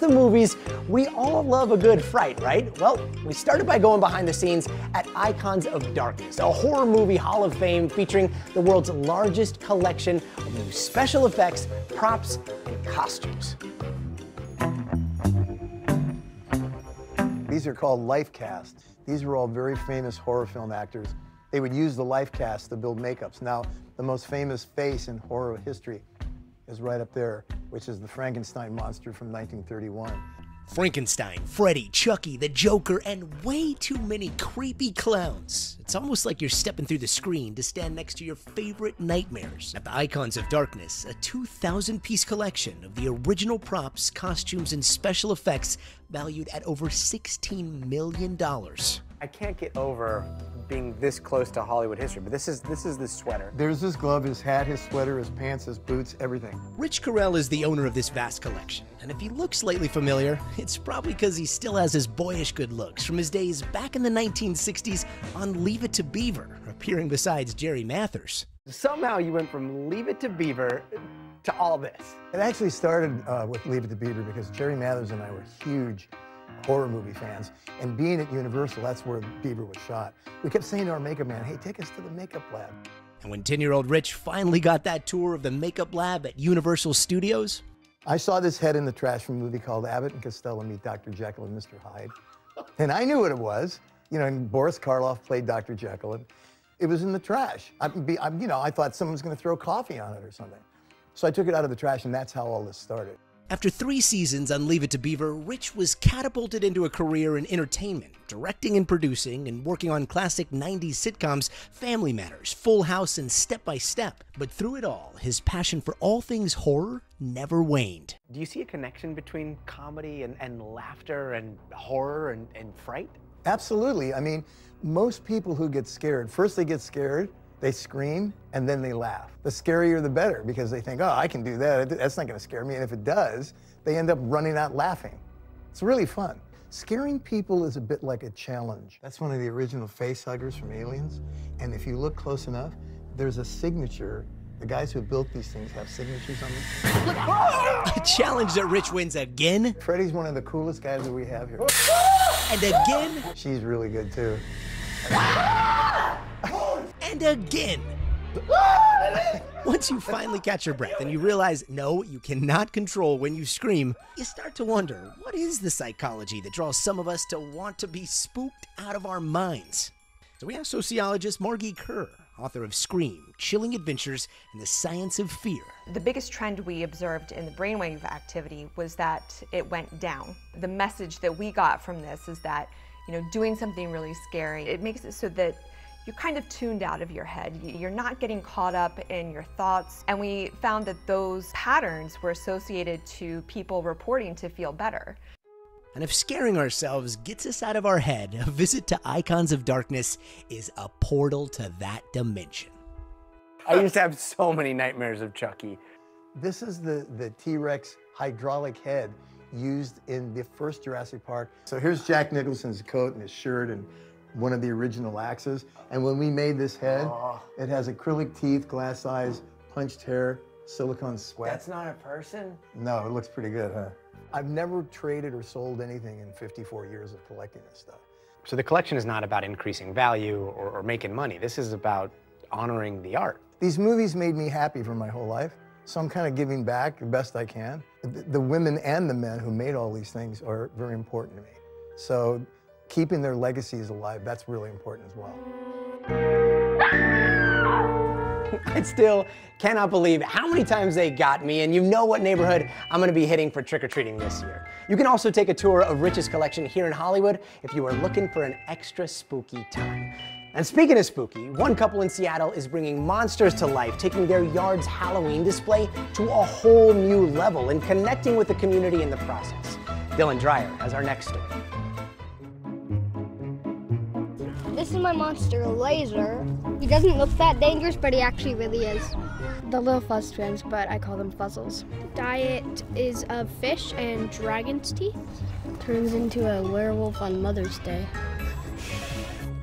it's the movies. We all love a good fright, right? Well, we started by going behind the scenes at Icons of Darkness, a horror movie hall of fame featuring the world's largest collection of new special effects, props, and costumes. These are called life casts. These were all very famous horror film actors. They would use the life casts to build makeups. Now, the most famous face in horror history is right up there, which is the Frankenstein monster from 1931. Frankenstein, Freddy, Chucky, the Joker, and way too many creepy clowns. It's almost like you're stepping through the screen to stand next to your favorite nightmares. At the Icons of Darkness, a 2,000-piece collection of the original props, costumes, and special effects valued at over $16 million. I can't get over being this close to Hollywood history, but this is the sweater. There's his glove, his hat, his sweater, his pants, his boots, everything. Rich Correll is the owner of this vast collection, and if he looks slightly familiar, it's probably because he still has his boyish good looks from his days back in the 1960s on Leave It to Beaver, appearing beside Jerry Mathers. Somehow you went from Leave It to Beaver to all this. It actually started with Leave It to Beaver because Jerry Mathers and I were huge horror movie fans, and being at Universal, that's where Beaver was shot. We kept saying to our makeup man, hey, take us to the makeup lab. And when 10-year-old Rich finally got that tour of the makeup lab at Universal Studios, I saw this head in the trash from a movie called Abbott and Costello Meet Dr. Jekyll and Mr. Hyde, and I knew what it was. You know, and Boris Karloff played Dr. Jekyll, and it was in the trash. You know, I thought someone was going to throw coffee on it or something. So I took it out of the trash, and that's how all this started. After 3 seasons on Leave It to Beaver, Rich was catapulted into a career in entertainment, directing and producing and working on classic 90s sitcoms, Family Matters, Full House, and Step by Step. But through it all, his passion for all things horror never waned. Do you see a connection between comedy and laughter and horror and fright? Absolutely. I mean, most people who get scared, first they get scared, they scream, and then they laugh. The scarier, the better, because they think, oh, I can do that. That's not going to scare me. And if it does, they end up running out laughing. It's really fun. Scaring people is a bit like a challenge. That's one of the original facehuggers from Aliens. And if you look close enough, there's a signature. The guys who built these things have signatures on them. Look, a challenge that Rich wins again? Freddy's one of the coolest guys that we have here. And again? She's really good, too. And again. Once you finally catch your breath and you realize, no, you cannot control when you scream, you start to wonder, what is the psychology that draws some of us to want to be spooked out of our minds? So we have sociologist Margie Kerr, author of Scream, Chilling Adventures in the Science of Fear. The biggest trend we observed in the brainwave activity was that it went down. The message that we got from this is that, you know, doing something really scary, it makes it so that you're kind of tuned out of your head. You're not getting caught up in your thoughts. And we found that those patterns were associated to people reporting to feel better. And if scaring ourselves gets us out of our head, a visit to Icons of Darkness is a portal to that dimension. I used to have so many nightmares of Chucky. This is the T-Rex hydraulic head used in the first Jurassic Park. So here's Jack Nicholson's coat and his shirt and one of the original axes. And when we made this head, it has acrylic teeth, glass eyes, punched hair, silicone sweat. That's not a person? No, it looks pretty good, huh? I've never traded or sold anything in 54 years of collecting this stuff. So the collection is not about increasing value or making money. This is about honoring the art. These movies made me happy for my whole life, so I'm kind of giving back the best I can. The women and the men who made all these things are very important to me. So keeping their legacies alive, that's really important as well. I still cannot believe how many times they got me, and you know what neighborhood I'm gonna be hitting for trick-or-treating this year. You can also take a tour of Rich's collection here in Hollywood if you are looking for an extra spooky time. And speaking of spooky, one couple in Seattle is bringing monsters to life, taking their yard's Halloween display to a whole new level and connecting with the community in the process. Dylan Dreyer has our next story. This is my monster, Laser. He doesn't look that dangerous, but he actually really is. The little fuzz twins, but I call them fuzzles. Diet is of fish and dragon's teeth. Turns into a werewolf on Mother's Day.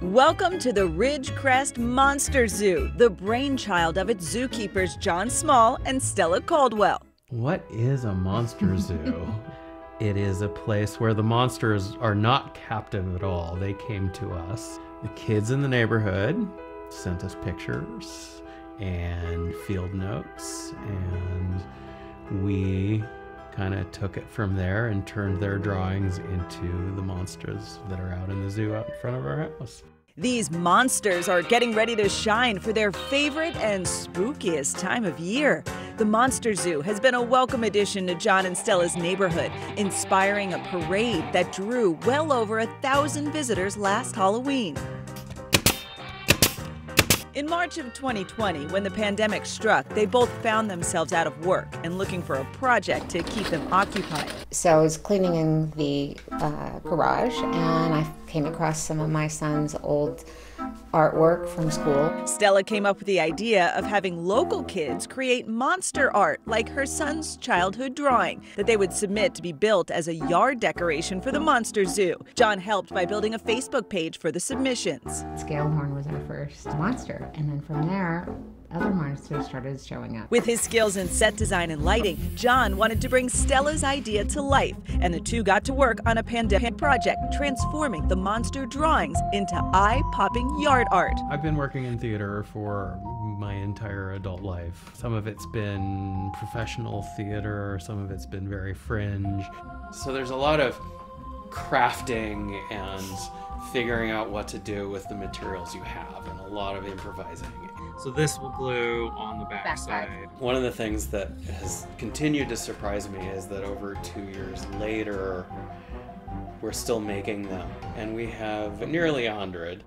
Welcome to the Ridgecrest Monster Zoo, the brainchild of its zookeepers John Small and Stella Caldwell. What is a monster zoo? It is a place where the monsters are not captive at all. They came to us. The kids in the neighborhood sent us pictures and field notes, and we kind of took it from there and turned their drawings into the monsters that are out in the zoo out in front of our house. These monsters are getting ready to shine for their favorite and spookiest time of year. The Monster Zoo has been a welcome addition to John and Stella's neighborhood, inspiring a parade that drew well over 1,000 visitors last Halloween. In March of 2020, when the pandemic struck, they both found themselves out of work and looking for a project to keep them occupied. So I was cleaning in the garage, and I came across some of my son's old artwork from school. Stella came up with the idea of having local kids create monster art like her son's childhood drawing that they would submit to be built as a yard decoration for the Monster Zoo. John helped by building a Facebook page for the submissions. Scalehorn was our first monster, and then from there, other monsters started showing up. With his skills in set design and lighting, John wanted to bring Stella's idea to life, and the two got to work on a pandemic project transforming the monster drawings into eye-popping yard art. I've been working in theater for my entire adult life. Some of it's been professional theater, some of it's been very fringe. So there's a lot of crafting and figuring out what to do with the materials you have, and a lot of improvising. So this will glue on the backside. One of the things that has continued to surprise me is that over 2 years later, we're still making them, and we have nearly 100.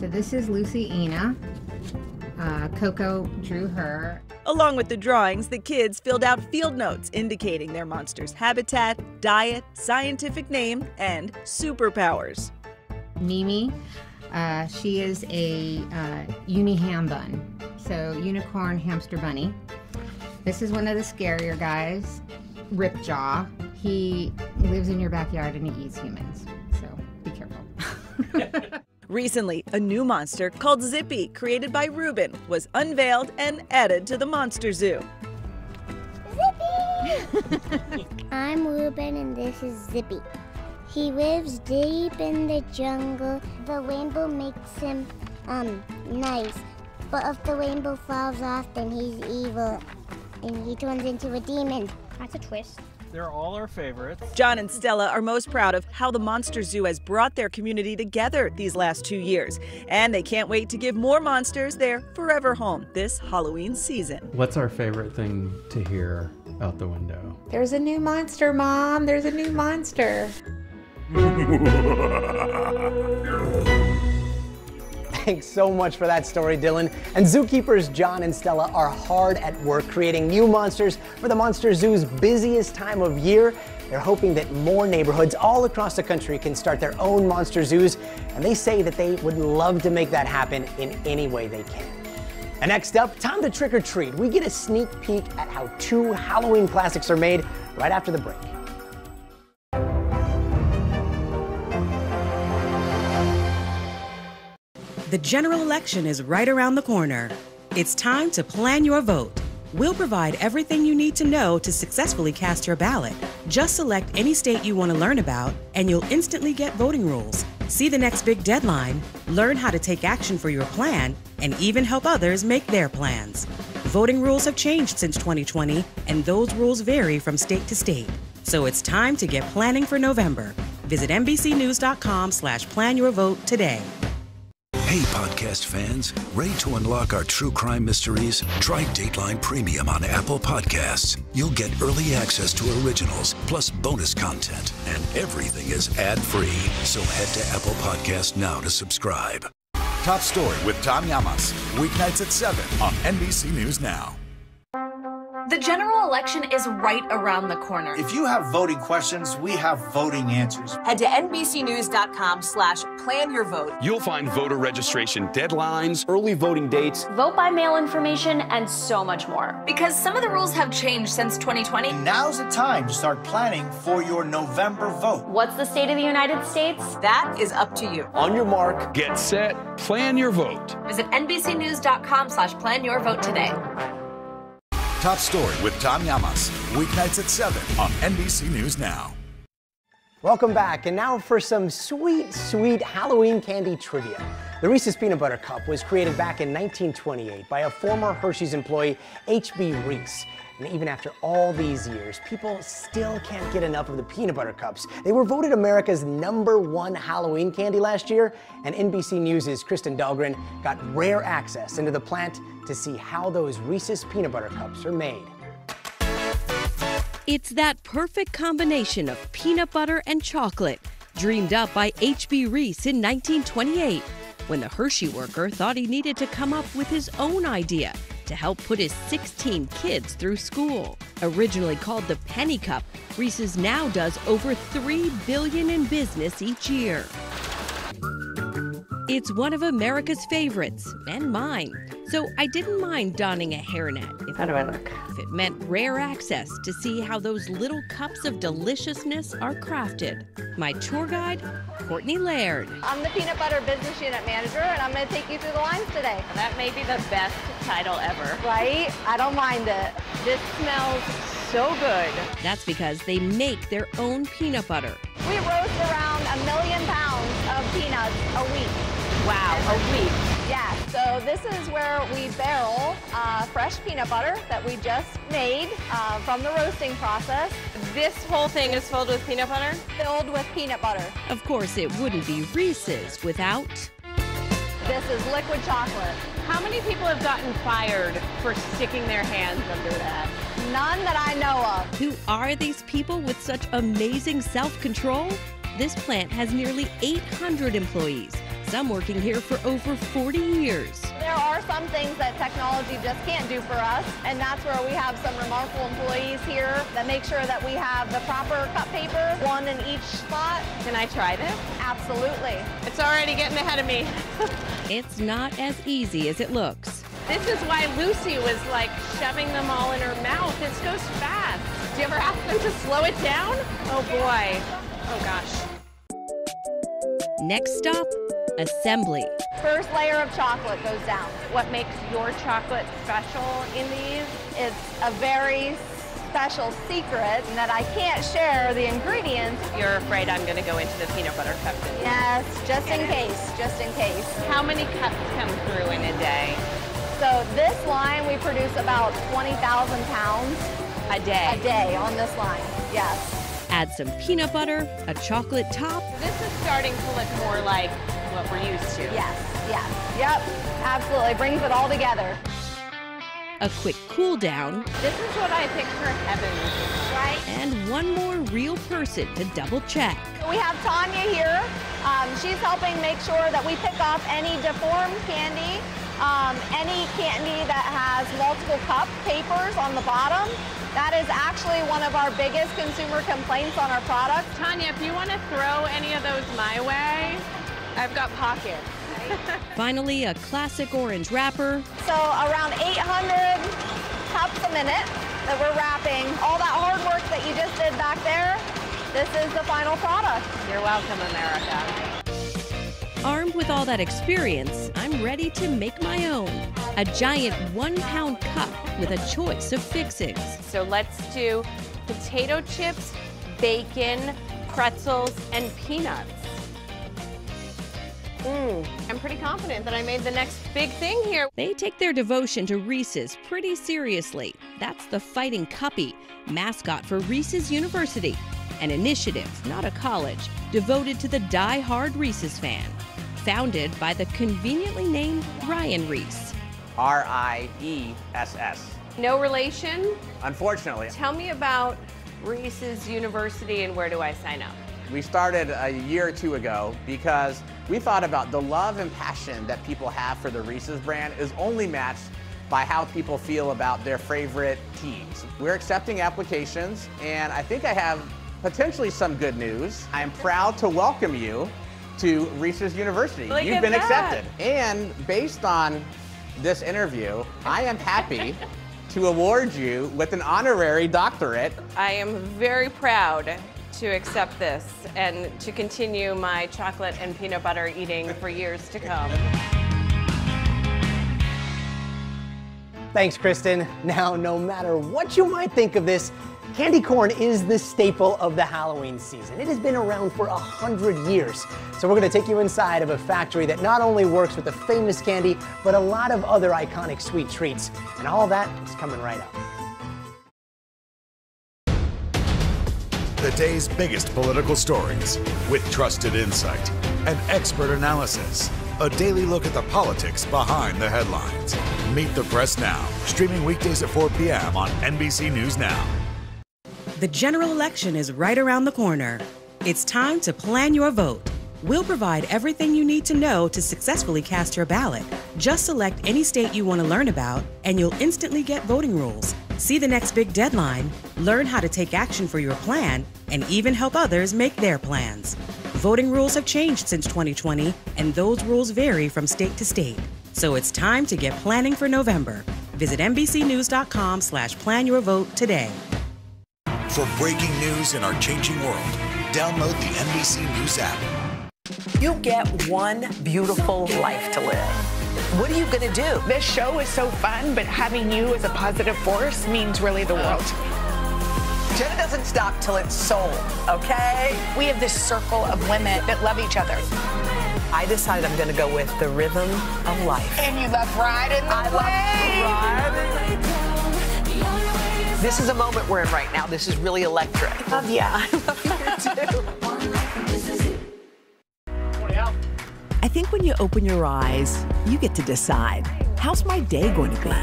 So this is Lucy Ina. Coco drew her. Along with the drawings, the kids filled out field notes indicating their monster's habitat, diet, scientific name, and superpowers. Mimi. She is a uni-ham bun, so unicorn hamster bunny. This is one of the scarier guys, Ripjaw. He lives in your backyard and he eats humans, so be careful. Recently, a new monster called Zippy, created by Ruben, was unveiled and added to the Monster Zoo. Zippy! I'm Ruben and this is Zippy. He lives deep in the jungle. The rainbow makes him nice, but if the rainbow falls off, then he's evil, and he turns into a demon. That's a twist. They're all our favorites. John and Stella are most proud of how the Monster Zoo has brought their community together these last 2 years, and they can't wait to give more monsters their forever home this Halloween season. What's our favorite thing to hear out the window? There's a new monster, Mom. There's a new monster. Thanks so much for that story, Dylan. And zookeepers John and Stella are hard at work creating new monsters for the Monster Zoo's busiest time of year. They're hoping that more neighborhoods all across the country can start their own monster zoos, and they say that they would love to make that happen in any way they can. And next up, time to trick or treat. We get a sneak peek at how two Halloween classics are made right after the break. The general election is right around the corner. It's time to plan your vote. We'll provide everything you need to know to successfully cast your ballot. Just select any state you want to learn about, and you'll instantly get voting rules, see the next big deadline, learn how to take action for your plan, and even help others make their plans. Voting rules have changed since 2020, and those rules vary from state to state. So it's time to get planning for November. Visit NBCnews.com/planyourvote today. Hey, podcast fans, ready to unlock our true crime mysteries? Try Dateline Premium on Apple Podcasts. You'll get early access to originals, plus bonus content, and everything is ad-free. So head to Apple Podcasts now to subscribe. Top Story with Tom Llamas, weeknights at 7 on NBC News Now. The general election is right around the corner. If you have voting questions, we have voting answers. Head to NBCnews.com/planyourvote. You'll find voter registration deadlines, early voting dates, vote by mail information, and so much more. Because some of the rules have changed since 2020. Now's the time to start planning for your November vote. What's the state of the United States? That is up to you. On your mark, get set, plan your vote. Visit NBCnews.com/planyourvote today. Top Story with Tom Llamas, weeknights at 7 on NBC News Now. Welcome back, and now for some sweet, sweet Halloween candy trivia. The Reese's Peanut Butter Cup was created back in 1928 by a former Hershey's employee, H.B. Reese. And even after all these years, people still can't get enough of the Peanut Butter Cups. They were voted America's #1 Halloween candy last year, and NBC News' Kristen Dahlgren got rare access into the plant to see how those Reese's Peanut Butter Cups are made. It's that perfect combination of peanut butter and chocolate, dreamed up by H.B. Reese in 1928, when the Hershey worker thought he needed to come up with his own idea to help put his 16 kids through school. Originally called the Penny Cup, Reese's now does over $3 billion in business each year. It's one of America's favorites, and mine. So I didn't mind donning a hairnet if it meant rare access to see how those little cups of deliciousness are crafted. My tour guide, Courtney Laird. I'm the Peanut Butter Business Unit Manager, and I'm going to take you through the lines today. That may be the best title ever. Right? I don't mind it. This smells so good. That's because they make their own peanut butter. We roast around 1 million pounds of peanuts a week. Wow, a week. Yeah, so this is where we barrel fresh peanut butter that we just made from the roasting process. This whole thing is filled with peanut butter? Filled with peanut butter. Of course, it wouldn't be Reese's without... This is liquid chocolate. How many people have gotten fired for sticking their hands under that? None that I know of. Who are these people with such amazing self-control? This plant has nearly 800 employees. I'm working here for over 40 years. There are some things that technology just can't do for us, and that's where we have some remarkable employees here that make sure that we have the proper cup paper, one in each spot. Can I try this? Absolutely. It's already getting ahead of me. It's not as easy as it looks. This is why Lucy was like shoving them all in her mouth. It goes fast. Do you ever ask them to slow it down? Oh boy. Oh gosh. Next stop. Assembly. First layer of chocolate goes down. What makes your chocolate special in these? It's a very special secret that I can't share the ingredients. You're afraid I'm going to go into the peanut butter cup business. Yes, just in case, just in case. How many cups come through in a day? So this line, we produce about 20,000 pounds a day. A day on this line, yes. Add some peanut butter, a chocolate top. This is starting to look more like what we're used to. Yes, yes, yep, absolutely. Brings it all together. A quick cool down. This is what I picture heaven, right? And one more real person to double check. We have Tanya here. She's helping make sure that we pick off any deformed candy, any candy that has multiple cup papers on the bottom. That is actually one of our biggest consumer complaints on our product. Tanya, if you want to throw any of those my way, I've got pockets. Finally, a classic orange wrapper. So around 800 cups a minute that we're wrapping. All that hard work that you just did back there, this is the final product. You're welcome, America. Armed with all that experience, I'm ready to make my own. A giant 1-pound cup with a choice of fixings. So let's do potato chips, bacon, pretzels, and peanuts. I'm pretty confident that I made the next big thing here. They take their devotion to Reese's pretty seriously. That's the Fighting Cuppy, mascot for Reese's University, an initiative, not a college, devoted to the die-hard Reese's fan. Founded by the conveniently named Ryan Reese. R-I-E-S-S. No relation? Unfortunately. Tell me about Reese's University and where do I sign up? We started a year or two ago because we thought about the love and passion that people have for the Reese's brand is only matched by how people feel about their favorite teams. We're accepting applications, and I think I have potentially some good news. I am proud to welcome you to Reese's University. You've been accepted. And based on this interview, I am happy to award you with an honorary doctorate. I am very proud to accept this and to continue my chocolate and peanut butter eating for years to come. Thanks, Kristen. Now, no matter what you might think of this, candy corn is the staple of the Halloween season. It has been around for 100 years. So we're gonna take you inside of a factory that not only works with the famous candy, but a lot of other iconic sweet treats. And all that is coming right up. The day's biggest political stories with trusted insight and expert analysis. A daily look at the politics behind the headlines. Meet the Press Now, streaming weekdays at 4 p.m. on NBC News Now. The general election is right around the corner. It's time to plan your vote. We'll provide everything you need to know to successfully cast your ballot. Just select any state you want to learn about, and you'll instantly get voting rules. See the next big deadline, learn how to take action for your plan, and even help others make their plans. Voting rules have changed since 2020, and those rules vary from state to state. So it's time to get planning for November. Visit NBCnews.com/planyourvote today. For breaking news in our changing world, download the NBC News app. You get one beautiful life to live. What are you going to do? This show is so fun, but having you as a positive force means really the world. Jenna doesn't stop till it's sold, okay? We have this circle of women that love each other. I decided I'm going to go with the rhythm of life. And you love riding the I love riding. This is a moment we're in right now. This is really electric. I love you. I love you, too. I think when you open your eyes, you get to decide, how's my day going to be?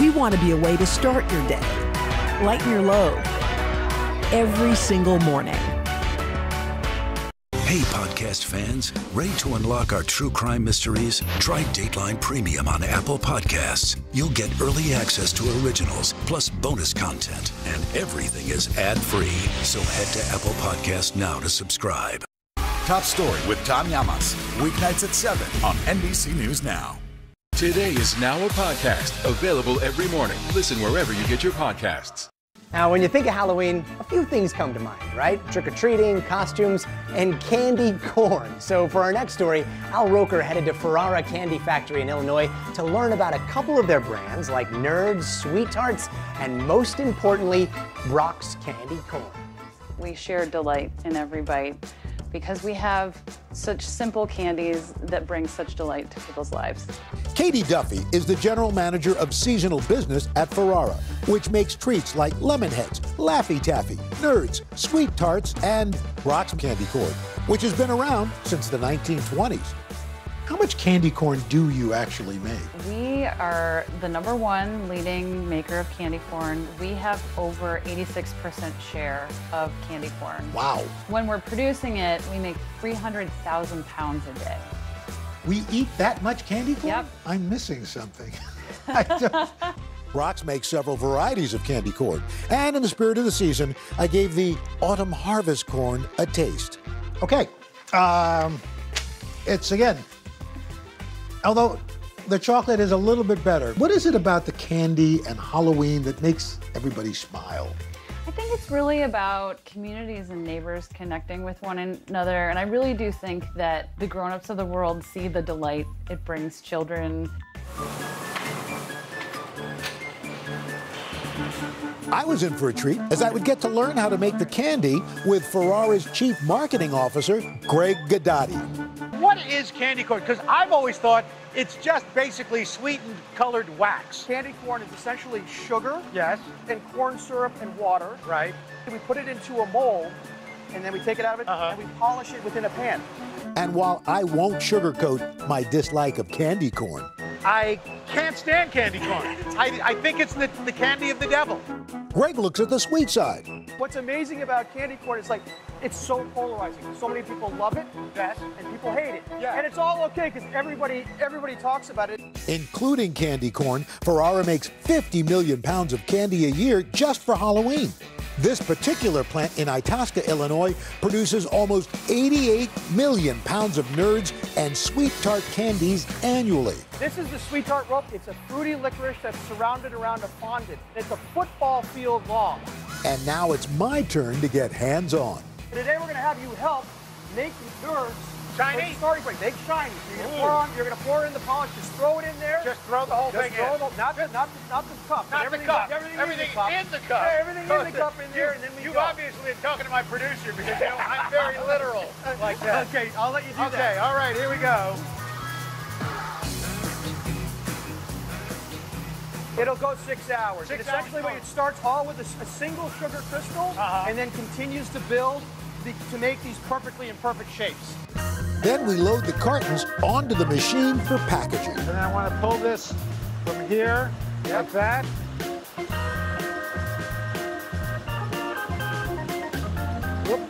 We want to be a way to start your day, lighten your load, every single morning. Hey, podcast fans, ready to unlock our true crime mysteries? Try Dateline Premium on Apple Podcasts. You'll get early access to originals, plus bonus content, and everything is ad-free. So head to Apple Podcasts now to subscribe. Top Story with Tom Llamas, weeknights at 7 on NBC News Now. Today is Now a Podcast, available every morning. Listen wherever you get your podcasts. Now, when you think of Halloween, a few things come to mind, right? Trick-or-treating, costumes, and candy corn. So for our next story, Al Roker headed to Ferrara Candy Factory in Illinois to learn about a couple of their brands like Nerds, Sweet Tarts, and most importantly, Brock's Candy Corn. We share delight in every bite, because we have such simple candies that bring such delight to people's lives. Katie Duffy is the general manager of seasonal business at Ferrara, which makes treats like Lemon Heads, Laffy Taffy, Nerds, Sweet Tarts, and Brock's Candy Corn, which has been around since the 1920s. How much candy corn do you actually make? We are the #1 leading maker of candy corn. We have over 86% share of candy corn. Wow. When we're producing it, we make 300,000 pounds a day. We eat that much candy corn? Yep. I'm missing something. Brock's makes several varieties of candy corn. And in the spirit of the season, I gave the autumn harvest corn a taste. Okay. Although the chocolate is a little bit better. What is it about the candy and Halloween that makes everybody smile? I think it's really about communities and neighbors connecting with one another. And I really do think that the grown-ups of the world see the delight it brings children. I was in for a treat as I would get to learn how to make the candy with Ferrara's chief marketing officer, Greg Gadotti. What is candy corn? Because I've always thought it's just basically sweetened colored wax. Candy corn is essentially sugar, yes, and corn syrup and water. Right. We put it into a mold, and then we take it out of it, and we polish it within a pan. And while I won't sugarcoat my dislike of candy corn, I can't stand candy corn. I think it's the candy of the devil. Greg looks at the sweet side. What's amazing about candy corn is it's so polarizing. So many people love it, yes, and people hate it. Yeah. And it's all okay because everybody talks about it. Including candy corn, Ferrara makes 50 million pounds of candy a year just for Halloween. This particular plant in Itasca, Illinois, produces almost 88 million pounds of Nerds and Sweet Tart candies annually. This is the Sweet Tart rope. It's a fruity licorice that's surrounded around a fondant. It's a football field long. And now it's my turn to get hands-on. Today we're going to have you help make Nerds Shiny? Starting point, big shiny. You're gonna, pour in the polish. Just throw it in there. Just throw the whole thing in. Not the cup. Not the cup. Everything in the cup. Yeah, everything in the cup in there, and then we obviously been talking to my producer because you know, I'm very literal like that. Okay, I'll let you do that. Okay, all right, here we go. It'll go 6 hours. It's actually when it starts all with a single sugar crystal and then continues to build to make these perfectly imperfect shapes. Then we load the cartons onto the machine for packaging. And I want to pull this from here, like that. Whoop.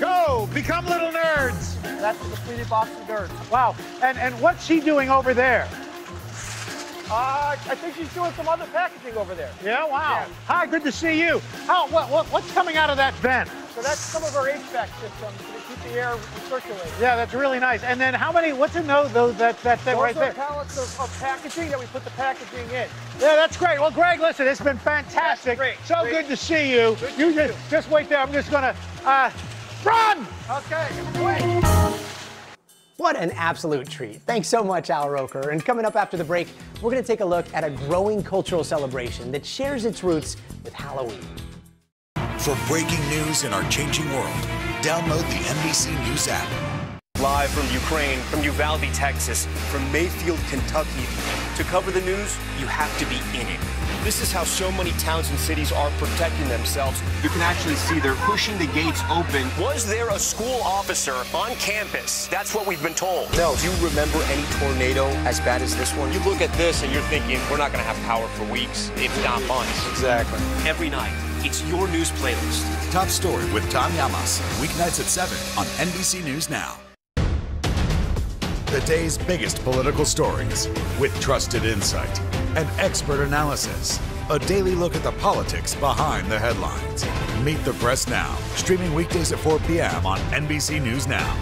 Go, become little nerds. That's the completed box of nerds. Wow, and what's she doing over there? I think she's doing some other packaging over there. Yeah, wow. Yeah. Hi, good to see you. How, what's coming out of that vent? So that's some of our HVAC systems to keep the air circulating. Yeah, that's really nice. And then how many, what's in those, that thing right there? Those are pallets of packaging that we put the packaging in. Yeah, that's great. Well, Greg, listen, it's been fantastic. Great, so great. Good to see you. Good you just wait there. I'm just going to run. Okay, wait. What an absolute treat. Thanks so much, Al Roker. And coming up after the break, we're going to take a look at a growing cultural celebration that shares its roots with Halloween. For breaking news in our changing world, download the NBC News app. Live from Ukraine, from Uvalde, Texas, from Mayfield, Kentucky. To cover the news, you have to be in it. This is how so many towns and cities are protecting themselves. You can actually see they're pushing the gates open. Was there a school officer on campus? That's what we've been told. No, do you remember any tornado as bad as this one? You look at this and you're thinking, we're not going to have power for weeks, if not months. Exactly. Every night, it's your news playlist. Top Story with Tom Llamas, weeknights at 7 on NBC News Now. The day's biggest political stories with trusted insight and expert analysis. A daily look at the politics behind the headlines. Meet the Press Now, streaming weekdays at 4 p.m. on NBC News Now.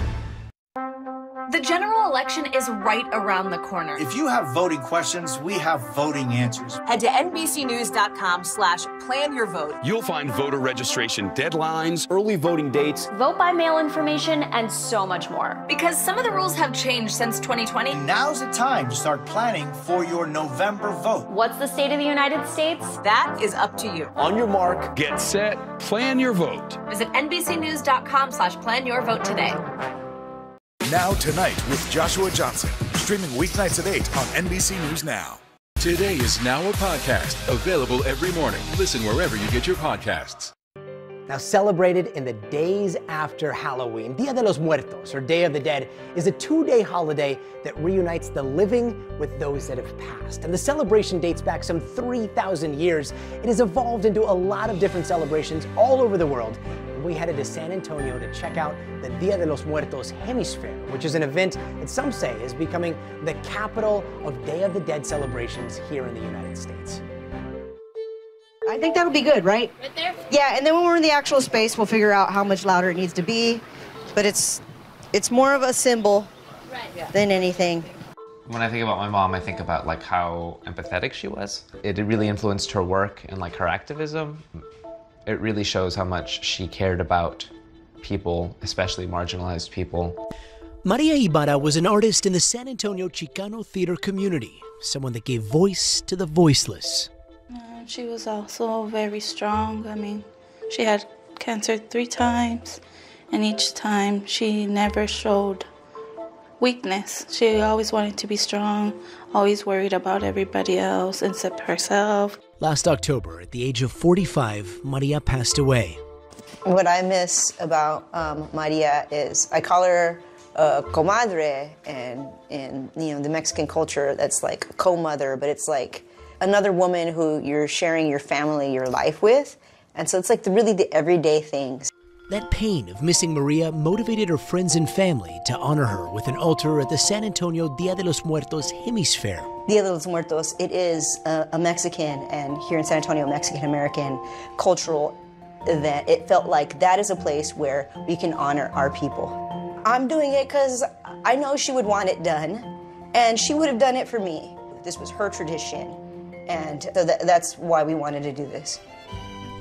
The general election is right around the corner. If you have voting questions, we have voting answers. Head to NBCnews.com/planyourvote. You'll find voter registration deadlines, early voting dates, vote by mail information, and so much more. Because some of the rules have changed since 2020. Now's the time to start planning for your November vote. What's the state of the United States? That is up to you. On your mark, get set, plan your vote. Visit NBCnews.com/planyourvote today. Now Tonight with Joshua Johnson, streaming weeknights at 8 on NBC News Now. Today is Now a podcast, available every morning. Listen wherever you get your podcasts. Now celebrated in the days after Halloween, Dia de los Muertos, or Day of the Dead, is a two-day holiday that reunites the living with those that have passed. And the celebration dates back some 3,000 years. It has evolved into a lot of different celebrations all over the world. We headed to San Antonio to check out the Dia de los Muertos Hemisphere, which is an event that some say is becoming the capital of Day of the Dead celebrations here in the United States. I think that'll be good, right? Right there? Yeah, and then when we're in the actual space, we'll figure out how much louder it needs to be. But it's more of a symbol than anything. When I think about my mom, I think about like how empathetic she was. It really influenced her work and like her activism. It really shows how much she cared about people, especially marginalized people. Maria Ibarra was an artist in the San Antonio Chicano theater community, someone that gave voice to the voiceless. She was also very strong. I mean, she had cancer 3 times, and each time she never showed weakness. She always wanted to be strong, always worried about everybody else except herself. Last October, at the age of 45, Maria passed away. What I miss about Maria is I call her comadre, and in the Mexican culture that's like co-mother, but it's like another woman who you're sharing your family, your life with, and so it's like really the everyday things. That pain of missing Maria motivated her friends and family to honor her with an altar at the San Antonio Dia de los Muertos Hemisphere. Dia de los Muertos, it is a Mexican, and here in San Antonio, Mexican-American cultural event. It felt like that is a place where we can honor our people. I'm doing it because I know she would want it done, and she would have done it for me. This was her tradition, and so that's why we wanted to do this.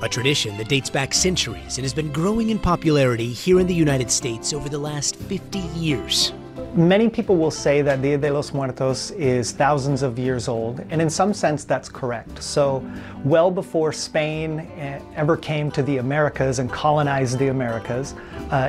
a tradition that dates back centuries and has been growing in popularity here in the United States over the last 50 years. Many people will say that Dia de los Muertos is thousands of years old, and in some sense that's correct. So well before Spain ever came to the Americas and colonized the Americas,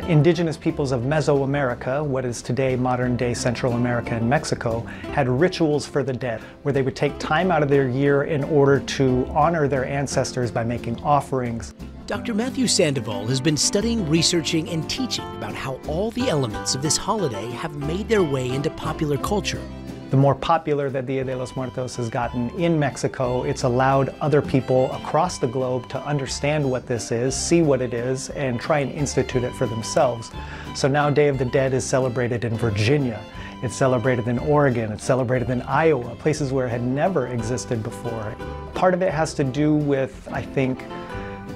indigenous peoples of Mesoamerica, what is today modern-day Central America and Mexico, had rituals for the dead, where they would take time out of their year in order to honor their ancestors by making offerings. Dr. Matthew Sandoval has been studying, researching, and teaching about how all the elements of this holiday have made their way into popular culture. The more popular that Dia de los Muertos has gotten in Mexico, it's allowed other people across the globe to understand what this is, see what it is, and try and institute it for themselves. So now Day of the Dead is celebrated in Virginia. It's celebrated in Oregon, it's celebrated in Iowa, places where it had never existed before. Part of it has to do with, I think,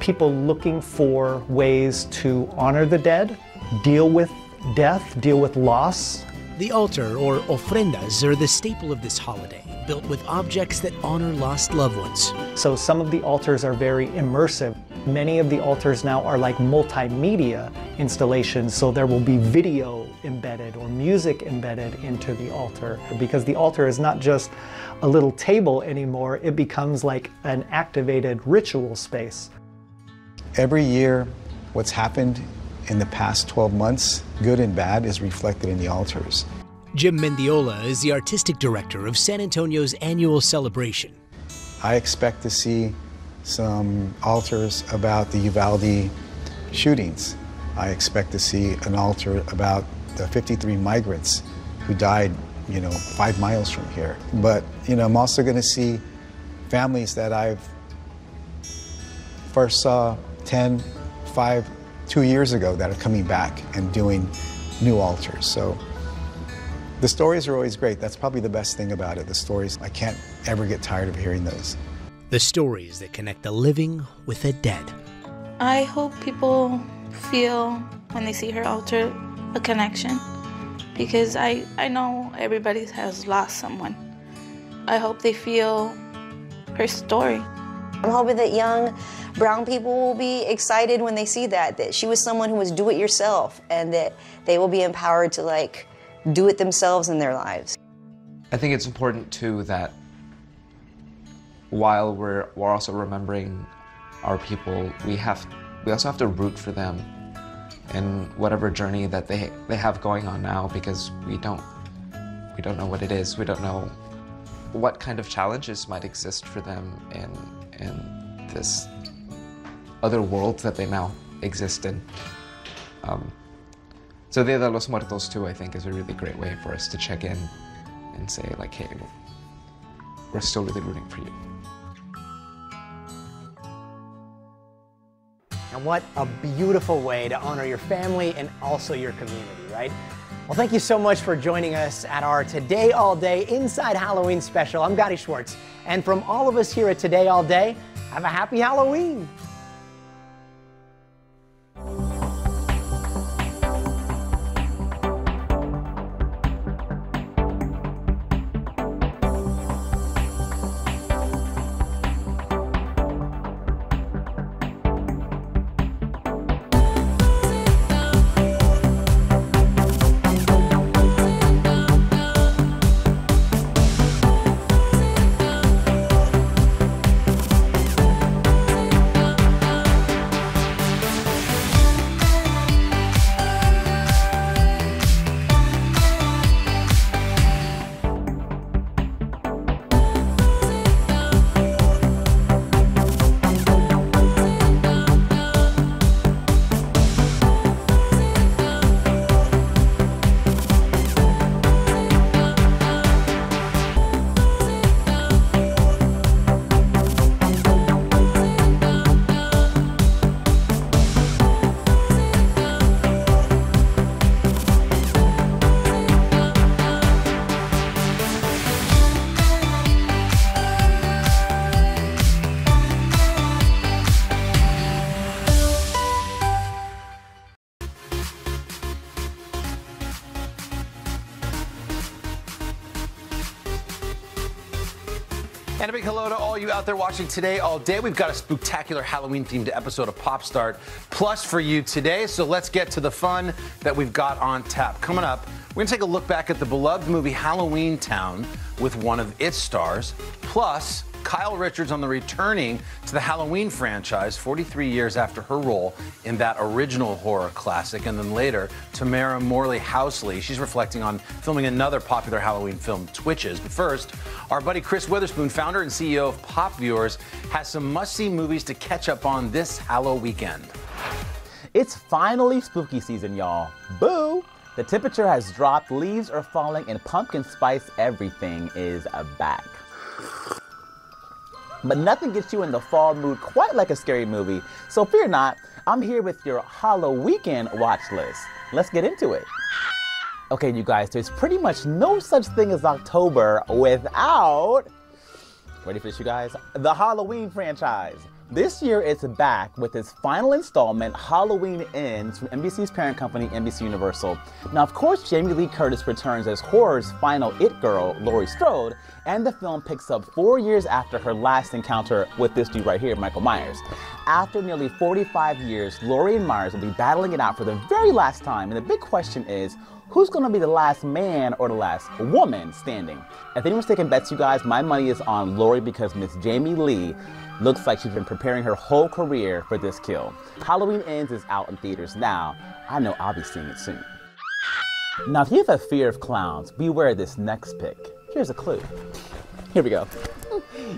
people looking for ways to honor the dead, deal with death, deal with loss. The altar, or ofrendas, are the staple of this holiday, built with objects that honor lost loved ones. So some of the altars are very immersive. Many of the altars now are like multimedia installations, so there will be video embedded or music embedded into the altar, because the altar is not just a little table anymore, it becomes like an activated ritual space. Every year, what's happened in the past 12 months, good and bad, is reflected in the altars. Jim Mendiola is the artistic director of San Antonio's annual celebration. I expect to see some altars about the Uvalde shootings. I expect to see an altar about the 53 migrants who died, 5 miles from here. But, I'm also going to see families that I've first saw 10, 5, 2 years ago that are coming back and doing new altars. So the stories are always great. That's probably the best thing about it. The stories, I can't ever get tired of hearing those. The stories that connect the living with the dead. I hope people feel, when they see her altar, a connection, because I know everybody has lost someone. I hope they feel her story. I'm hoping that young brown people will be excited when they see that she was someone who was do-it-yourself, and that they will be empowered to do it themselves in their lives. I think it's important too that while we're also remembering our people, we also have to root for them in whatever journey that they have going on now, because we don't know what it is. We don't know what kind of challenges might exist for them in this other worlds that they now exist in. So Dia de los Muertos too, I think, is a really great way for us to check in and say, hey, we're still really rooting for you. And what a beautiful way to honor your family and also your community, right? Well, thank you so much for joining us at our Today All Day Inside Halloween special. I'm Gadi Schwartz, and from all of us here at Today All Day, have a happy Halloween. And a big hello to all you out there watching today all day. We've got a spectacular Halloween-themed episode of Pop Start Plus for you today, so let's get to the fun that we've got on tap. Coming up, we're going to take a look back at the beloved movie Halloween Town with one of its stars, plus Kyle Richards on the returning to the Halloween franchise 43 years after her role in that original horror classic. And then later, Tamera Mowry-Housley. She's reflecting on filming another popular Halloween film, Twitches. But first, our buddy Chris Witherspoon, founder and CEO of Pop Viewers, has some must-see movies to catch up on this Halloween weekend. It's finally spooky season, y'all. Boo! The temperature has dropped, leaves are falling, and pumpkin spice everything is back. But nothing gets you in the fall mood quite like a scary movie. So fear not, I'm here with your Halloween weekend watch list. Let's get into it. Okay, you guys, there's pretty much no such thing as October without, ready for this, you guys? The Halloween franchise. This year it's back with its final installment, Halloween Ends, from NBC's parent company, NBC Universal. Now, of course, Jamie Lee Curtis returns as horror's final it girl, Laurie Strode, and the film picks up 4 years after her last encounter with this dude right here, Michael Myers. After nearly 45 years, Laurie and Myers will be battling it out for the very last time, and the big question is, who's gonna be the last man or the last woman standing? If anyone's taking bets, you guys, my money is on Laurie because Miss Jamie Lee looks like she's been preparing her whole career for this kill. Halloween Ends is out in theaters now. I know I'll be seeing it soon. Now, if you have a fear of clowns, beware this next pick. Here's a clue. Here we go.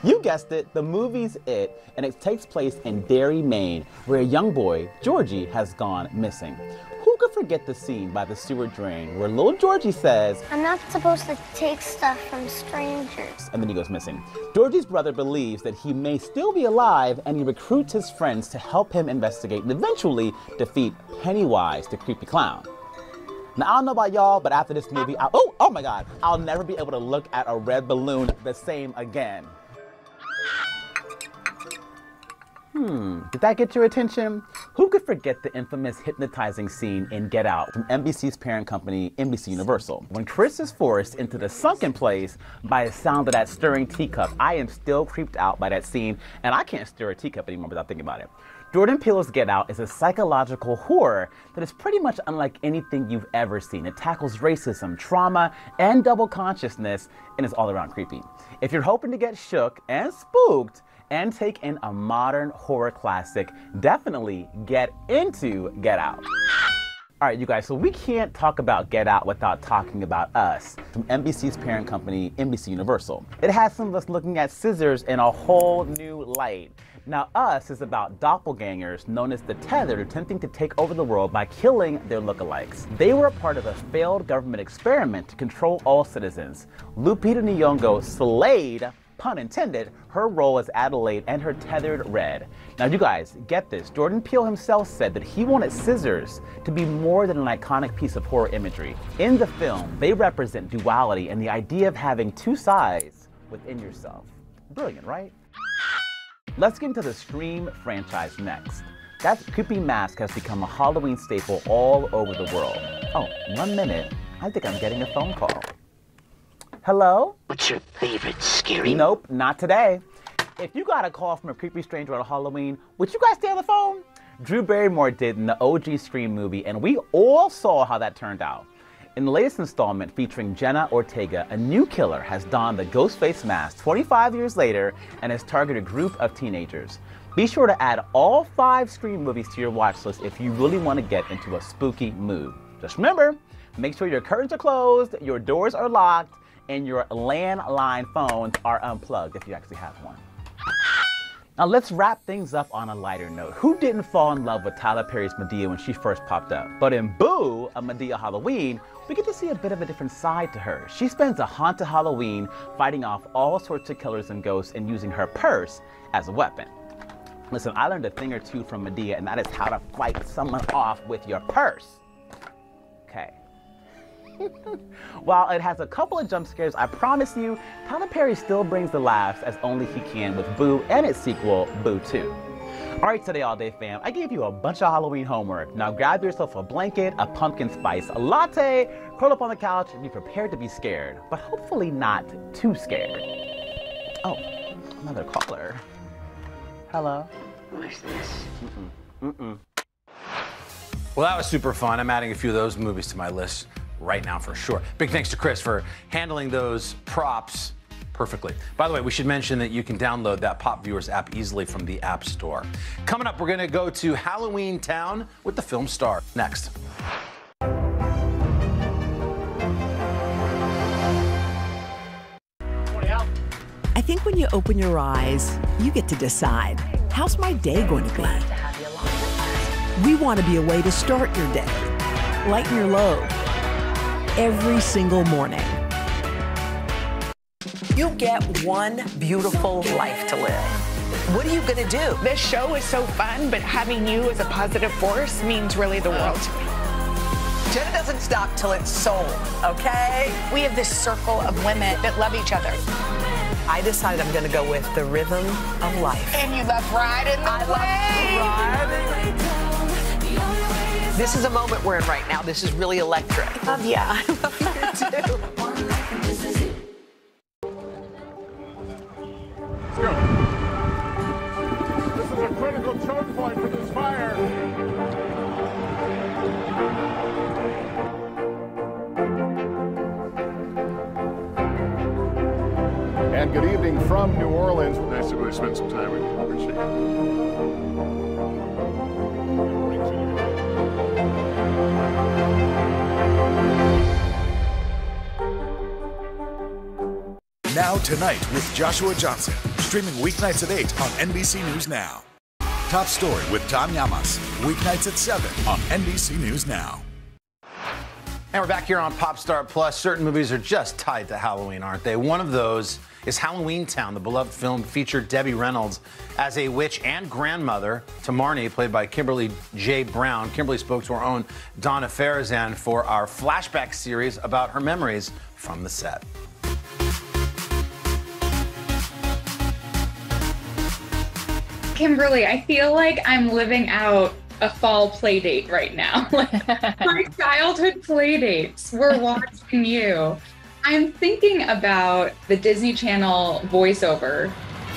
You guessed it, the movie's It, and it takes place in Derry, Maine, where a young boy, Georgie, has gone missing. Who could forget the scene by the sewer drain where little Georgie says, "I'm not supposed to take stuff from strangers," and then he goes missing. Georgie's brother believes that he may still be alive, and he recruits his friends to help him investigate and eventually defeat Pennywise, the creepy clown. Now, I don't know about y'all, but after this movie, oh my God, I'll never be able to look at a red balloon the same again. Did that get your attention? Who could forget the infamous hypnotizing scene in Get Out from NBC's parent company, NBC Universal? When Chris is forced into the sunken place by the sound of that stirring teacup, I am still creeped out by that scene, and I can't stir a teacup anymore without thinking about it. Jordan Peele's Get Out is a psychological horror that is pretty much unlike anything you've ever seen. It tackles racism, trauma, and double consciousness, and is all around creepy. If you're hoping to get shook and spooked and take in a modern horror classic, definitely get into Get Out. All right, you guys, so we can't talk about Get Out without talking about Us, from NBC's parent company, NBC Universal. It has some of us looking at scissors in a whole new light. Now, Us is about doppelgangers known as the Tethered attempting to take over the world by killing their lookalikes. They were a part of a failed government experiment to control all citizens. Lupita Nyong'o slayed, pun intended, her role as Adelaide and her tethered Red. Now, you guys, get this. Jordan Peele himself said that he wanted scissors to be more than an iconic piece of horror imagery. In the film, they represent duality and the idea of having two sides within yourself. Brilliant, right? Let's get into the Scream franchise next. That creepy mask has become a Halloween staple all over the world. Oh, 1 minute. I think I'm getting a phone call. Hello? What's your favorite scary? Nope, not today. If you got a call from a creepy stranger on Halloween, would you guys stay on the phone? Drew Barrymore did in the OG Scream movie, and we all saw how that turned out. In the latest installment featuring Jenna Ortega, a new killer has donned the ghost face mask 25 years later and has targeted a group of teenagers. Be sure to add all 5 Scream movies to your watch list if you really want to get into a spooky mood. Just remember, make sure your curtains are closed, your doors are locked, and your landline phones are unplugged if you actually have one. Now let's wrap things up on a lighter note. Who didn't fall in love with Tyler Perry's Medea when she first popped up? But in Boo, a Medea Halloween, we get to see a bit of a different side to her. She spends a haunted Halloween fighting off all sorts of killers and ghosts and using her purse as a weapon. Listen, I learned a thing or two from Medea, and that is how to fight someone off with your purse. Okay. While it has a couple of jump scares, I promise you, Tyler Perry still brings the laughs as only he can with Boo and its sequel, Boo 2. All right, today all day fam, I gave you a bunch of Halloween homework. Now grab yourself a blanket, a pumpkin spice, a latte, curl up on the couch, and be prepared to be scared, but hopefully not too scared. Oh, Another caller. Hello. What is this? Well, that was super fun. I'm adding a few of those movies to my list right now for sure. Big thanks to Chris for handling those props perfectly. By the way, we should mention that you can download that Pop Viewers app easily from the App Store. Coming up, we're going to go to Halloween Town with the film star. Next. I think when you open your eyes, you get to decide, how's my day going to be? We want to be a way to start your day, lighten your load, every single morning. You get one beautiful life to live. What are you going to do? This show is so fun, but having you as a positive force means really the world to me. Jenna doesn't stop till it's sold, okay? We have this circle of women that love each other. I decided I'm going to go with the rhythm of life. And you love riding the I love riding. This is a moment we're in right now. This is really electric. Yeah, I love you too. This is a critical turn point for this fire. And good evening from New Orleans. Nice to really spend some time with you. Appreciate it. Now Tonight with Joshua Johnson. Streaming weeknights at 8 on NBC News Now. Top Story with Tom Llamas. Weeknights at 7 on NBC News Now. And we're back here on Popstar Plus. Certain movies are just tied to Halloween, aren't they? One of those is Halloween Town. The beloved film featured Debbie Reynolds as a witch and grandmother to Marnie, played by Kimberly J. Brown. Kimberly spoke to our own Donna Farizan for our flashback series about her memories from the set. Kimberly, I feel like I'm living out a fall play date right now. My childhood play dates. We're watching you. I'm thinking about the Disney Channel voiceover,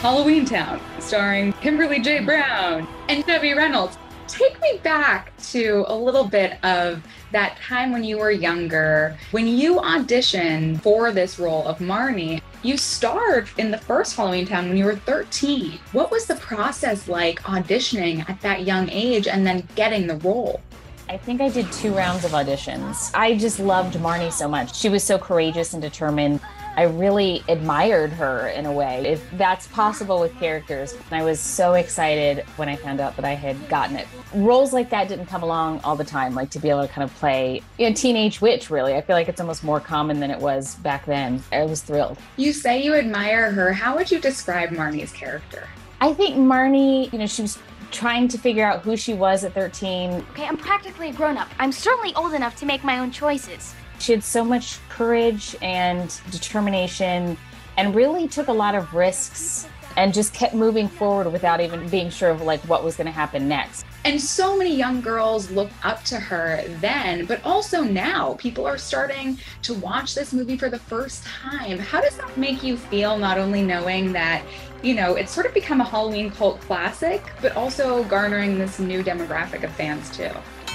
Halloween Town, starring Kimberly J. Brown and Debbie Reynolds. Take me back to a little bit of that time when you were younger. When you auditioned for this role of Marnie, you starred in the first Halloween Town when you were 13. What was the process like auditioning at that young age and then getting the role? I think I did 2 rounds of auditions. I just loved Marnie so much. She was so courageous and determined. I really admired her in a way, if that's possible with characters. And I was so excited when I found out that I had gotten it. Roles like that didn't come along all the time, like to be able to kind of play a teenage witch, really. I feel like it's almost more common than it was back then. I was thrilled. You say you admire her. How would you describe Marnie's character? I think Marnie, she was trying to figure out who she was at 13. Okay, I'm practically a grown-up. I'm certainly old enough to make my own choices. She had so much courage and determination and really took a lot of risks and just kept moving forward without even being sure of like what was going to happen next. And so many young girls look up to her then, but also now. People are starting to watch this movie for the first time. How does that make you feel, not only knowing that, it's sort of become a Halloween cult classic, but also garnering this new demographic of fans too?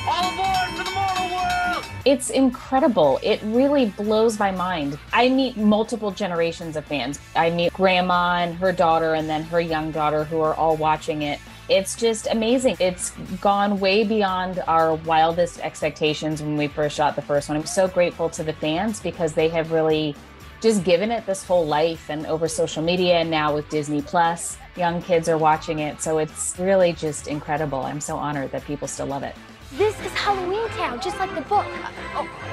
All aboard for the mortal world! It's incredible. It really blows my mind. I meet multiple generations of fans. I meet grandma and her daughter and then her young daughter who are all watching it. It's just amazing. It's gone way beyond our wildest expectations when we first shot the first one. I'm so grateful to the fans because they have really just given it this whole life, and over social media and now with Disney Plus, young kids are watching it. So it's really just incredible. I'm so honored that people still love it. This is Halloween Town, just like the book.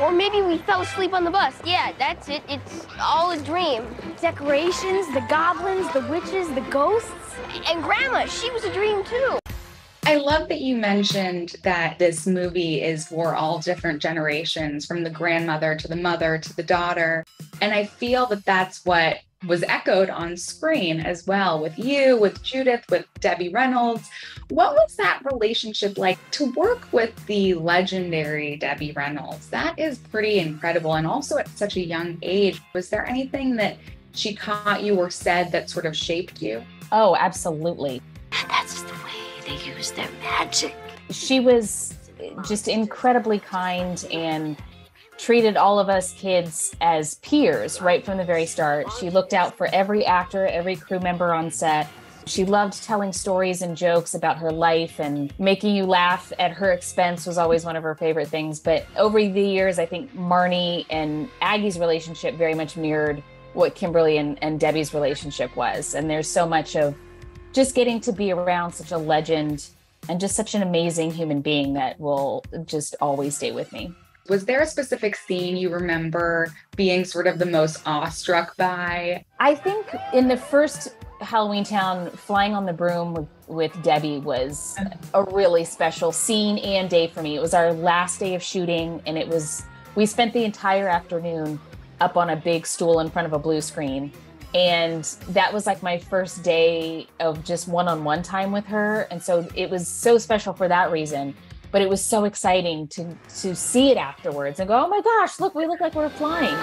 Or maybe we fell asleep on the bus. Yeah, that's it. It's all a dream. Decorations, the goblins, the witches, the ghosts. And Grandma, she was a dream too. I love that you mentioned that this movie is for all different generations, from the grandmother to the mother to the daughter. And I feel that that's what was echoed on screen as well, with you, with Judith, with Debbie Reynolds. What was that relationship like to work with the legendary Debbie Reynolds? That is pretty incredible, and also at such a young age. Was there anything that she caught you or said that sort of shaped you? Oh, absolutely. And that's the way they use their magic. She was just incredibly kind and treated all of us kids as peers right from the very start. She looked out for every actor, every crew member on set. She loved telling stories and jokes about her life, and making you laugh at her expense was always one of her favorite things. But over the years, I think Marnie and Aggie's relationship very much mirrored what Kimberly and Debbie's relationship was. And there's so much of just getting to be around such a legend and just such an amazing human being that will just always stay with me. Was there a specific scene you remember being sort of the most awestruck by? I think in the first Halloween Town, flying on the broom with Debbie was a really special scene and day for me. It was our last day of shooting, and it was, we spent the entire afternoon up on a big stool in front of a blue screen. And that was like my first day of just one-on-one time with her. And so it was so special for that reason, but it was so exciting to see it afterwards and go, oh my gosh, look, we look like we're flying.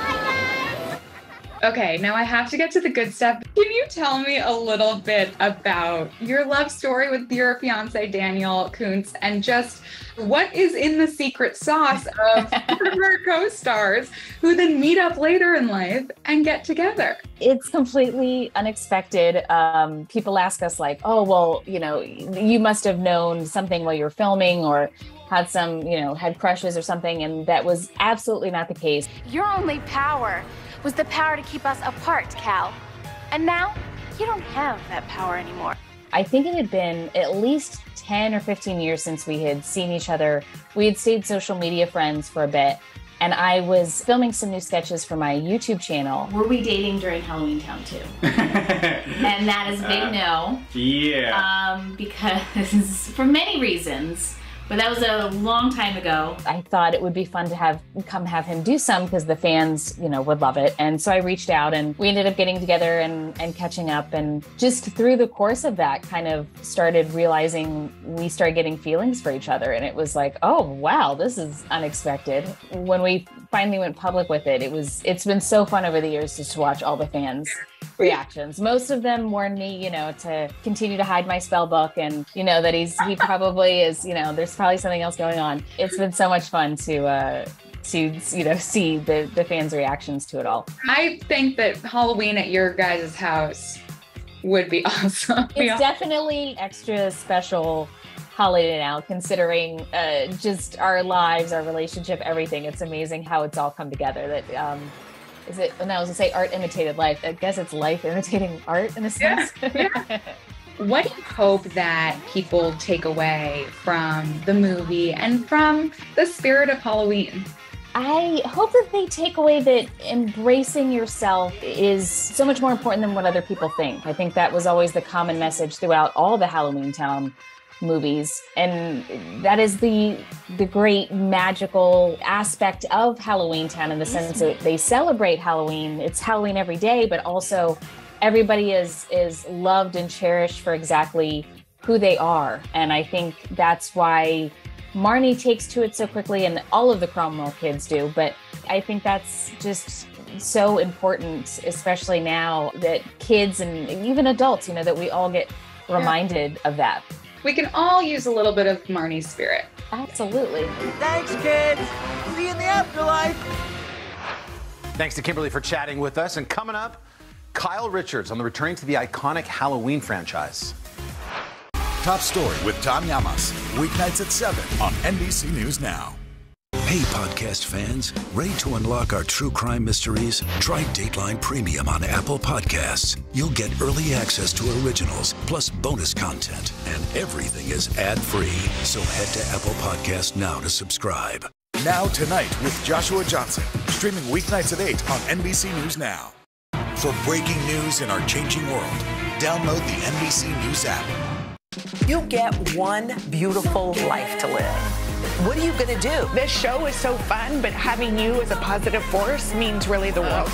Okay, now I have to get to the good stuff. Can you tell me a little bit about your love story with your fiancé, Daniel Kuntz, and just what is in the secret sauce of her co-stars who then meet up later in life and get together? It's completely unexpected. People ask us like, oh, well, you know, you must have known something while you were filming or had some, you know, had crushes or something. And that was absolutely not the case. Your only power was the power to keep us apart, Cal. And now, you don't have that power anymore. I think it had been at least 10 or 15 years since we had seen each other. We had stayed social media friends for a bit, and I was filming some new sketches for my YouTube channel. Were we dating during Halloween Town too? And that is a big no. Yeah. Because for many reasons, but that was a long time ago. I thought it would be fun to have him do some because the fans, you know, would love it. And so I reached out and we ended up getting together and catching up. And just through the course of that kind of started realizing we started getting feelings for each other. And it was like, oh, wow, this is unexpected. When we finally went public with it, it's been so fun over the years just to watch all the fans' reactions. Most of them warned me, you know, to continue to hide my spell book and, you know, that he probably is, you know, there's probably something else going on. It's been so much fun to you know, see the fans' reactions to it all. I think that Halloween at your guys' house would be awesome. It's definitely extra special holiday now, considering just our lives, our relationship, everything. It's amazing how it's all come together. That, and I was gonna say art imitated life. I guess it's life imitating art in a sense. Yeah, yeah. What do you hope that people take away from the movie and from the spirit of Halloween? I hope that they take away that embracing yourself is so much more important than what other people think. I think that was always the common message throughout all the Halloween Town movies. And that is the great magical aspect of Halloween Town in the sense that they celebrate Halloween. It's Halloween every day, but also everybody is loved and cherished for exactly who they are. And I think that's why Marnie takes to it so quickly, and all of the Cromwell kids do. But I think that's just so important, especially now that kids and even adults, you know, that we all get reminded of that. We can all use a little bit of Marnie's spirit. Absolutely. Thanks, kids. See you in the afterlife. Thanks to Kimberly for chatting with us. And coming up, Kyle Richards on the returning to the iconic Halloween franchise. Top Story with Tom Llamas, weeknights at 7 on NBC News Now. Hey, podcast fans, ready to unlock our true crime mysteries? Try Dateline Premium on Apple Podcasts. You'll get early access to originals, plus bonus content, and everything is ad-free. So head to Apple Podcasts now to subscribe. Now Tonight with Joshua Johnson, streaming weeknights at 8 on NBC News Now. For breaking news in our changing world, download the NBC News app. You get one beautiful life to live. What are you going to do? This show is so fun, but having you as a positive force means really the world.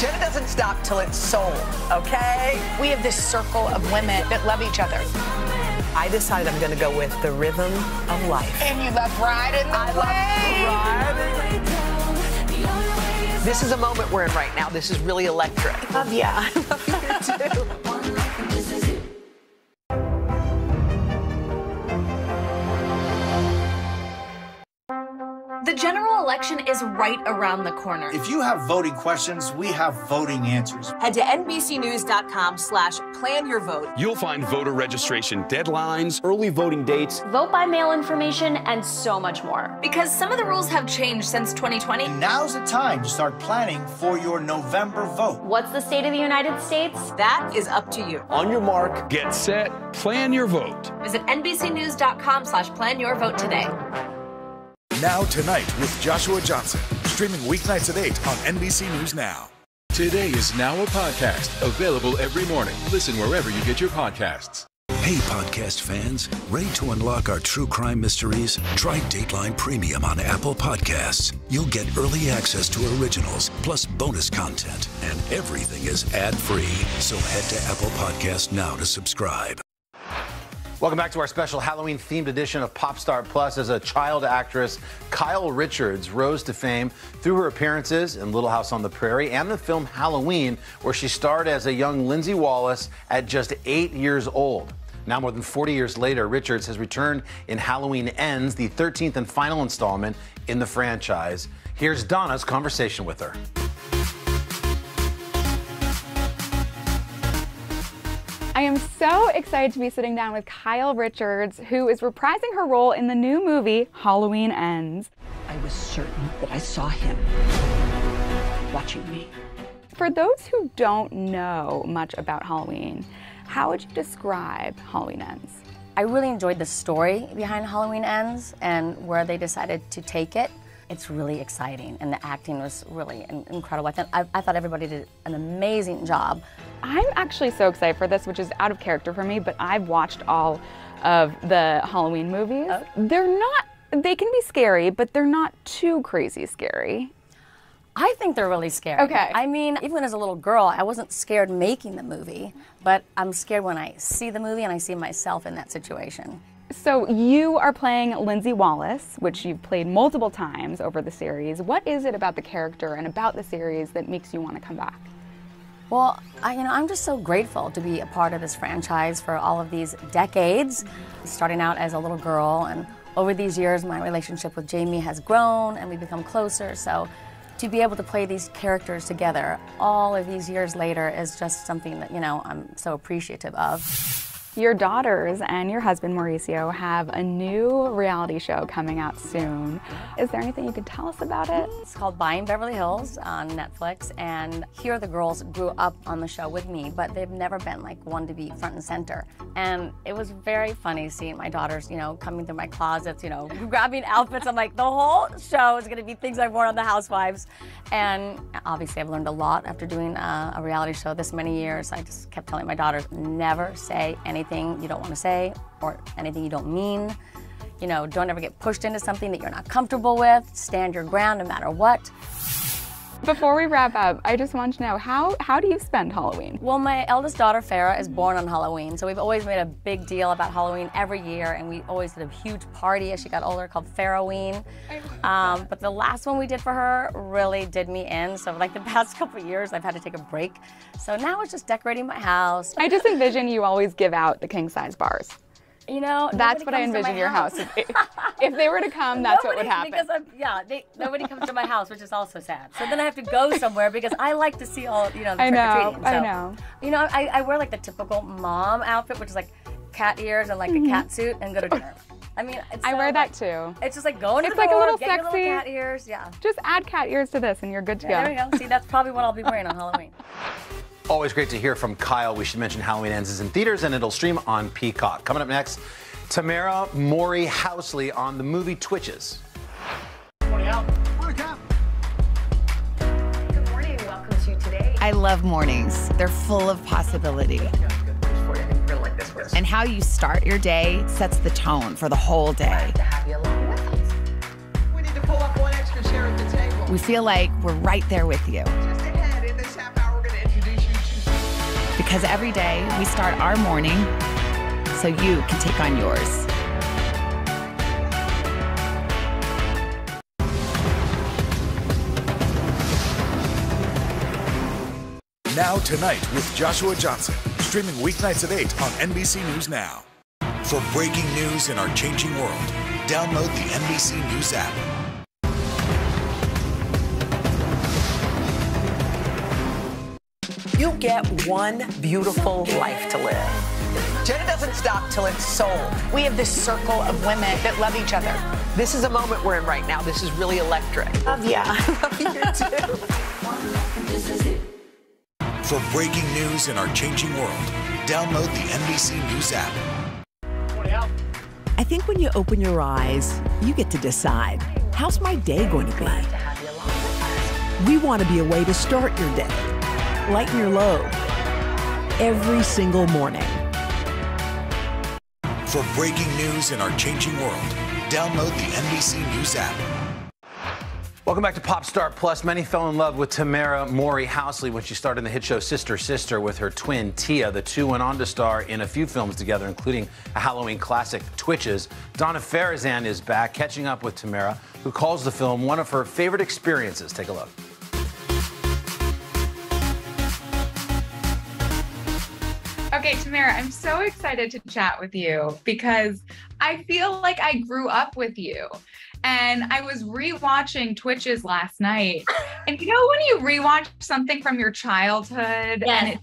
Jenna doesn't stop till it's sold, okay? We have this circle of women that love each other. I decided I'm going to go with the rhythm of life. And you love riding the wave. I love riding. This is a moment we're in right now. This is really electric. Yeah, I love you too. The general election is right around the corner. If you have voting questions, we have voting answers. Head to nbcnews.com/planyourvote. You'll find voter registration deadlines, early voting dates, vote by mail information, and so much more. Because some of the rules have changed since 2020. Now's the time to start planning for your November vote. What's the state of the United States? That is up to you. On your mark, get set, plan your vote. Visit nbcnews.com/planyourvote today. Now Tonight with Joshua Johnson, streaming weeknights at 8 on NBC News Now. Today is Now a podcast, available every morning. Listen wherever you get your podcasts. Hey, podcast fans, ready to unlock our true crime mysteries? Try Dateline Premium on Apple Podcasts. You'll get early access to originals, plus bonus content, and everything is ad-free. So head to Apple Podcasts now to subscribe. Welcome back to our special Halloween-themed edition of Pop Star Plus. As a child actress, Kyle Richards rose to fame through her appearances in Little House on the Prairie and the film Halloween, where she starred as a young Lindsay Wallace at just 8 years old. Now, more than 40 years later, Richards has returned in Halloween Ends, the 13th and final installment in the franchise. Here's Donna's conversation with her. I am so excited to be sitting down with Kyle Richards, who is reprising her role in the new movie, Halloween Ends. I was certain that I saw him watching me. For those who don't know much about Halloween, how would you describe Halloween Ends? I really enjoyed the story behind Halloween Ends and where they decided to take it. It's really exciting, and the acting was really incredible. I thought everybody did an amazing job. I'm actually so excited for this, which is out of character for me, but I've watched all of the Halloween movies. Oh. They can be scary, but they're not too crazy scary. I think they're really scary. Okay. I mean, even as a little girl, I wasn't scared making the movie, but I'm scared when I see the movie and I see myself in that situation. So you are playing Lindsay Wallace, which you've played multiple times over the series. What is it about the character and about the series that makes you want to come back? Well, I'm just so grateful to be a part of this franchise for all of these decades, starting out as a little girl. And over these years, my relationship with Jamie has grown and we've become closer. So to be able to play these characters together all of these years later is just something that, I'm so appreciative of. Your daughters and your husband, Mauricio, have a new reality show coming out soon. Is there anything you could tell us about it? It's called Buying Beverly Hills on Netflix, and here the girls grew up on the show with me, but they've never been like one to be front and center. And it was very funny seeing my daughters, coming through my closets, grabbing outfits. I'm like, the whole show is gonna be things I've worn on The Housewives. And obviously I've learned a lot after doing a reality show this many years. I just kept telling my daughters, never say anything you don't want to say or anything you don't mean. Don't ever get pushed into something that you're not comfortable with. Stand your ground no matter what. Before we wrap up, I just want to know, how do you spend Halloween? Well, my eldest daughter, Farah, is born on Halloween, so we've always made a big deal about Halloween every year, and we always did a huge party as she got older called Farroween. But the last one we did for her really did me in, so like the past couple of years, I've had to take a break. So now it's just decorating my house. I just envision you always give out the king-size bars. That's what I envision your house. If they were to come, that's what would happen. Because nobody comes to my house, which is also sad. So then I have to go somewhere because I like to see all, the trick-or-treating. So, I wear like the typical mom outfit, which is like cat ears and like a cat suit, and go to dinner. I mean, I wear that too. It's just like going to the door, get your little cat ears, yeah. Just add cat ears to this and you're good to go. There we go. See, that's probably what I'll be wearing on Halloween. Always great to hear from Kyle. We should mention Halloween Ends is in theaters and it'll stream on Peacock. Coming up next, Tamera Mowry-Housley on the movie Twitches. Good morning, Al. Morning, Cap. Good morning. Welcome to Today. I love mornings. They're full of possibility. And how you start your day sets the tone for the whole day. Glad to have you along with us. We need to pull up one extra chair at the table. We feel like we're right there with you. Because every day we start our morning so you can take on yours. Now Tonight with Joshua Johnson, streaming weeknights at 8 on NBC News Now. For breaking news in our changing world, download the NBC News app. You get one beautiful life to live. Jenna doesn't stop till it's sold. We have this circle of women that love each other. This is a moment we're in right now. This is really electric. Yeah, I love you too. This is it. For breaking news in our changing world, download the NBC News app. I think when you open your eyes, you get to decide, how's my day going to be? We want to be a way to start your day. Lighten your load every single morning. For breaking news in our changing world, download the NBC News app. Welcome back to Pop Star Plus. Many fell in love with Tamera Mowry-Housley when she starred in the hit show Sister, Sister with her twin Tia. The two went on to star in a few films together, including a Halloween classic, Twitches. Donna Farizan is back, catching up with Tamera, who calls the film one of her favorite experiences. Take a look. Okay, Tamera, I'm so excited to chat with you because I feel like I grew up with you. And I was rewatching Twitches last night. And you know when you rewatch something from your childhood and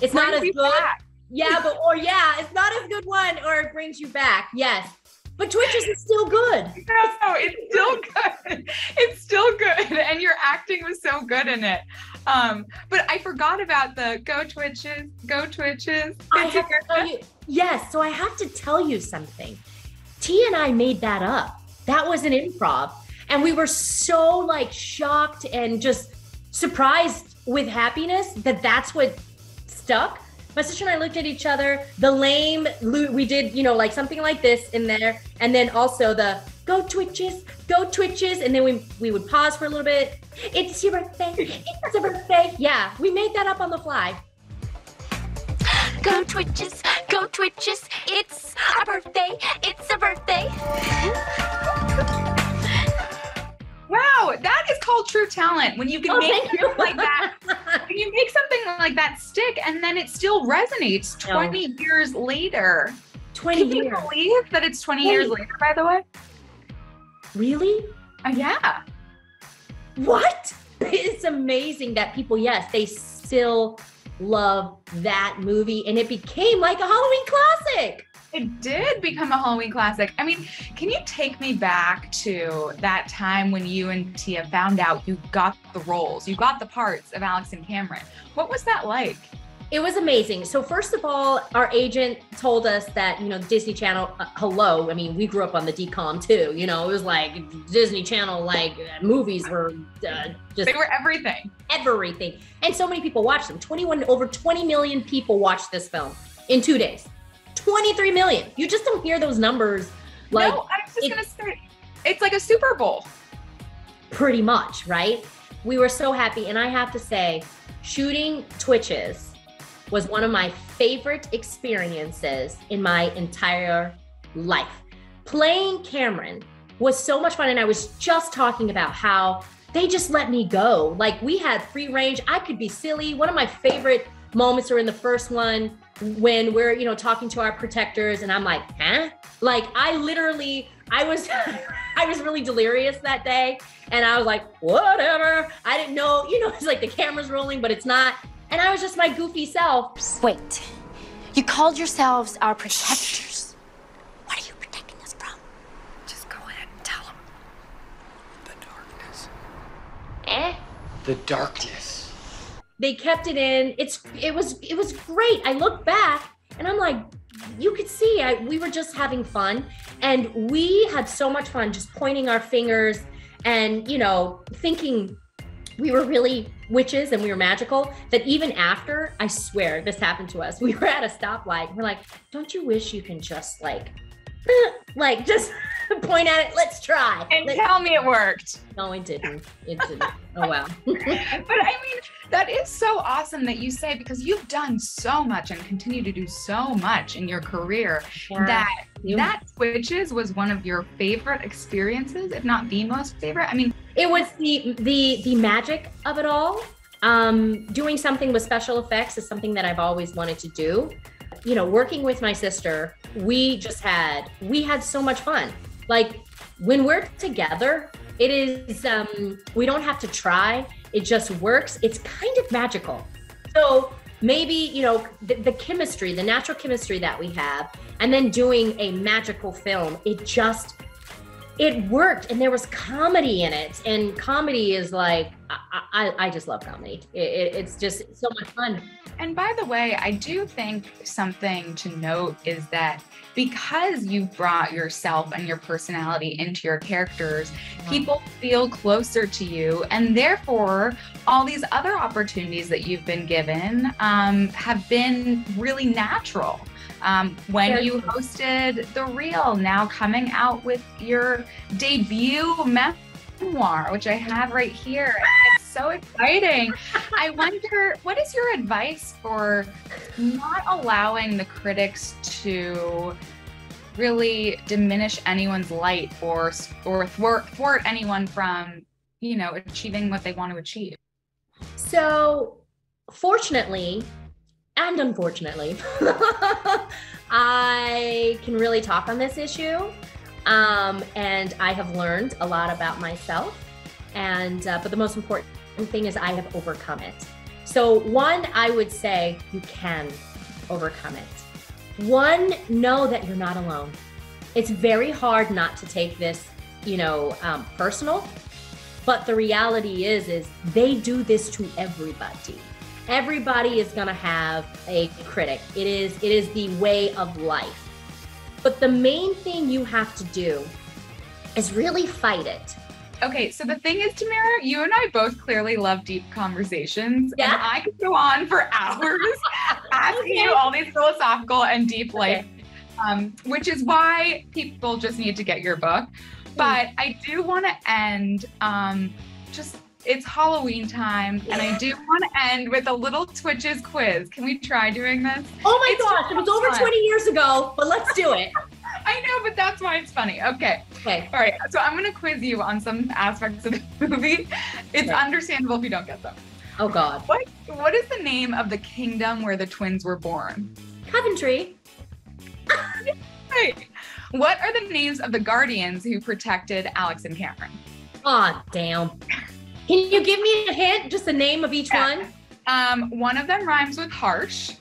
it's not as good? Back. Yeah, but or yeah, it's not as good one or it brings you back. Yes. But Twitches is still good. No, it's still good. It's still good. And your acting was so good in it. But I forgot about the go Twitches, go Twitches. I have to tell you, yes, so I have to tell you something. T and I made that up. That was an improv. And we were so like shocked and just surprised with happiness that that's what stuck. My sister and I looked at each other, the lame, we did, you know, like something like this in there. And then also the go Twitches. And then we would pause for a little bit. It's your birthday, it's your birthday. Yeah, we made that up on the fly. Go Twitches, it's our birthday, it's a birthday. Wow, that is called true talent. When you can make something like that, when you make something like that stick and then it still resonates 20 years later. 20 years. Can you believe that it's 20 years later, by the way? Really? Yeah. What? It's amazing that people, yes, they still love that movie and it became like a Halloween classic. It did become a Halloween classic. I mean, can you take me back to that time when you and Tia found out you got the roles, you got the parts of Alex and Cameron? What was that like? It was amazing. So first of all, our agent told us that, you know, Disney Channel, hello, I mean, we grew up on the DCOM too, you know, it was like Disney Channel, like movies were just— They were everything. Everything. And so many people watched them. Over 20 million people watched this film in 2 days. 23 million. You just don't hear those numbers. Like, no, I was just gonna say, it's like a Super Bowl. Pretty much, right? We were so happy. And I have to say, shooting Twitches was one of my favorite experiences in my entire life. Playing Cameron was so much fun. And I was just talking about how they just let me go. Like we had free range, I could be silly. One of my favorite moments were in the first one, when we're, you know, talking to our protectors and I'm like, huh? Like I literally, I was really delirious that day. And I was like, whatever. I didn't know, you know, it's like the camera's rolling, but it's not. And I was just my goofy self. Wait, you called yourselves our protectors. What are you protecting us from? Just go ahead and tell them. The darkness. The darkness. They kept it in. It was great. I look back and I'm like, you could see we were just having fun, and we had so much fun just pointing our fingers and, you know, thinking we were really witches and we were magical. That even after, I swear this happened to us, we were at a stoplight. We're like, don't you wish you can just like just point at it, let's try. And tell me it worked. No, it didn't. It didn't. Oh, wow. But I mean, that is so awesome that you say, because you've done so much and continue to do so much in your career, that Twitches was one of your favorite experiences, if not the most favorite. I mean, it was the magic of it all. Doing something with special effects is something that I've always wanted to do. You know, working with my sister, we had so much fun. Like when we're together, it is, we don't have to try, it just works. It's kind of magical. So maybe, you know, the chemistry, the natural chemistry that we have, and then doing a magical film, it worked, and there was comedy in it. And comedy is like, I just love comedy. It's just so much fun. And by the way, I do think something to note is that because you've brought yourself and your personality into your characters, people feel closer to you. And therefore, all these other opportunities that you've been given have been really natural. When you hosted The Real, now coming out with your debut memoir, which I have right here. It's so exciting. I wonder, what is your advice for not allowing the critics to really diminish anyone's light or thwart anyone from, you know, achieving what they want to achieve? So fortunately, and unfortunately, I can really talk on this issue. And I have learned a lot about myself. And, but the most important thing is I have overcome it. So one, I would say you can overcome it. One, know that you're not alone. It's very hard not to take this, you know, personal, but the reality is they do this to everybody. Everybody is gonna have a critic. It is the way of life. But the main thing you have to do is really fight it. Okay, so the thing is, Tamera, you and I both clearly love deep conversations. Yeah. And I could go on for hours asking you all these philosophical and deep life, which is why people just need to get your book. But I do wanna end just, it's Halloween time, and I do want to end with a little Twitches quiz. Can we try doing this? Oh my gosh, it was over 20 years ago, but let's do it. I know, but that's why it's funny. Okay. Okay. All right. So I'm going to quiz you on some aspects of the movie. It's understandable if you don't get them. Oh God. What is the name of the kingdom where the twins were born? Coventry. Right. What are the names of the guardians who protected Alex and Cameron? Oh, damn. Can you give me a hint? Just the name of each one? One of them rhymes with harsh.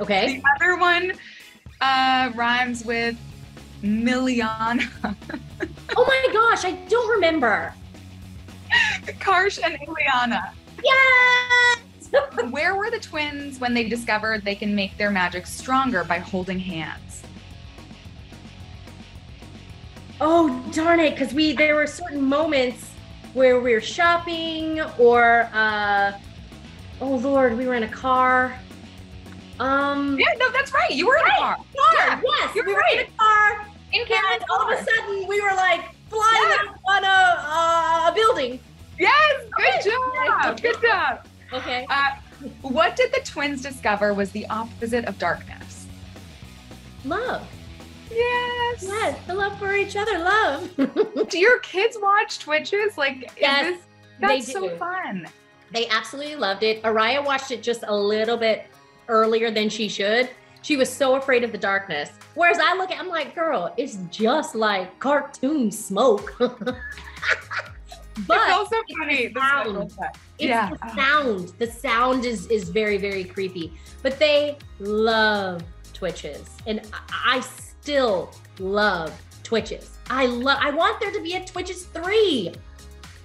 Okay. The other one rhymes with Miliana. Oh my gosh, I don't remember. Karsh and Ileana. Yes! Where were the twins when they discovered they can make their magic stronger by holding hands? Oh, darn it, because there were certain moments where we were shopping or, oh Lord, we were in a car. Yeah, no, that's right, you were in a car. Yeah. Yes, we were in a car, and all of a sudden we were like flying on a building. Yes, good job. Okay. What did the twins discover was the opposite of darkness? Love. Yes. Yes, the love for each other, love. Do your kids watch Twitches? Like, yes, that's so fun. They absolutely loved it. Araya watched it just a little bit earlier than she should. She was so afraid of the darkness. Whereas I look at, I'm like, girl, it's just like cartoon smoke. But it's also funny. It's the sound. The sound is very, very creepy. But they love Twitches, and I still love Twitches. I want there to be a Twitches 3.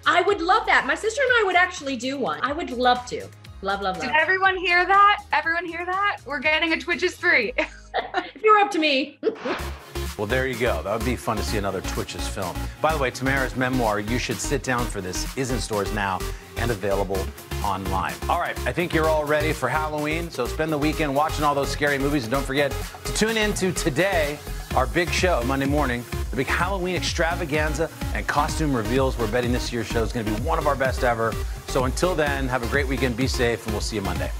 I would love that. My sister and I would actually do one. I would love to. Love, love, love. Did everyone hear that? Everyone hear that? We're getting a Twitches 3. If you're up to me. Well, there you go. That would be fun to see another Twitches film. By the way, Tamera's memoir, You Should Sit Down for This, is in stores now and available online. All right, I think you're all ready for Halloween, so spend the weekend watching all those scary movies, and don't forget to tune in to today, our big show, Monday morning, the big Halloween extravaganza and costume reveals. We're betting this year's show is going to be one of our best ever. So until then, have a great weekend, be safe, and we'll see you Monday.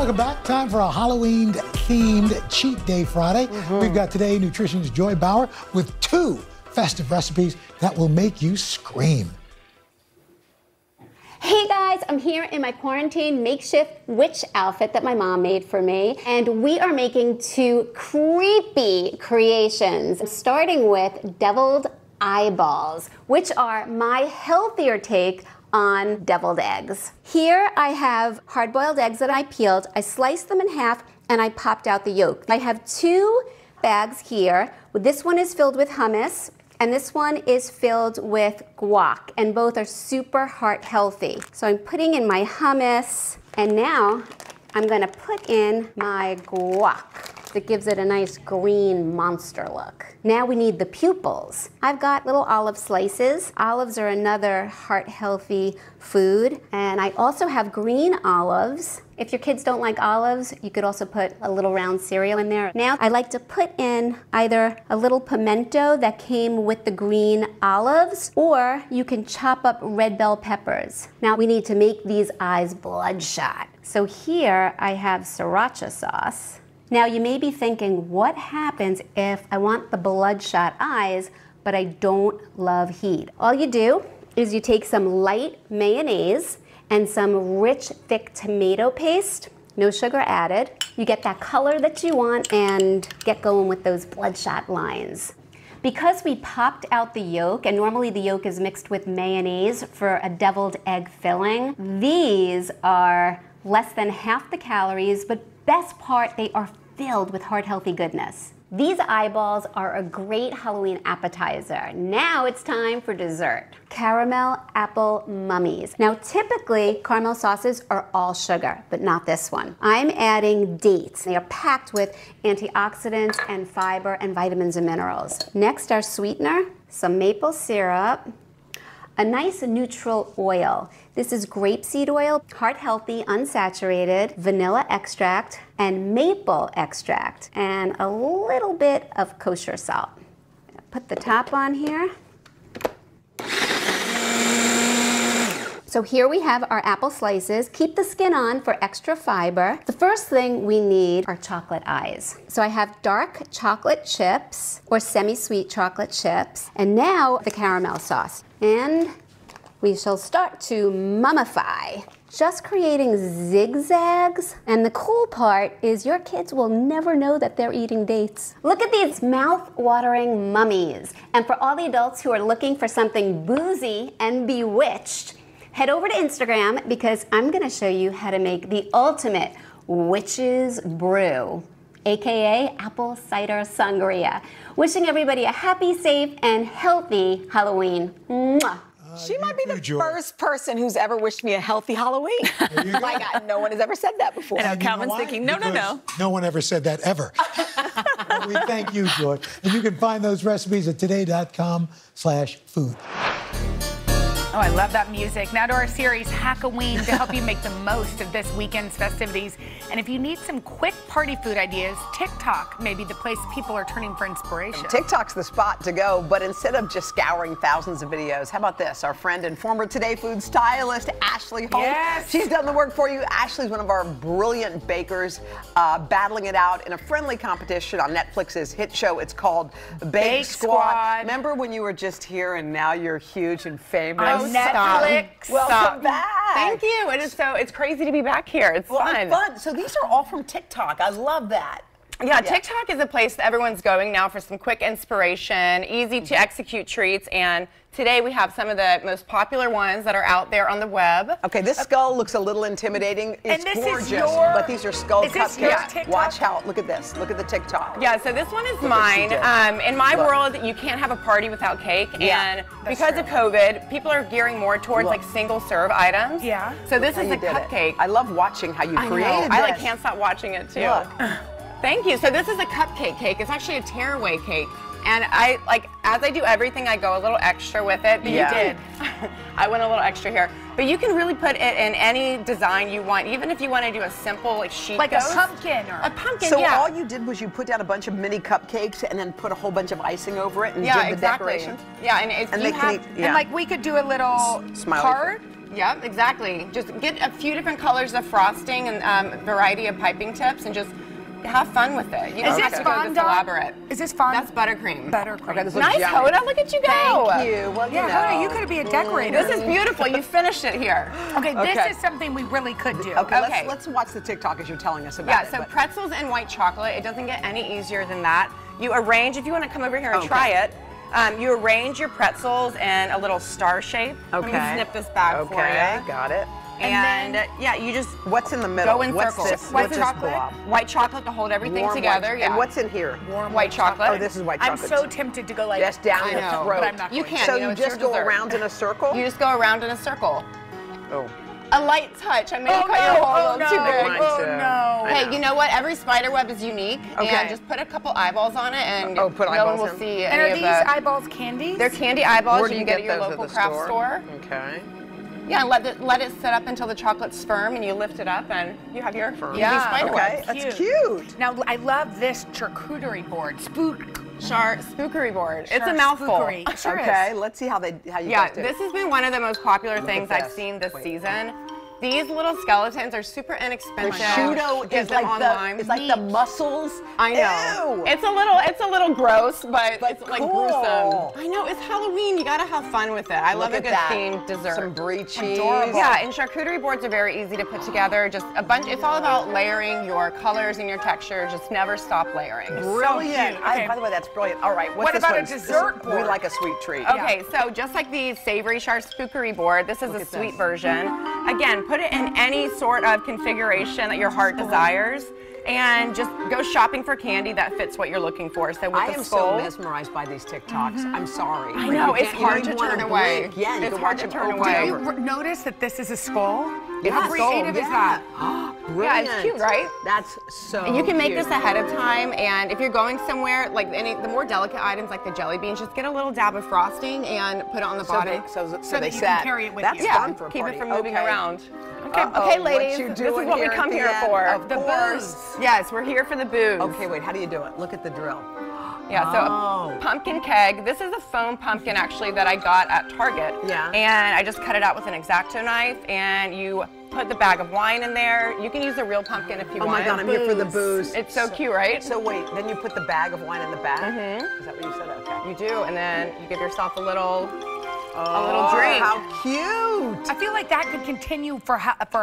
Welcome back. Time for a Halloween-themed Cheat Day Friday. We've got today nutritionist Joy Bauer with two festive recipes that will make you scream. Hey guys, I'm here in my quarantine makeshift witch outfit that my mom made for me, and we are making two creepy creations, starting with deviled eyeballs, which are my healthier take on deviled eggs. Here I have hard-boiled eggs that I peeled. I sliced them in half and I popped out the yolk. I have two bags here. This one is filled with hummus and this one is filled with guac, and both are super heart healthy. So I'm putting in my hummus and now I'm gonna put in my guac. That gives it a nice green monster look. Now we need the pupils. I've got little olive slices. Olives are another heart-healthy food. And I also have green olives. If your kids don't like olives, you could also put a little round cereal in there. Now I like to put in either a little pimento that came with the green olives, or you can chop up red bell peppers. Now we need to make these eyes bloodshot. So here I have sriracha sauce. Now you may be thinking, what happens if I want the bloodshot eyes, but I don't love heat? All you do is you take some light mayonnaise and some rich, thick tomato paste, no sugar added. You get that color that you want and get going with those bloodshot lines. Because we popped out the yolk, and normally the yolk is mixed with mayonnaise for a deviled egg filling, these are less than half the calories, but best part, they are filled with heart-healthy goodness. These eyeballs are a great Halloween appetizer. Now it's time for dessert. Caramel apple mummies. Now typically, caramel sauces are all sugar, but not this one. I'm adding dates. They are packed with antioxidants and fiber and vitamins and minerals. Next, our sweetener, some maple syrup, a nice neutral oil. This is grapeseed oil, heart-healthy, unsaturated, vanilla extract, and maple extract, and a little bit of kosher salt. Put the top on here. So here we have our apple slices. Keep the skin on for extra fiber. The first thing we need are chocolate eyes. So I have dark chocolate chips or semi-sweet chocolate chips, and now the caramel sauce. And we shall start to mummify. Just creating zigzags, and the cool part is your kids will never know that they're eating dates. Look at these mouth-watering mummies. And for all the adults who are looking for something boozy and bewitched, head over to Instagram because I'm gonna show you how to make the ultimate witch's brew, AKA apple cider sangria. Wishing everybody a happy, safe, and healthy Halloween. Mwah. She might be the first person who's ever wished me a healthy Halloween. My God, no one has ever said that before. And Calvin's thinking, no. No one ever said that, ever. Well, we thank you, George. And you can find those recipes at today.com/food. Oh, I love that music. Now to our series, Hackoween, to help you make the most of this weekend's festivities. And if you need some quick party food ideas, TikTok may be the place people are turning for inspiration. And TikTok's the spot to go, but instead of just scouring thousands of videos, how about this? Our friend and former Today Food stylist, Ashley Holmes. Yes. She's done the work for you. Ashley's one of our brilliant bakers, battling it out in a friendly competition on Netflix's hit show. It's called Bake Squad. Remember when you were just here and now you're huge and famous? Netflix. Welcome back. Thank you. It is so, it's crazy to be back here. It's fun. It's fun. So these are all from TikTok. I love that. Yeah, TikTok is a place that everyone's going now for some quick inspiration, easy to execute treats, and today we have some of the most popular ones that are out there on the web. Okay, this skull looks a little intimidating. It's gorgeous, but these are skull cupcakes. Watch out. Look at this. Look at the TikTok. Yeah, so this one is mine. In my world, you can't have a party without cake, and because of COVID, people are gearing more towards like single-serve items. Yeah. So this is a cupcake. I love watching how you created this. I like can't stop watching it too. Look. Thank you. So this is a cupcake cake. It's actually a tearaway cake. And I, like, as I do everything, I go a little extra with it. But you did. I went a little extra here. But you can really put it in any design you want, even if you want to do a simple, like, sheet a pumpkin or... A pumpkin, So all you did was you put down a bunch of mini cupcakes and then put a whole bunch of icing over it and did the decorations. Yeah, and it's... And, and like, we could do a little card. Yep, exactly. Just get a few different colors of frosting and variety of piping tips and just have fun with it. You don't have to go this elaborate. Is this fondant? That's buttercream. Buttercream. Okay, nice, Hoda. Look at you go. Thank you. Well, yeah, Hoda, you could be a decorator. This is beautiful. You finished it here. Okay, this is something we really could do. Okay, let's watch the TikTok as you're telling us about it. Yeah, so pretzels and white chocolate. It doesn't get any easier than that. You arrange, if you want to come over here and try it, you arrange your pretzels in a little star shape. Okay. Let me snip this back for you. Okay, got it. And then, yeah, you just what's in the middle? Go in circles. White chocolate. White chocolate to hold everything together. Yeah. And what's in here? Warm white chocolate. Oh, this is white chocolate. I'm so tempted to go like just down the throat. But I'm not. You can't. So you just go around in a circle. You just go around in a circle. Oh. A light touch. I may have cut your hole a little too big. Oh no! Hey, you know what? Every spider web is unique, and just put a couple eyeballs on it, and no one will see any of that. And are these eyeballs candies? They're candy eyeballs. You can get at your local craft store. Okay. Yeah, let it set up until the chocolate's firm, and you lift it up, and you have your spider web. Okay, that's cute. Now I love this charcuterie board, spookery board. It's a mouthful. Sure okay, is. Let's see how you guys do. Yeah, this has been one of the most popular things I've seen this season. These little skeletons are super inexpensive. Prosciutto is like it's like the muscles. I know. Ew. It's a little gross, but it's like gruesome. I know. It's Halloween. You gotta have fun with it. I love a good themed dessert. Some brie cheese. Adorable. Yeah, and charcuterie boards are very easy to put together. Just a bunch. It's all about layering your colors and your texture. Just never stop layering. Brilliant. So by the way, that's brilliant. All right. What about a dessert board? We like a sweet treat. Okay, so just like the savory charcuterie board, this is a sweet version. Again. Put it in any sort of configuration that your heart desires, and just go shopping for candy that fits what you're looking for. So with I am so mesmerized by these TikToks. Mm-hmm. I'm sorry. I know it's hard to turn away. Yeah, it's hard to turn away. Do you notice that this is a skull? How creative is that? Brilliant. Yeah, it's cute, right? That's so. And you can make this ahead of time, and if you're going somewhere like the more delicate items like the jelly beans, just get a little dab of frosting and put it on the bottom. So they set. Carry it with you. That's fun for a party. Keep it from moving around. Okay, okay, ladies, this is what we come here for. The booze. Yes, we're here for the booze. Okay, wait, how do you do it? Look at the drill. Yeah, so a pumpkin keg. This is a foam pumpkin, actually, that I got at Target. Yeah. And I just cut it out with an X-Acto knife, and you put the bag of wine in there. You can use a real pumpkin if you want. Oh my God, I'm here for the booze. It's so cute, right? So wait, then you put the bag of wine in the bag? Mm-hmm. Is that what you said? Okay. You do, and then you give yourself a little drink. How cute! I feel like that could continue for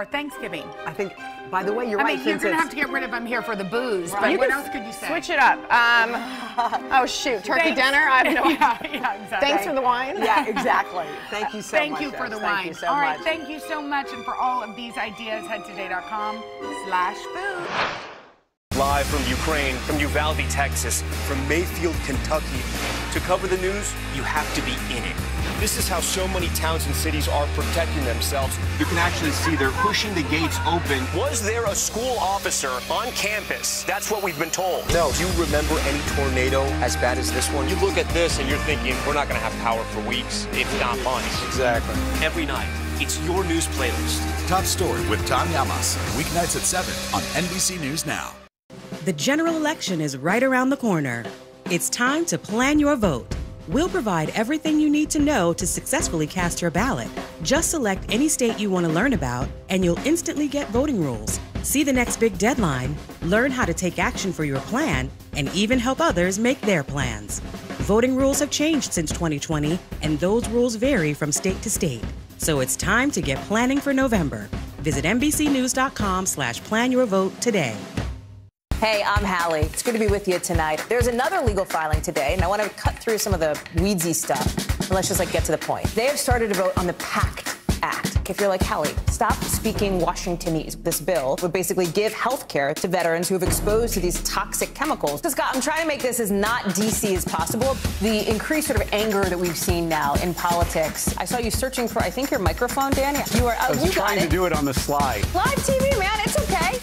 Thanksgiving. I think. By the way, you're right. I mean, you're gonna have to get rid of "I'm here for the booze." Right. But what else could you say? Switch it up. Oh shoot, turkey dinner. I don't know. Yeah, exactly. Thanks for the wine. Yeah, exactly. Thank you so much. Thank you for the wine. All right, thank you so much, and for all of these ideas, head to today.com/food. Live from Ukraine, from Uvalde, Texas, from Mayfield, Kentucky. To cover the news, you have to be in it. This is how so many towns and cities are protecting themselves. You can actually see they're pushing the gates open. Was there a school officer on campus? That's what we've been told. No. Do you remember any tornado as bad as this one? You look at this and you're thinking, we're not going to have power for weeks, if not months. Exactly. Every night, it's your news playlist. Top Story with Tom Llamas. Weeknights at 7 on NBC News Now. The general election is right around the corner. It's time to plan your vote. We'll provide everything you need to know to successfully cast your ballot. Just select any state you want to learn about, and you'll instantly get voting rules, see the next big deadline, learn how to take action for your plan, and even help others make their plans. Voting rules have changed since 2020, and those rules vary from state to state. So it's time to get planning for November. Visit NBCnews.com/planyourvote today. Hey, I'm Hallie. It's good to be with you tonight. There's another legal filing today, and I want to cut through some of the weedsy stuff. And let's just get to the point. They have started to vote on the PACT Act. If you're like, Hallie, stop speaking Washingtonese. This bill would basically give health care to veterans who have exposed to these toxic chemicals. So Scott, I'm trying to make this as not DC as possible. The increased sort of anger that we've seen now in politics. I saw you searching for, I think, your microphone, Danny. You are out. You got it. I was trying to do it on the slide. Live TV, man. It's okay.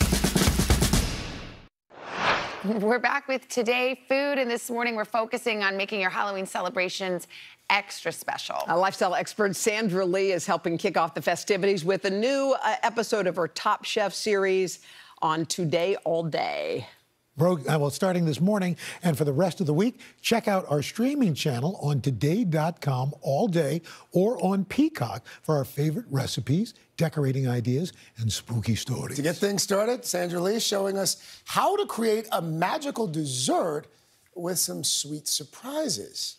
We're back with Today Food, and this morning we're focusing on making your Halloween celebrations extra special. Lifestyle expert Sandra Lee is helping kick off the festivities with a new episode of her Top Chef series on Today All Day. well, starting this morning and for the rest of the week. Check out our streaming channel on today.com all day or on Peacock for our favorite recipes, decorating ideas, and spooky stories. To get things started, Sandra Lee showing us how to create a magical dessert with some sweet surprises.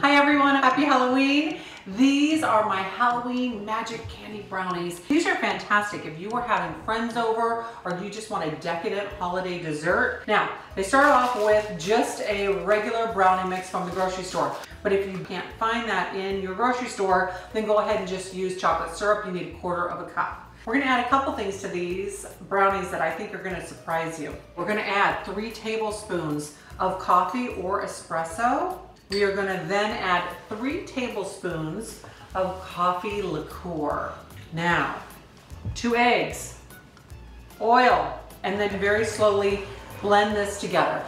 Hi everyone, happy Halloween. These are my Halloween magic candy brownies. These are fantastic if you are having friends over or you just want a decadent holiday dessert. Now, they start off with just a regular brownie mix from the grocery store. But if you can't find that in your grocery store, then go ahead and just use chocolate syrup. You need a quarter of a cup. We're gonna add a couple things to these brownies that I think are gonna surprise you. We're gonna add 3 tablespoons of coffee or espresso. We are gonna then add 3 tablespoons of coffee liqueur. Now, 2 eggs, oil, and then very slowly blend this together.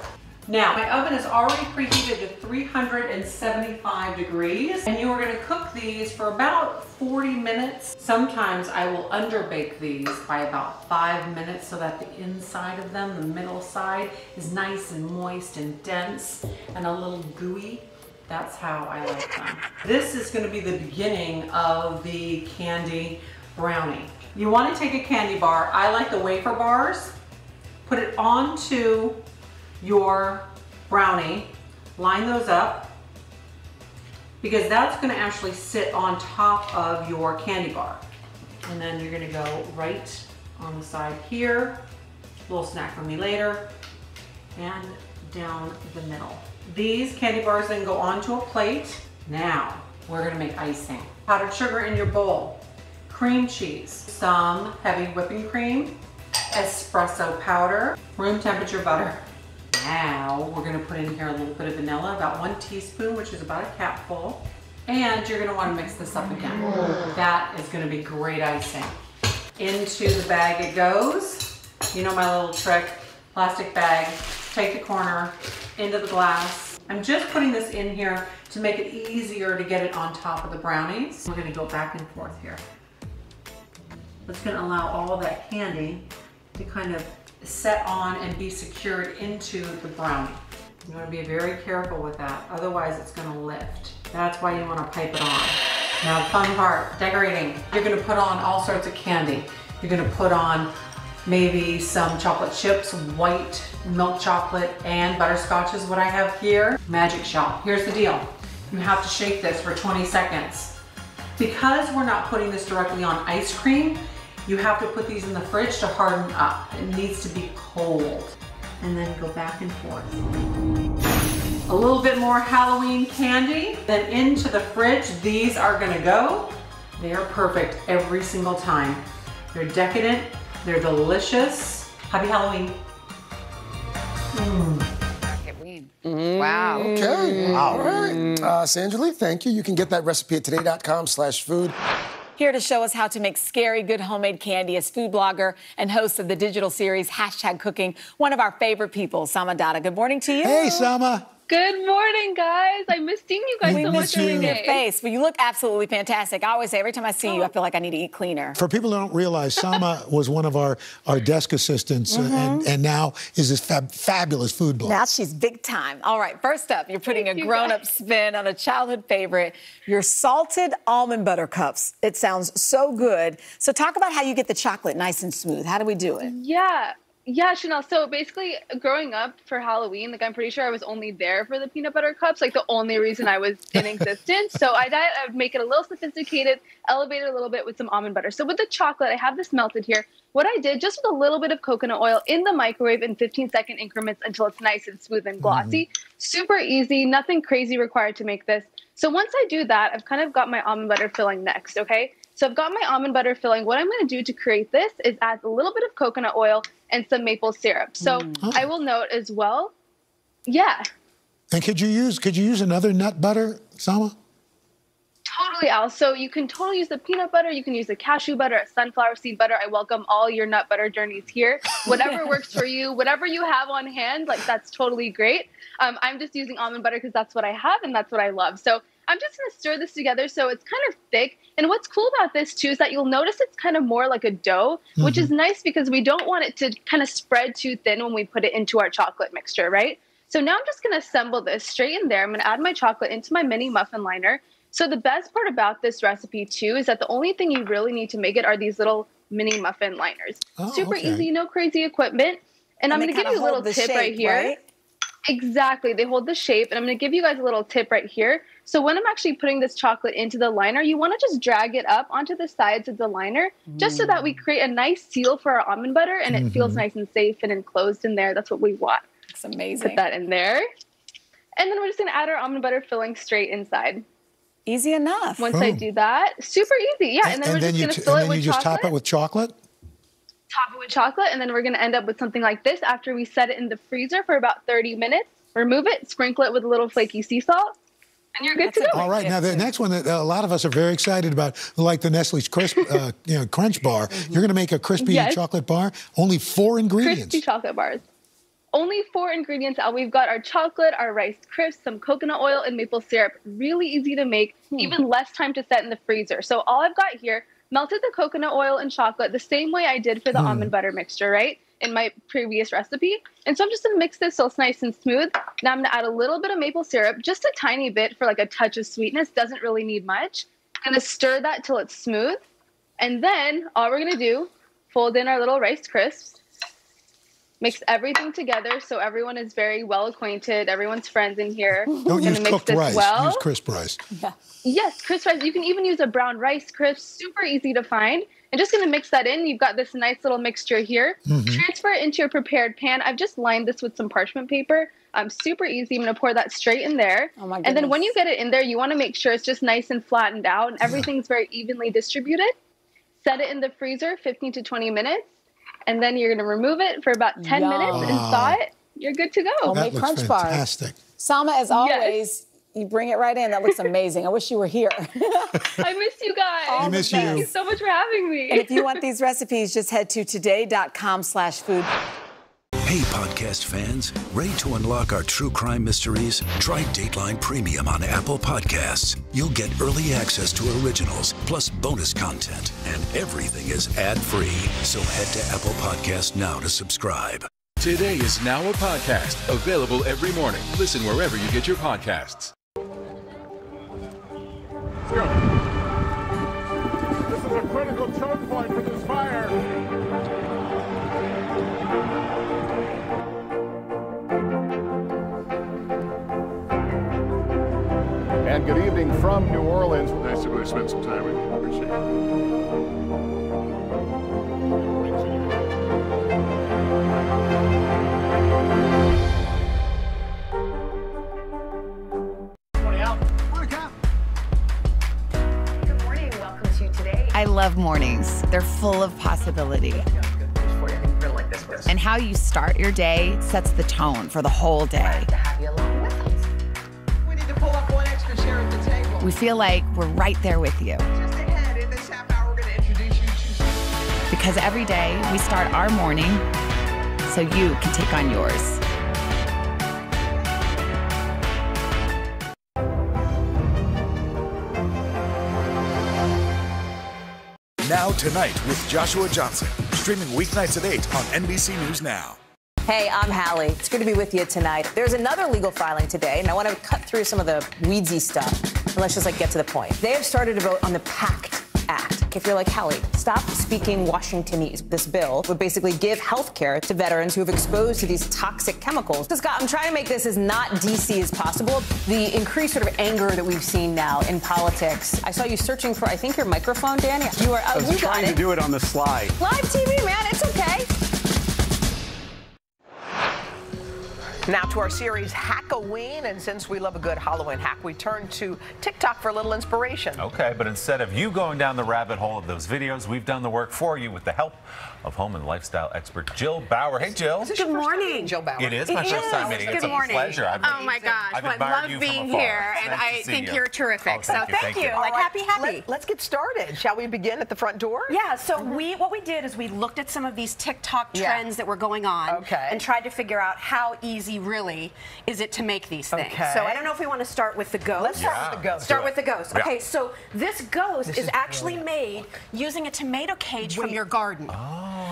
Now, my oven is already preheated to 375 degrees, and you are gonna cook these for about 40 minutes. Sometimes I will underbake these by about 5 minutes so that the inside of them, the middle side, is nice and moist and dense and a little gooey. That's how I like them. This is gonna be the beginning of the candy brownie. You wanna take a candy bar. I like the wafer bars. Put it onto your brownie, line those up, because that's going to actually sit on top of your candy bar. And then you're going to go right on the side here, little snack for me later, and down the middle. These candy bars then go onto a plate. Now we're going to make icing. Powdered sugar in your bowl, cream cheese, some heavy whipping cream, espresso powder, room temperature butter. Now we're going to put in here a little bit of vanilla, about 1 teaspoon, which is about a capful. And you're going to want to mix this up again. That is going to be great icing. Into the bag it goes. You know my little trick, plastic bag, take the corner, into the glass. I'm just putting this in here to make it easier to get it on top of the brownies. We're going to go back and forth here. It's going to allow all that candy to kind of set on and be secured into the brownie. You want to be very careful with that, otherwise it's going to lift. That's why you want to pipe it on. Now the fun part, decorating. You're going to put on all sorts of candy. You're going to put on maybe some chocolate chips, white milk chocolate, and butterscotch is what I have here. Magic shot. Here's the deal. You have to shake this for 20 seconds. Because we're not putting this directly on ice cream, you have to put these in the fridge to harden up. It needs to be cold. And then go back and forth. A little bit more Halloween candy. Then into the fridge, these are gonna go. They are perfect every single time. They're decadent, they're delicious. Happy Halloween. Wow. Okay, all right. Sandra Lee, thank you. You can get that recipe at today.com/food. Here to show us how to make scary, good homemade candy is food blogger and host of the digital series #Cooking, one of our favorite people, Sama Dada. Good morning to you. Hey, Sama. Good morning, guys. I miss seeing you guys so much every day. Well, you look absolutely fantastic. I always say every time I see you, I feel like I need to eat cleaner. For people who don't realize, Sama was one of our desk assistants and now is this fabulous food blogger. Now she's big time. All right, first up, you're putting a grown-up spin on a childhood favorite, your salted almond butter cups. It sounds so good. So talk about how you get the chocolate nice and smooth. How do we do it? Yeah, Chanel, so basically growing up for Halloween, like I'm pretty sure I was only there for the peanut butter cups, like the only reason I was in existence. So I'd make it a little sophisticated, elevate it a little bit with some almond butter. So with the chocolate, I have this melted here. What I did, just with a little bit of coconut oil in the microwave in 15-second increments until it's nice and smooth and glossy. Super easy, nothing crazy required to make this. So once I do that, I've kind of got my almond butter filling next, okay? So I've got my almond butter filling. What I'm going to do to create this is add a little bit of coconut oil and some maple syrup. So I will note as well, And could you use another nut butter, Sama? Totally, Al. So you can totally use the peanut butter. You can use the cashew butter, sunflower seed butter. I welcome all your nut butter journeys here. Whatever works for you, whatever you have on hand, like that's totally great. I'm just using almond butter because that's what I have and that's what I love. So I'm just going to stir this together so it's kind of thick. And what's cool about this, too, is that you'll notice it's kind of more like a dough, mm-hmm. which is nice because we don't want it to kind of spread too thin when we put it into our chocolate mixture, right? So now I'm just going to assemble this straight in there. I'm going to add my chocolate into my mini muffin liner. So the best part about this recipe, too, is that the only thing you really need to make it are these little mini muffin liners. Oh, super easy, no crazy equipment. And I'm going to give you a little tip right here. Exactly. They hold the shape. And I'm going to give you guys a little tip right here. So when I'm actually putting this chocolate into the liner, you want to just drag it up onto the sides of the liner just so that we create a nice seal for our almond butter. And it feels nice and safe and enclosed in there. That's what we want. It's amazing. Put that in there. And then we're just going to add our almond butter filling straight inside. Easy enough. Once I do that, super easy. Yeah. And then we're just going to fill it with chocolate. And then you just top it with chocolate? Top it with chocolate, and then we're going to end up with something like this after we set it in the freezer for about 30 minutes. Remove it, sprinkle it with a little flaky sea salt, and you're good to go. All right, now the next one that a lot of us are very excited about, like the Nestle's crisp, Crunch Bar. You're going to make a crispy chocolate bar. Only 4 ingredients. Crispy chocolate bars. Only 4 ingredients. We've got our chocolate, our Rice Crisps, some coconut oil, and maple syrup. Really easy to make, even less time to set in the freezer. So all I've got here, melted the coconut oil and chocolate the same way I did for the almond butter mixture, right, in my previous recipe. And so I'm just going to mix this so it's nice and smooth. Now I'm going to add a little bit of maple syrup, just a tiny bit for like a touch of sweetness. Doesn't really need much. I'm going to stir that till it's smooth. And then all we're going to do, fold in our little Rice Crisps, mix everything together so everyone is very well acquainted. Everyone's friends in here. Don't use cooked rice. Well. Use crisp rice. Yeah. Yes, crisp rice. You can even use a brown Rice Crisp. Super easy to find. And just going to mix that in. You've got this nice little mixture here. Transfer it into your prepared pan. I've just lined this with some parchment paper. Super easy. I'm going to pour that straight in there. Oh my goodness. And then when you get it in there, you want to make sure it's just nice and flattened out and everything's very evenly distributed. Set it in the freezer 15 to 20 minutes. And then you're going to remove it for about 10 minutes and thaw it. You're good to go. Homemade Crunch Bar. Fantastic. Sama, as always, you bring it right in. That looks amazing. I wish you were here. I miss you guys. I miss you. Thank you so much for having me. And if you want these recipes, just head to today.com/food. Hey, podcast fans, ready to unlock our true crime mysteries? Try Dateline Premium on Apple Podcasts. You'll get early access to originals, plus bonus content, and everything is ad-free. So head to Apple Podcasts now to subscribe. Today is now a podcast, available every morning. Listen wherever you get your podcasts. Let's go. This is a critical choke point for this fire. And good evening from New Orleans. Nice to really spend some time with you. Appreciate it. Good morning. Welcome to Today. I love mornings. They're full of possibility. And how you start your day sets the tone for the whole day. We feel like we're right there with you. Just ahead, in this half hour, we're going to introduce you to... Because every day, we start our morning so you can take on yours. Now Tonight with Joshua Johnson. Streaming weeknights at 8 on NBC News Now. Hey, I'm Hallie. It's good to be with you tonight. There's another legal filing today, and I want to cut through some of the weedsy stuff. And let's just, get to the point. They have started a vote on the PACT Act. If you're like, Hallie, stop speaking Washingtonese. This bill would basically give health care to veterans who have exposed to these toxic chemicals. So, Scott, I'm trying to make this as not D.C. as possible. The increased sort of anger that we've seen now in politics. I saw you searching for, I think, your microphone, Dan. You are out. I was trying to do it on the slide. Live TV, man. It's okay. Now to our series, Hackoween, and since we love a good Halloween hack, we turn to TikTok for a little inspiration. Okay, but instead of you going down the rabbit hole of those videos, we've done the work for you with the help of home and lifestyle expert Jill Bauer. Hey, Jill. Good morning. Jill Bauer. It is my first time meeting you. It's a pleasure. Oh my gosh, I love being here, and I think you're terrific. So thank you. Like happy. Let's get started. Shall we begin at the front door? Yeah. So what we did is we looked at some of these TikTok trends that were going on, and tried to figure out how easy key really is it to make these things. Okay. So I don't know if we want to start with the ghost. Let's start with the ghost. Start with the ghost. Yeah. Okay, so this ghost is actually made using a tomato cage from your garden. Oh.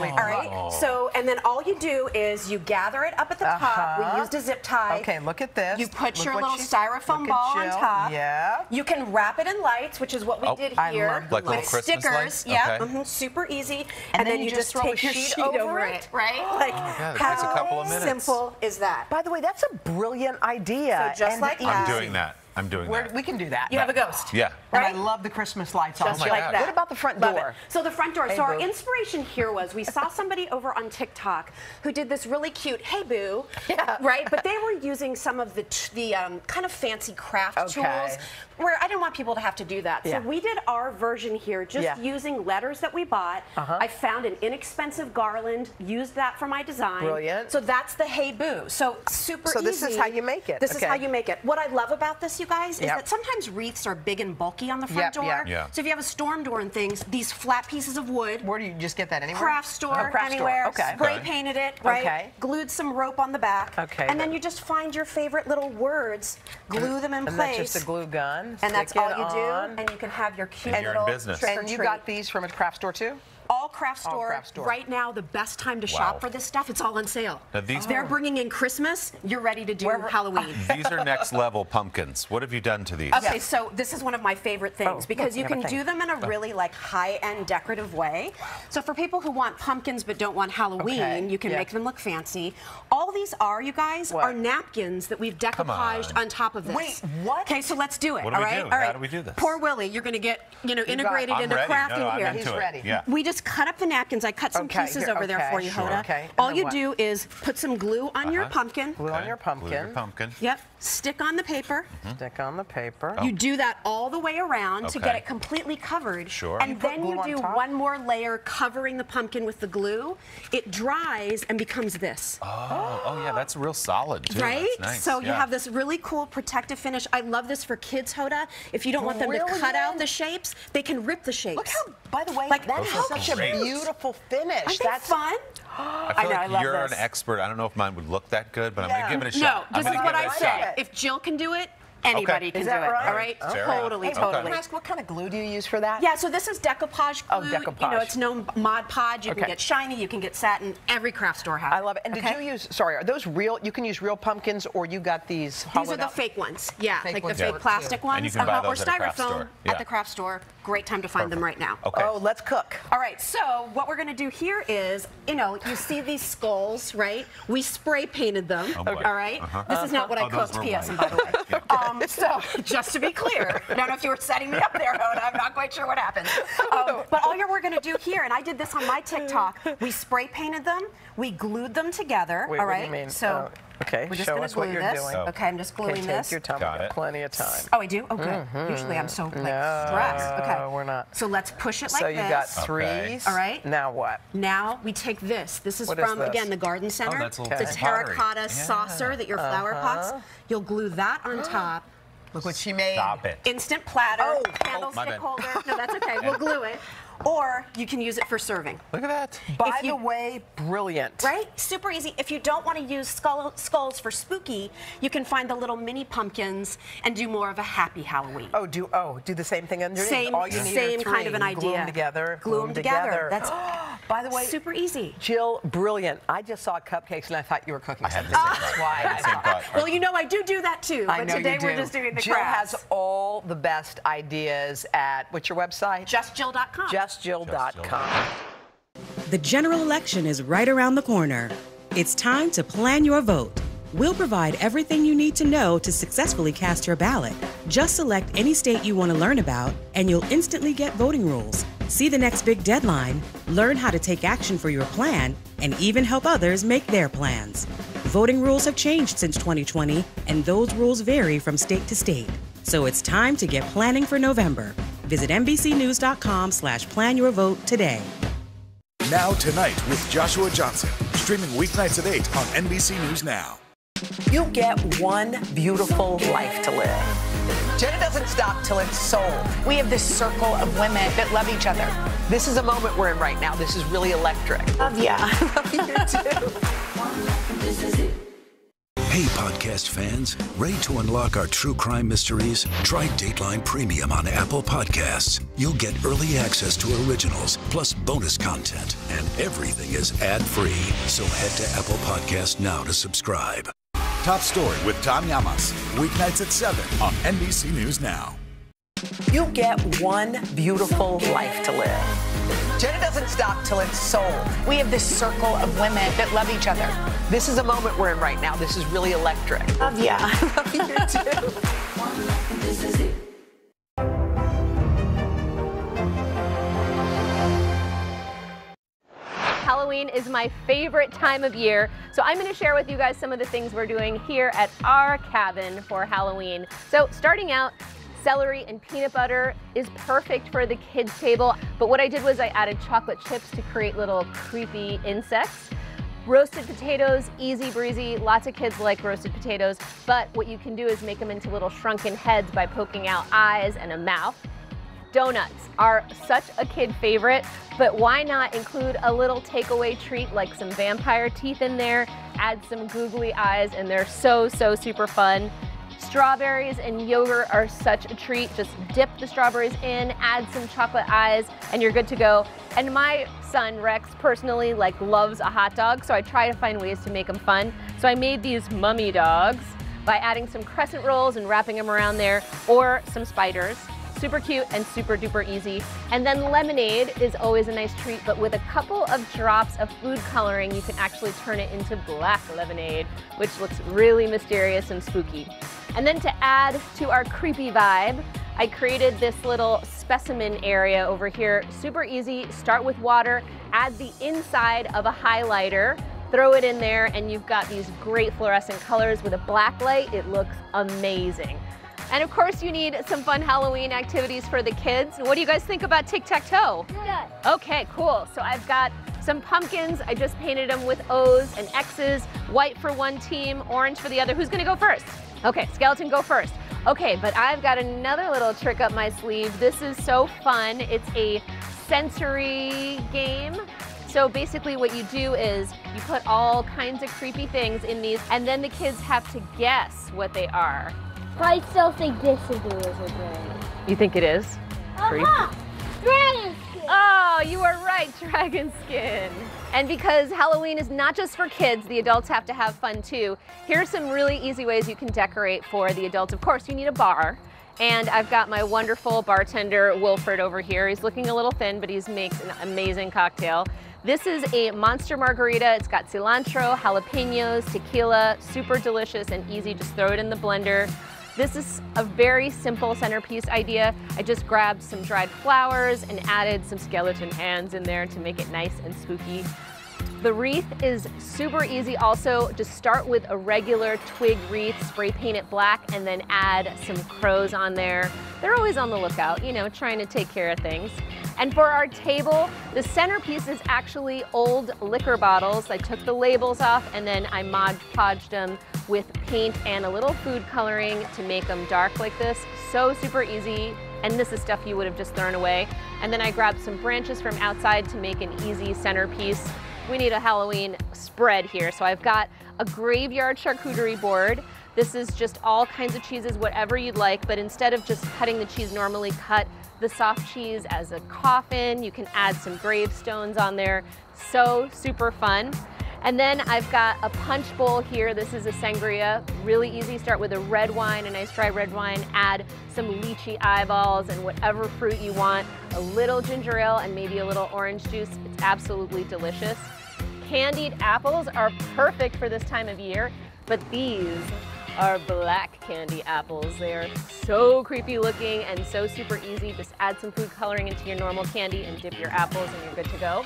All right. So, and then all you do is you gather it up at the top. We used a zip tie. Okay, look at this. You put your little styrofoam ball on top. Yeah. You can wrap it in lights, which is what we did here. Like little Christmas stickers. Yeah. Okay. Mm-hmm. Super easy. And then you just take your sheet over it, right? Like, how simple is that? By the way, that's a brilliant idea. So just like that. I'm doing that. I'm doing that. We can do that. You have a ghost. Yeah. Right? And I love the Christmas lights on. Just like that. What about the front door? So the front door. So our inspiration here was we saw somebody over on TikTok who did this really cute, hey boo, right? But they were using some of the kind of fancy craft tools where I didn't want people to have to do that. So we did our version here just using letters that we bought. I found an inexpensive garland, used that for my design. Brilliant. So that's the hey boo. So super easy. So this is how you make it. This is how you make it. What I love about this, you guys, is that sometimes wreaths are big and bulky on the front door. Yeah. So if you have a storm door and things, these flat pieces of wood. Where do you just get that anywhere? Craft store, anywhere. Okay. Spray painted it, right? Okay. Glued some rope on the back. Okay. And then you just find your favorite little words, glue them in place. And that's just a glue gun. And that's all you do. And you can have your cute little trick-or-treat. And you got these from a craft store too? All craft store. Right now, the best time to shop for this stuff. It's all on sale. Now these they're bringing in Christmas. You're ready to do Halloween. These are next level pumpkins. What have you done to these? Okay, so this is one of my favorite things because you can do them in a really like high-end decorative way. So for people who want pumpkins but don't want Halloween, you can make them look fancy. All these are, you guys, are napkins that we've decoupaged on top of this. Wait, what? Okay, so let's do it. What do we do? How do we do this? Poor Willie, you're going to get integrated into crafting here. He's ready. We just cut up the napkins. I cut some pieces over there for you, Hoda. Okay. All you do is put some glue on your pumpkin. Glue on your pumpkin. Glue your pumpkin. Yep. Stick on the paper. Stick on the paper. You do that all the way around to get it completely covered. Sure. And then you do one more layer covering the pumpkin with the glue. It dries and becomes this. Oh, oh yeah, that's real solid too. Right? That's nice. So you have this really cool protective finish. I love this for kids, Hoda. If you don't want them to cut out the shapes, they can rip the shapes. Look how, by the way, like that is such a beautiful finish. Aren't they fun? I feel like you're an expert. I don't know if mine would look that good, but I'm going to give it a shot. No, this is what I say. If Jill can do it, anybody can do it. Right? All right? Totally, totally. Can I ask, what kind of glue do you use for that? Yeah, so this is decoupage glue. Oh, decoupage. You know, it's known Mod Podge. You can get shiny, you can get satin. Every craft store has it. I love it. And did you use, sorry, are those real, you can use real pumpkins or you got these? These are the fake ones. Yeah, like the fake plastic ones. Or styrofoam at the craft store. Great time to find them right now. Okay. Oh, let's cook. All right, so what we're going to do here is, you know, you see these skulls, right? We spray painted them, all right? This is not what I cooked, P.S., by the way. So, just to be clear, I don't know if you were setting me up there, Hoda. I'm not quite sure what happened. But all we're going to do here, and I did this on my TikTok, we spray painted them, we glued them together, all right? What do you mean? So, okay, we're just going to glue this. Okay, I'm just gluing this. Take your time. Plenty of time. Oh, I do? Oh, good. Usually I'm so stressed. Okay. No, we're not. So let's push it like this. So you got three. All right. Now what? Now we take this. This is from, again, the garden center. The terracotta saucer that your flower pots. You'll glue that on top. Look what she made. Stop it. Instant platter, candlestick holder. No, that's okay. We'll glue it. Or you can use it for serving. Look at that. By the way, brilliant. Right? Super easy. If you don't want to use skulls for spooky, you can find the little mini pumpkins and do more of a happy Halloween. Oh, do the same thing underneath. All you need are three. Kind of an idea. Glue them together. Glue them together. That's by the way, super easy. Jill, brilliant. I just saw cupcakes and I thought you were cooking. That's why. Well, you know I do that too. But today we're just doing the crafts. Jill has all the best ideas at what's your website? JustJill.com. JustJill.com. The general election is right around the corner. It's time to plan your vote. We'll provide everything you need to know to successfully cast your ballot. Just select any state you want to learn about, and you'll instantly get voting rules, see the next big deadline, learn how to take action for your plan, and even help others make their plans. Voting rules have changed since 2020, and those rules vary from state to state. So it's time to get planning for November. Visit NBCnews.com/planyourvote today. Now Tonight with Joshua Johnson, streaming weeknights at 8 on NBC News Now. You get one beautiful life to live. Jenna doesn't stop till it's sold. We have this circle of women that love each other. This is a moment we're in right now. This is really electric. Love ya. I love you too. This is it. Hey, podcast fans, ready to unlock our true crime mysteries? Try Dateline Premium on Apple Podcasts. You'll get early access to originals, plus bonus content, and everything is ad-free. So head to Apple Podcasts now to subscribe. Top Story with Tom Llamas, weeknights at 7 on NBC News Now. You get one beautiful life to live. Jenna doesn't stop till it's sold. We have this circle of women that love each other. This is a moment we're in right now. This is really electric. Love ya. I love you too. This is it. Halloween is my favorite time of year, so I'm going to share with you guys some of the things we're doing here at our cabin for Halloween. So starting out, celery and peanut butter is perfect for the kids' table, but what I did was I added chocolate chips to create little creepy insects. Roasted potatoes, easy breezy. Lots of kids like roasted potatoes, but what you can do is make them into little shrunken heads by poking out eyes and a mouth. Donuts are such a kid favorite, but why not include a little takeaway treat like some vampire teeth in there, add some googly eyes, and they're so super fun. Strawberries and yogurt are such a treat. Just dip the strawberries in, add some chocolate eyes, and you're good to go. And my son, Rex, personally loves a hot dog, so I try to find ways to make them fun. So I made these mummy dogs by adding some crescent rolls and wrapping them around there, or some spiders. Super cute and super duper easy. And then lemonade is always a nice treat, but with a couple of drops of food coloring, you can actually turn it into black lemonade, which looks really mysterious and spooky. And then to add to our creepy vibe, I created this little specimen area over here. Super easy, start with water, add the inside of a highlighter, throw it in there, and you've got these great fluorescent colors with a black light. It looks amazing. And of course, you need some fun Halloween activities for the kids. What do you guys think about tic-tac-toe? Yes. Okay, cool. So I've got some pumpkins. I just painted them with O's and X's, white for one team, orange for the other. Who's gonna go first? Okay, skeleton, go first. Okay, but I've got another little trick up my sleeve. This is so fun. It's a sensory game. So basically what you do is you put all kinds of creepy things in these, and then the kids have to guess what they are. I still think this is a lizard dragon. You think it is? Creepy. Dragon skin! Oh, you are right, dragon skin. And because Halloween is not just for kids, the adults have to have fun too. Here are some really easy ways you can decorate for the adults. Of course, you need a bar. And I've got my wonderful bartender, Wilfred, over here. He's looking a little thin, but he makes an amazing cocktail. This is a monster margarita. It's got cilantro, jalapenos, tequila, super delicious and easy. Just throw it in the blender. This is a very simple centerpiece idea. I just grabbed some dried flowers and added some skeleton hands in there to make it nice and spooky. The wreath is super easy also. Just start with a regular twig wreath, spray paint it black, and then add some crows on there. They're always on the lookout, you know, trying to take care of things. And for our table, the centerpiece is actually old liquor bottles. I took the labels off and then I Mod Podged them with paint and a little food coloring to make them dark like this. So super easy. And this is stuff you would have just thrown away. And then I grabbed some branches from outside to make an easy centerpiece. We need a Halloween spread here. So I've got a graveyard charcuterie board. This is just all kinds of cheeses, whatever you'd like, but instead of just cutting the cheese normally, cut the soft cheese as a coffin. You can add some gravestones on there. So super fun. And then I've got a punch bowl here. This is a sangria, really easy. Start with a red wine, a nice dry red wine, add some lychee eyeballs and whatever fruit you want, a little ginger ale and maybe a little orange juice. It's absolutely delicious. Candied apples are perfect for this time of year, but these are black candy apples. They are so creepy looking and so super easy. Just add some food coloring into your normal candy and dip your apples and you're good to go.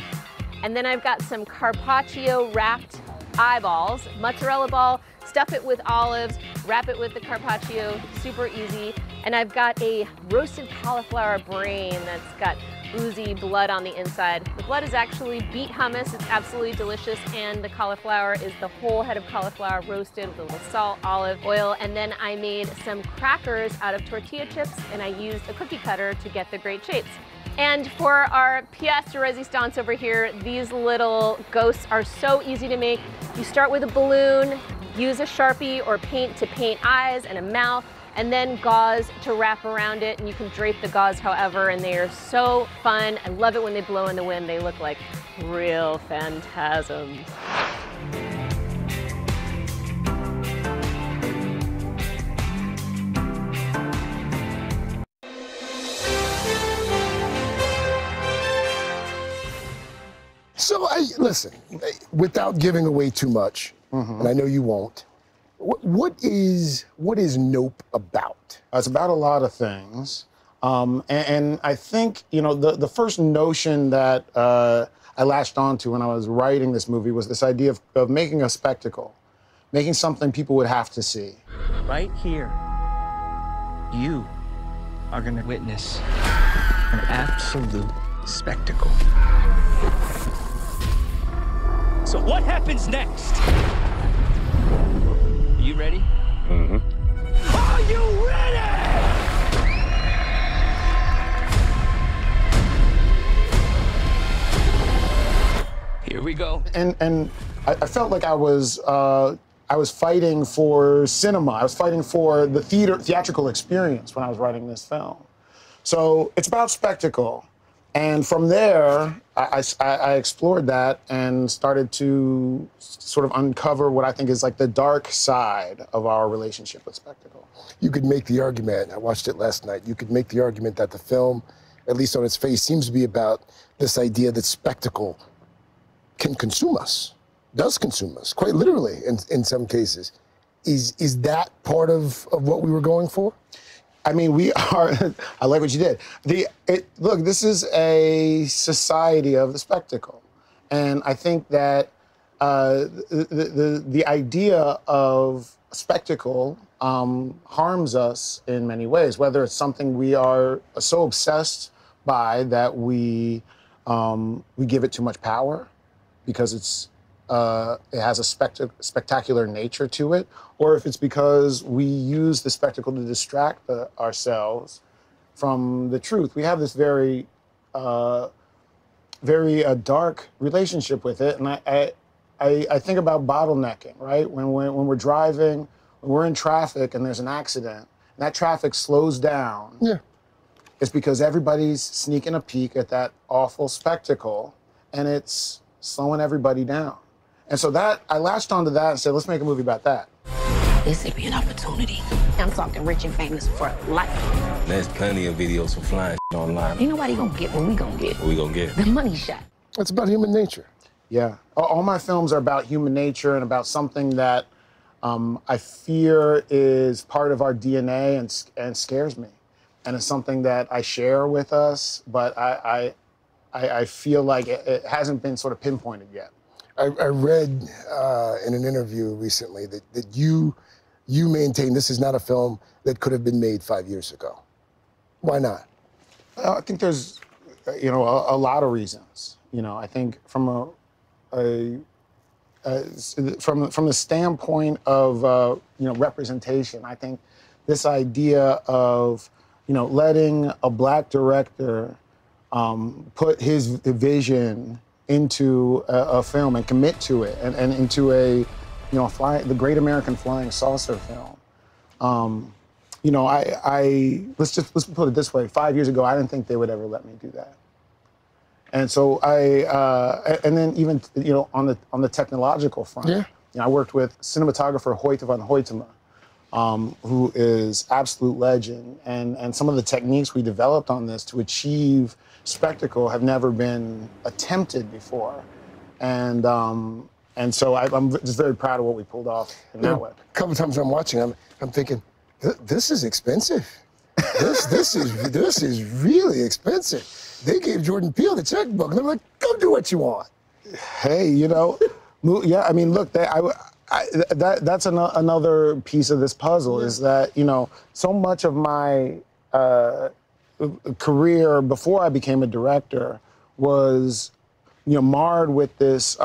And then I've got some carpaccio wrapped eyeballs, mozzarella ball, stuff it with olives, wrap it with the carpaccio, super easy. And I've got a roasted cauliflower brain that's got oozy blood on the inside. The blood is actually beet hummus. It's absolutely delicious. And the cauliflower is the whole head of cauliflower roasted with a little salt, olive oil. And then I made some crackers out of tortilla chips and I used a cookie cutter to get the great shapes. And for our pièce de résistance over here, these little ghosts are so easy to make. You start with a balloon, Use a Sharpie or paint to paint eyes and a mouth, and then gauze to wrap around it, and you can drape the gauze however, and they are so fun. I love it when they blow in the wind. They look like real phantasms. So, listen, without giving away too much, and I know you won't, what is Nope about? It's about a lot of things. And I think, you know, the first notion that I latched onto when I was writing this movie was this idea of making a spectacle, making something people would have to see. Right here, you are going to witness an absolute spectacle. So what happens next? You ready? Mm-hmm. Are you ready? Here we go. And I felt like I was fighting for cinema. I was fighting for the theatrical experience when I was writing this film. So it's about spectacle. And from there, I explored that and started to sort of uncover what I think is like the dark side of our relationship with spectacle. You could make the argument, I watched it last night, you could make the argument that the film, at least on its face, seems to be about this idea that spectacle can consume us, does consume us, quite literally in some cases. Is that part of what we were going for? I mean, we are, I like what you did. Look, this is a society of the spectacle. And I think that the idea of spectacle harms us in many ways, whether it's something we are so obsessed by that we give it too much power because it has a spectacular nature to it, or if it's because we use the spectacle to distract ourselves from the truth. We have this very, very dark relationship with it, and I think about bottlenecking, right? When we're driving, when we're in traffic and there's an accident, and that traffic slows down, yeah. It's because everybody's sneaking a peek at that awful spectacle, and it's slowing everybody down. And so that, I latched onto that and said, let's make a movie about that. This could be an opportunity. I'm talking rich and famous for life. There's plenty of videos for flying online. Ain't nobody gonna get what we gonna get. What we gonna get? The money shot. It's about human nature. Yeah, all my films are about human nature and about something that I fear is part of our DNA and scares me. And it's something that I share with us, but I feel like it hasn't been sort of pinpointed yet. I read in an interview recently that you maintain this is not a film that could have been made 5 years ago. Why not? I think there's, you know, a lot of reasons. You know, I think from the standpoint of you know, representation, I think this idea of, you know, letting a black director put his vision into a film and commit to it, and into a, you know, the Great American Flying Saucer film. You know, let's put it this way. 5 years ago, I didn't think they would ever let me do that. And so and then even, you know, on the technological front, yeah. You know, I worked with cinematographer Hoyte van Hoytema, who is absolute legend, and some of the techniques we developed on this to achieve spectacle have never been attempted before, and so I'm just very proud of what we pulled off in that way. A couple times I'm watching, I'm thinking, this is expensive. This is really expensive. They gave Jordan Peele the checkbook, and they're like, go do what you want. Hey, you know, yeah. I mean, look, that's another piece of this puzzle, yeah. Is that, you know, so much of my career before I became a director was, you know, marred with this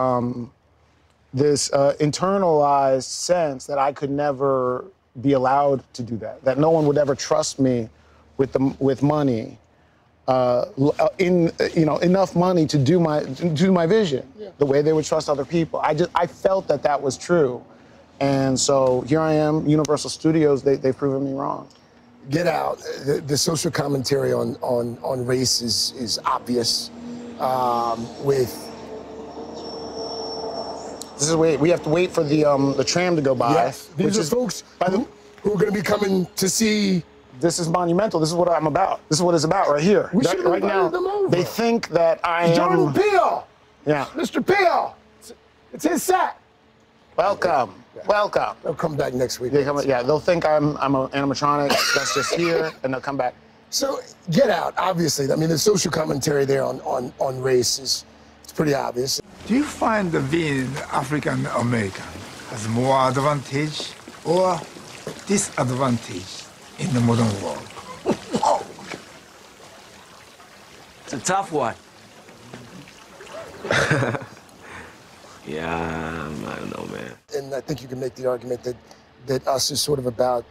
this internalized sense that I could never be allowed to do that, that no one would ever trust me with money, you know, enough money to do my vision, yeah. The way they would trust other people. I felt that was true, And so here I am, Universal Studios, they've proven me wrong. Get Out, the social commentary on race is obvious. This is we have to wait for the tram to go by. Yes, these are folks who are going to be coming to see. This is monumental. This is what I'm about. This is what it's about right here. We should right now. Them over. They think that I am Jordan Peele. Yeah, Mr. Peele. It's his set. Welcome, yeah. Welcome. They'll come back next week. They come, yeah, they'll think I'm an animatronic that's just here, and they'll come back. So Get Out, obviously. I mean, the social commentary there on race is it's pretty obvious. Do you find being African American as more advantage or disadvantage in the modern world? Oh. It's a tough one. Yeah, I don't know, man. And I think you can make the argument that us is sort of about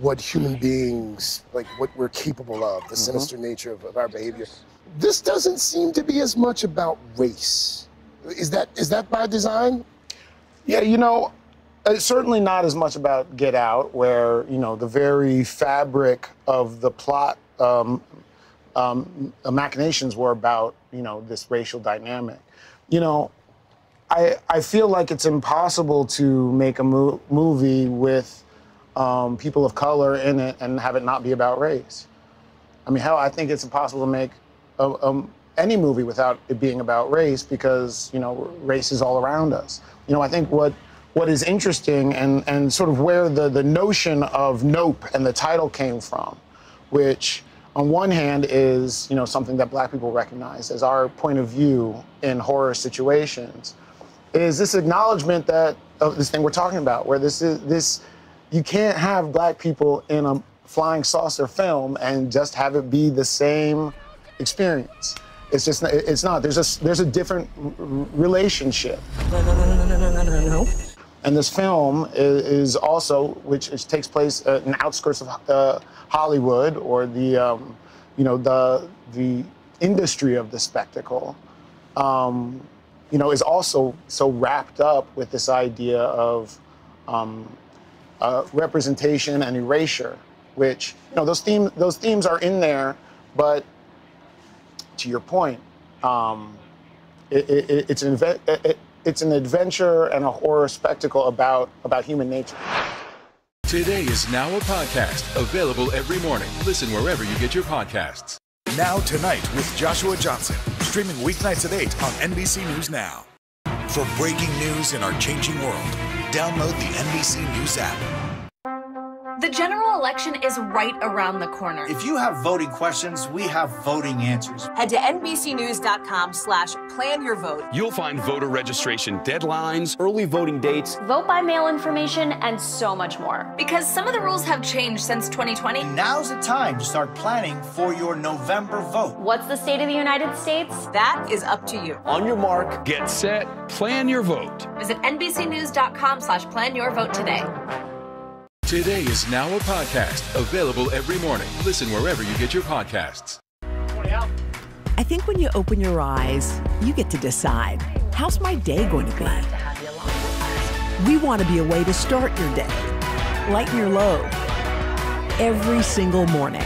what human beings, like what we're capable of, the sinister nature of our behavior. This doesn't seem to be as much about race. Is that by design? Yeah, it's certainly not as much about Get Out, where, the very fabric of the plot machinations were about, this racial dynamic. I feel like it's impossible to make a movie with people of color in it and have it not be about race. I mean, hell, I think it's impossible to make any movie without it being about race because, race is all around us. I think what is interesting and sort of where the notion of Nope and the title came from, which on one hand is, something that Black people recognize as our point of view in horror situations, is this acknowledgement that of this thing we're talking about, where you can't have Black people in a flying saucer film and just have it be the same experience. It's just, it's not. There's a different relationship. No. And this film is also, which takes place in the outskirts of Hollywood or the industry of the spectacle. Is also so wrapped up with this idea of representation and erasure, which those themes are in there, but to your point, it's an adventure and a horror spectacle about human nature. Today is Now a podcast, available every morning. Listen wherever you get your podcasts. Now Tonight with Joshua Johnson, streaming weeknights at 8 on NBC News Now. For breaking news in our changing world, download the NBC News app. The general election is right around the corner. If you have voting questions, we have voting answers. Head to NBCnews.com/planyourvote. You'll find voter registration deadlines, early voting dates, vote by mail information, and so much more. Because some of the rules have changed since 2020. And now's the time to start planning for your November vote. What's the state of the United States? That is up to you. On your mark, get set, plan your vote. Visit NBCnews.com/planyourvote today. Today is Now a podcast, available every morning. Listen wherever you get your podcasts. I think when you open your eyes, you get to decide, how's my day going to be? We want to be a way to start your day, lighten your load, every single morning.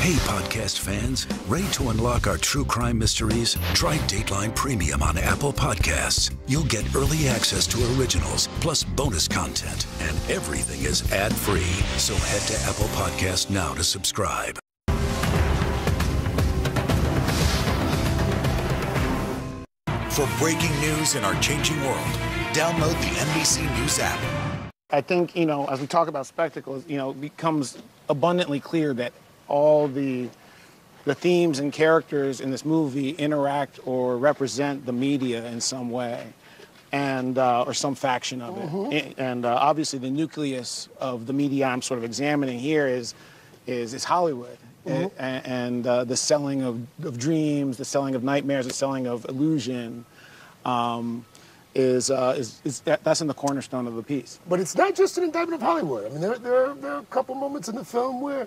Hey, podcast fans, ready to unlock our true crime mysteries? Try Dateline Premium on Apple Podcasts. You'll get early access to originals, plus bonus content, and everything is ad-free. So head to Apple Podcasts now to subscribe. For breaking news in our changing world, download the NBC News app. I think, as we talk about spectacles, it becomes abundantly clear that all the themes and characters in this movie interact or represent the media in some way, and or some faction of it. And obviously, the nucleus of the media I'm sort of examining here is Hollywood, and the selling of dreams, the selling of nightmares, the selling of illusion. That's in the cornerstone of the piece. But it's not just an indictment of Hollywood. I mean, there are a couple moments in the film where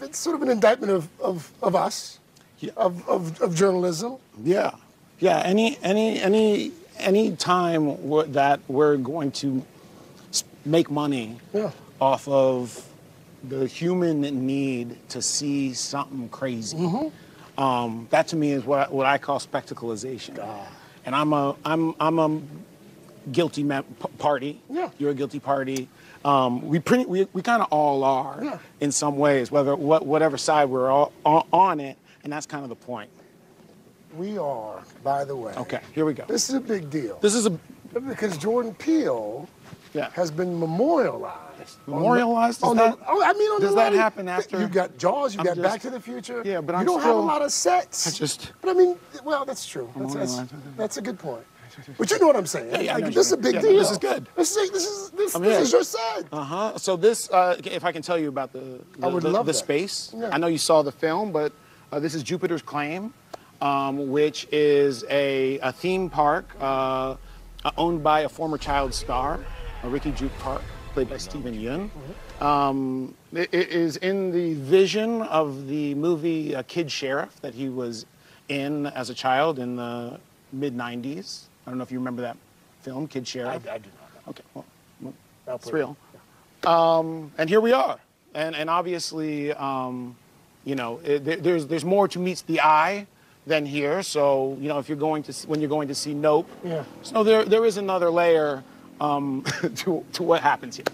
it's sort of an indictment of us, of journalism. Yeah, yeah. Any any time that we're going to make money off of the human need to see something crazy, that to me is what I call spectacleization. And I'm a guilty party. Yeah. You're a guilty party. We kind of all are in some ways, whatever side we're all on it, and that's kind of the point. We are, by the way. Okay, here we go. This is a big deal. This is a... Because Jordan Peele has been memorialized. Memorialized? Does that happen after? You've got Jaws, you've got Back to the Future. Yeah, but I'm still... You don't have a lot of sets. But I mean, well, that's true. That's a good point. But you know what I'm saying. Yeah, like, this is a big deal. This is good. This is your side. So this, if I can tell you about the space. Yeah. I know you saw the film, but this is Jupiter's Claim, which is a theme park owned by a former child star, Ricky Juke Park, played by Steven Yeun. It is in the vision of the movie Kid Sheriff that he was in as a child in the mid-90s. I don't know if you remember that film, Kid Sheriff. I do not. Okay, well it's real. And here we are. And obviously, you know, there's more to meet the eye than here. So, you know, if you're going to, when you're going to see Nope. Yeah. So there is another layer to what happens here.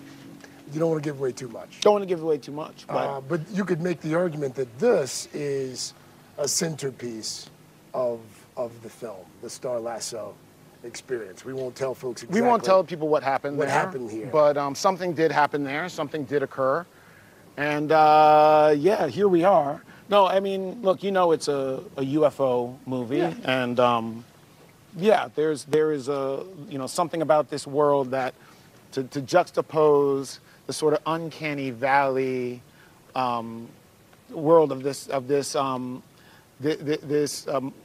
You don't want to give away too much. Don't want to give away too much. But you could make the argument that this is a centerpiece of the film, the Star Lasso experience. We won't tell folks exactly. We won't tell people what happened there. What happened here. But something did happen there, something did occur. And yeah, here we are. No, I mean, look, you know it's a UFO movie. Yeah. And yeah, there is a, you know, something about this world that to juxtapose the sort of uncanny valley world of this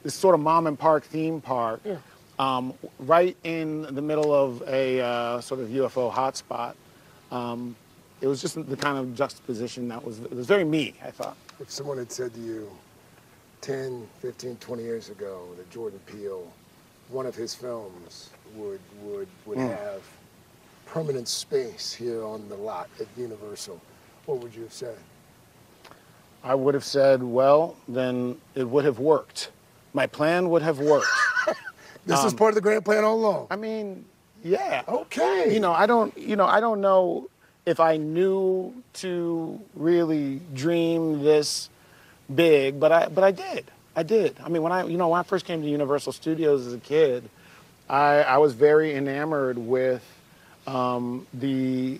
sort of mom and pop theme park, right in the middle of a sort of UFO hotspot. It was just the kind of juxtaposition that was very me, I thought. If someone had said to you 10, 15, 20 years ago that Jordan Peele, one of his films would have permanent space here on the lot at Universal, what would you have said? I would have said, well, then it would have worked. My plan would have worked. This is part of the grand plan all along. I mean, yeah. Okay. You know, I don't know if I knew to really dream this big, but I did. I did. I mean, when I first came to Universal Studios as a kid, I was very enamored with movie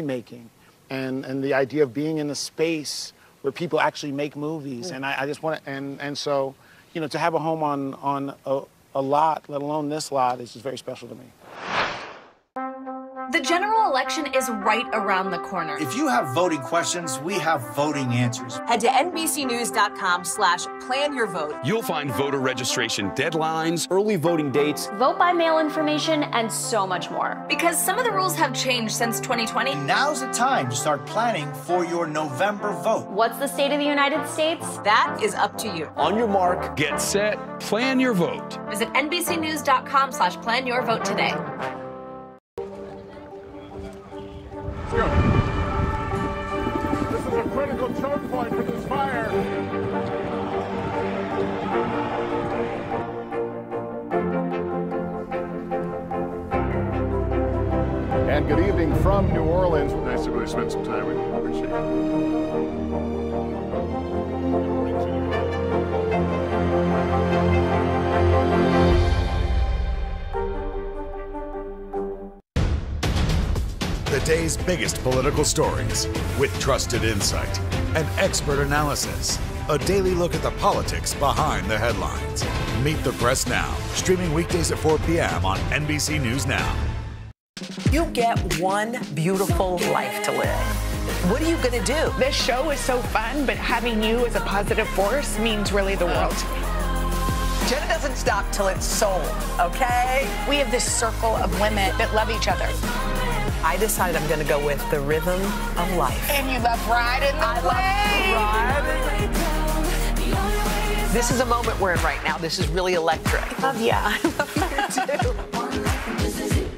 making. And the idea of being in a space where people actually make movies, and I just want to, and so, you know, to have a home on a lot, let alone this lot, is just very special to me. The general election is right around the corner. If you have voting questions, we have voting answers. Head to NBCnews.com/planyourvote. You'll find voter registration deadlines, early voting dates, vote by mail information, and so much more. Because some of the rules have changed since 2020. And now's the time to start planning for your November vote. What's the state of the United States? That is up to you. On your mark, get set, plan your vote. Visit NBCnews.com/planyourvote today. This is a critical choke point for this fire. And good evening from New Orleans. Nice to really spend some time with you. Appreciate it. The day's biggest political stories with trusted insight and expert analysis. A daily look at the politics behind the headlines. Meet the Press Now, streaming weekdays at 4 p.m. on NBC News Now. You get one beautiful life to live. What are you going to do? This show is so fun, but having you as a positive force means really the world to me. Jenna doesn't stop till it's sold, okay? We have this circle of women that love each other. I decided I'm going to go with the rhythm of life. And you love riding the wave. I love riding. This is a moment we're in right now. This is really electric. I love you. I love you too.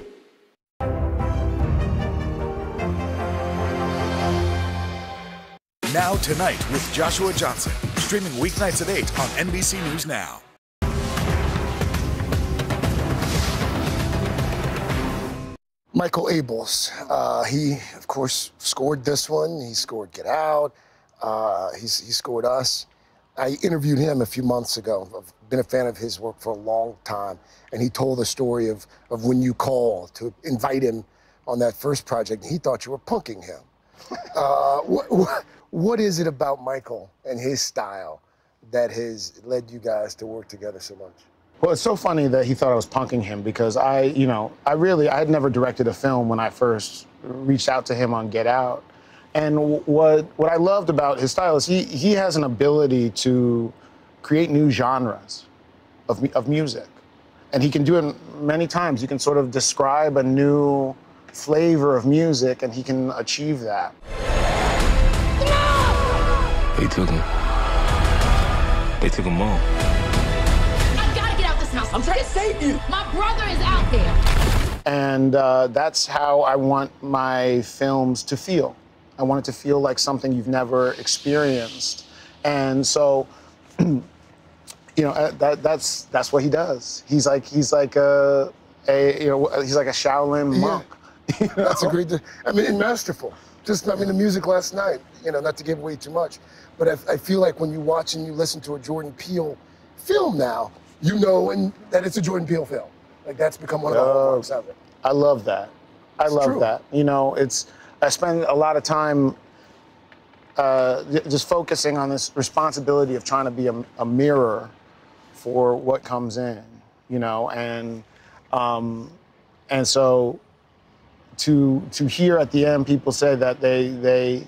Now Tonight with Joshua Johnson, streaming weeknights at 8 on NBC News Now. Michael Abels, he, of course, scored this one. He scored Get Out. He scored Us. I interviewed him a few months ago. I've been a fan of his work for a long time. And he told the story of when you called to invite him on that first project. And he thought you were punking him. What is it about Michael and his style that has led you guys to work together so much? Well, it's so funny that he thought I was punking him because I had never directed a film when I first reached out to him on Get Out. And what I loved about his style is he has an ability to create new genres of music. And he can do it many times. You can sort of describe a new flavor of music, and he can achieve that. No! They took him. They took him all. I've got to get out this house. I'm trying to save you. My brother is out there. And that's how I want my films to feel. I want it to feel like something you've never experienced. And so, that's what he does. He's like a Shaolin monk. Yeah. You know? That's a great, I mean, and masterful. Just, I mean, the music last night, you know, not to give away too much, but I feel like when you watch and you listen to a Jordan Peele film now, you know that it's a Jordan Peele film. Like, that's become one of the hallmarks of it. I love that. I love that. You know, I spend a lot of time just focusing on this responsibility of trying to be a mirror for what comes in, you know, and so, to hear at the end people say that they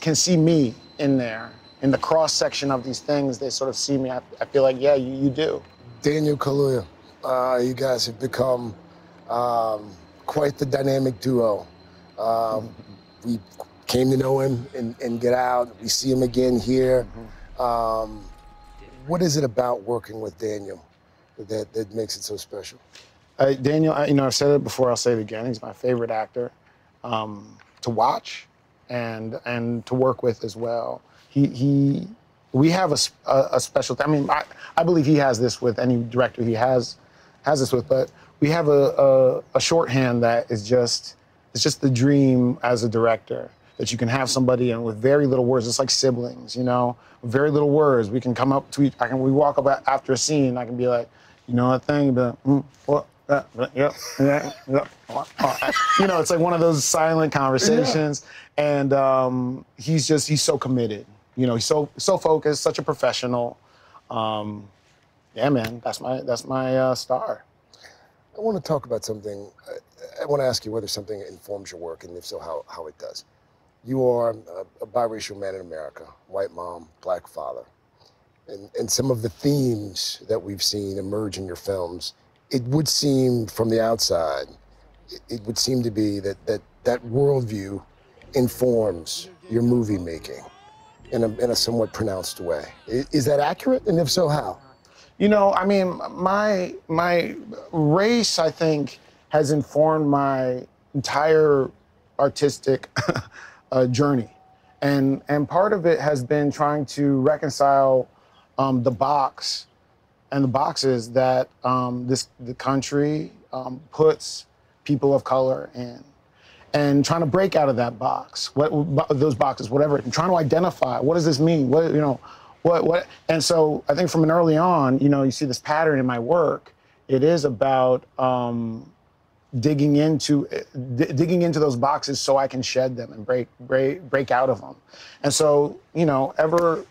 can see me in there, in the cross-section of these things, they sort of see me. I feel like, yeah, you do. Daniel Kaluuya, you guys have become quite the dynamic duo. We came to know him and Get Out. We see him again here. Mm-hmm. What is it about working with Daniel that makes it so special? Daniel, I've said it before, I'll say it again. He's my favorite actor to watch and to work with as well. We have a special, I mean, I believe he has this with any director he has this with, but we have a shorthand that is just, it's just the dream as a director, that you can have somebody and with very little words, it's like siblings, you know? With very little words, we can come up to each, we walk up after a scene, I can be like, you know that thing, but, what? You know, it's like one of those silent conversations, yeah. And he's so committed. You know, he's so focused, such a professional. Yeah, man, that's my star. I want to talk about something. I want to ask you whether something informs your work, and if so, how it does. You are a biracial man in America, white mom, black father, and some of the themes that we've seen emerge in your films. It would seem from the outside, it would seem to be that worldview informs your movie making in a somewhat pronounced way. Is that accurate? And if so, how? You know, I mean, my race, I think, has informed my entire artistic journey. And part of it has been trying to reconcile the box and the boxes that the country puts people of color in, and trying to break out of that box, those boxes, whatever, and trying to identify, what does this mean? What? And so I think from an early on, you know, you see this pattern in my work. It is about digging into those boxes so I can shed them and break out of them. And so, you know, ever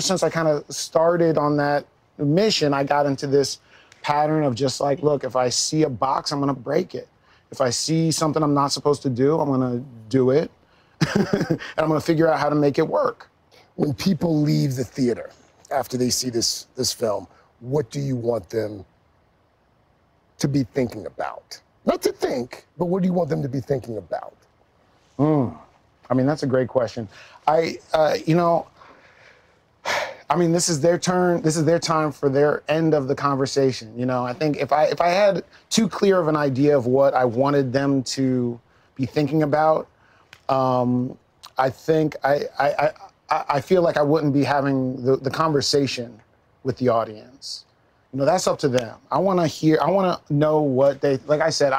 since I kind of started on that mission, I got into this pattern of just like, look, if I see a box, I'm gonna break it. If I see something I'm not supposed to do, I'm gonna do it. And I'm gonna figure out how to make it work. When people leave the theater after they see this film, what do you want them to be thinking about? Not to think, but what do you want them to be thinking about? I mean, that's a great question. I, you know, I mean, this is their turn. This is their time for their end of the conversation. You know, I think if I had too clear of an idea of what I wanted them to be thinking about, I think I feel like I wouldn't be having the conversation with the audience. You know, that's up to them. I want to hear. I want to know what they. Like I said,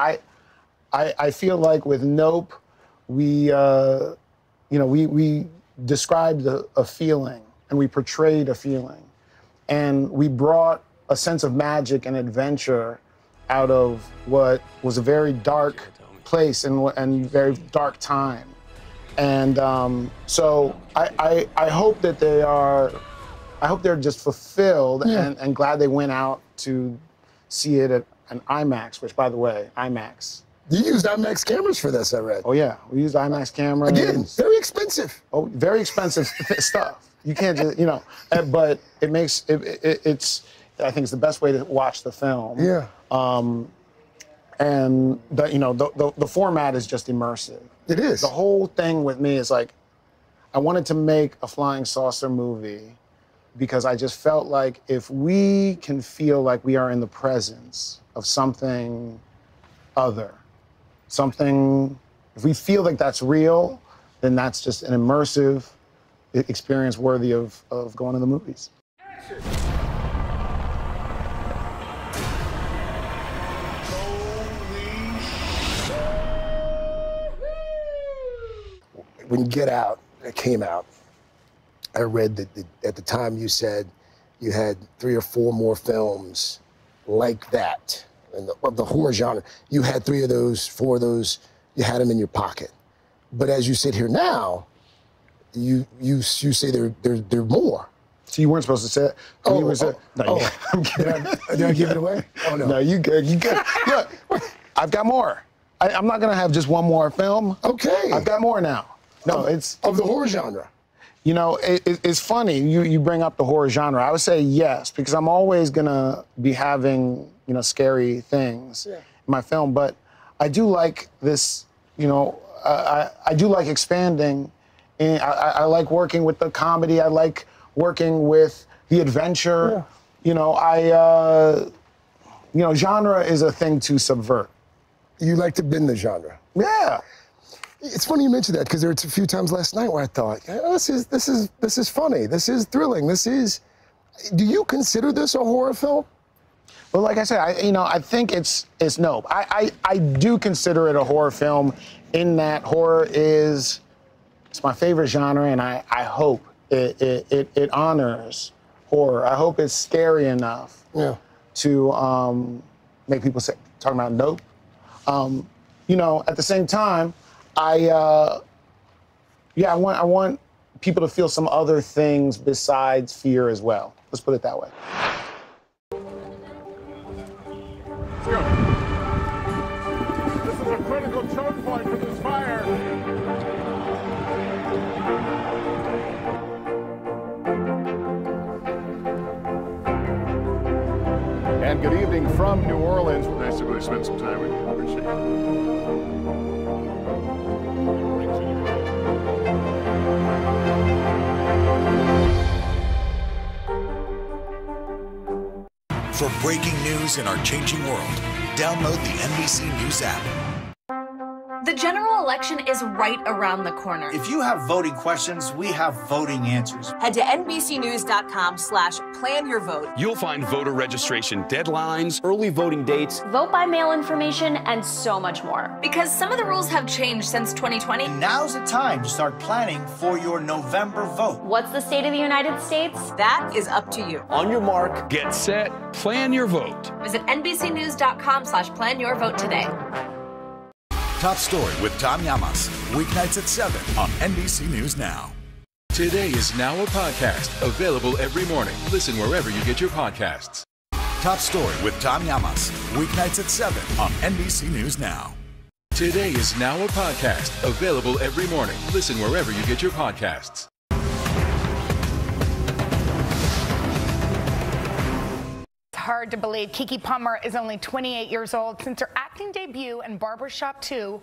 I feel like with Nope, we described a feeling and we portrayed a feeling, and we brought a sense of magic and adventure out of what was a very dark place and very dark time. And so I hope that they are, I hope they're just fulfilled and glad they went out to see it at an IMAX, which by the way, IMAX. You used IMAX cameras for this, I read. Oh yeah, we used IMAX cameras. Again, very expensive. Oh, very expensive stuff. You can't just, you know, but it makes, it's, I think it's the best way to watch the film. Yeah. And you know, the format is just immersive. It is. The whole thing with me is like, I wanted to make a flying saucer movie because I just felt like if we can feel like we are in the presence of something other, something, if we feel like that's real, then that's just an immersive experience worthy of going to the movies. Action. When Get Out came out, I read that at the time you said you had 3 or 4 more films like that, and of the horror genre. You had 3 of those, 4 of those, you had them in your pocket. But as you sit here now, you say they're more. So you weren't supposed to say it. Did I give it away? Oh no. No, you good. You good. Look, I've got more. I'm not gonna have just one more film. Okay. I've got more now. No, it's of the horror genre. You know, it's funny you bring up the horror genre. I would say yes, because I'm always gonna be having, you know, scary things in my film. But I do like this. You know, I do like expanding. I like working with the comedy. I like working with the adventure. Yeah. You know, you know, genre is a thing to subvert. You like to bend the genre. Yeah. It's funny you mentioned that because there were a few times last night where I thought, oh, this is funny. This is thrilling. This is. Do you consider this a horror film? Well, like I said, you know, I think it's no. I do consider it a horror film, in that horror is. It's my favorite genre, and I hope it honors horror. I hope it's scary enough to make people say, talking about Nope. You know, at the same time, I want people to feel some other things besides fear as well. Let's put it that way. Let's go. This is a critical choke point for this fire. And good evening from New Orleans. Nice to really spend some time with you. Appreciate it. For breaking news in our changing world, download the NBC News app. The general election is right around the corner. If you have voting questions, we have voting answers. Head to NBCnews.com/planyourvote. You'll find voter registration deadlines, early voting dates, vote by mail information, and so much more. Because some of the rules have changed since 2020. And now's the time to start planning for your November vote. What's the state of the United States? That is up to you. On your mark, get set, plan your vote. Visit NBCnews.com/planyourvote today. Top Story with Tom Llamas, weeknights at 7 on NBC News Now. Today is now a podcast, available every morning. Listen wherever you get your podcasts. Top Story with Tom Llamas, weeknights at 7 on NBC News Now. Today is now a podcast, available every morning. Listen wherever you get your podcasts. Hard to believe Keke Palmer is only 28 years old. Since her acting debut in Barbershop 2,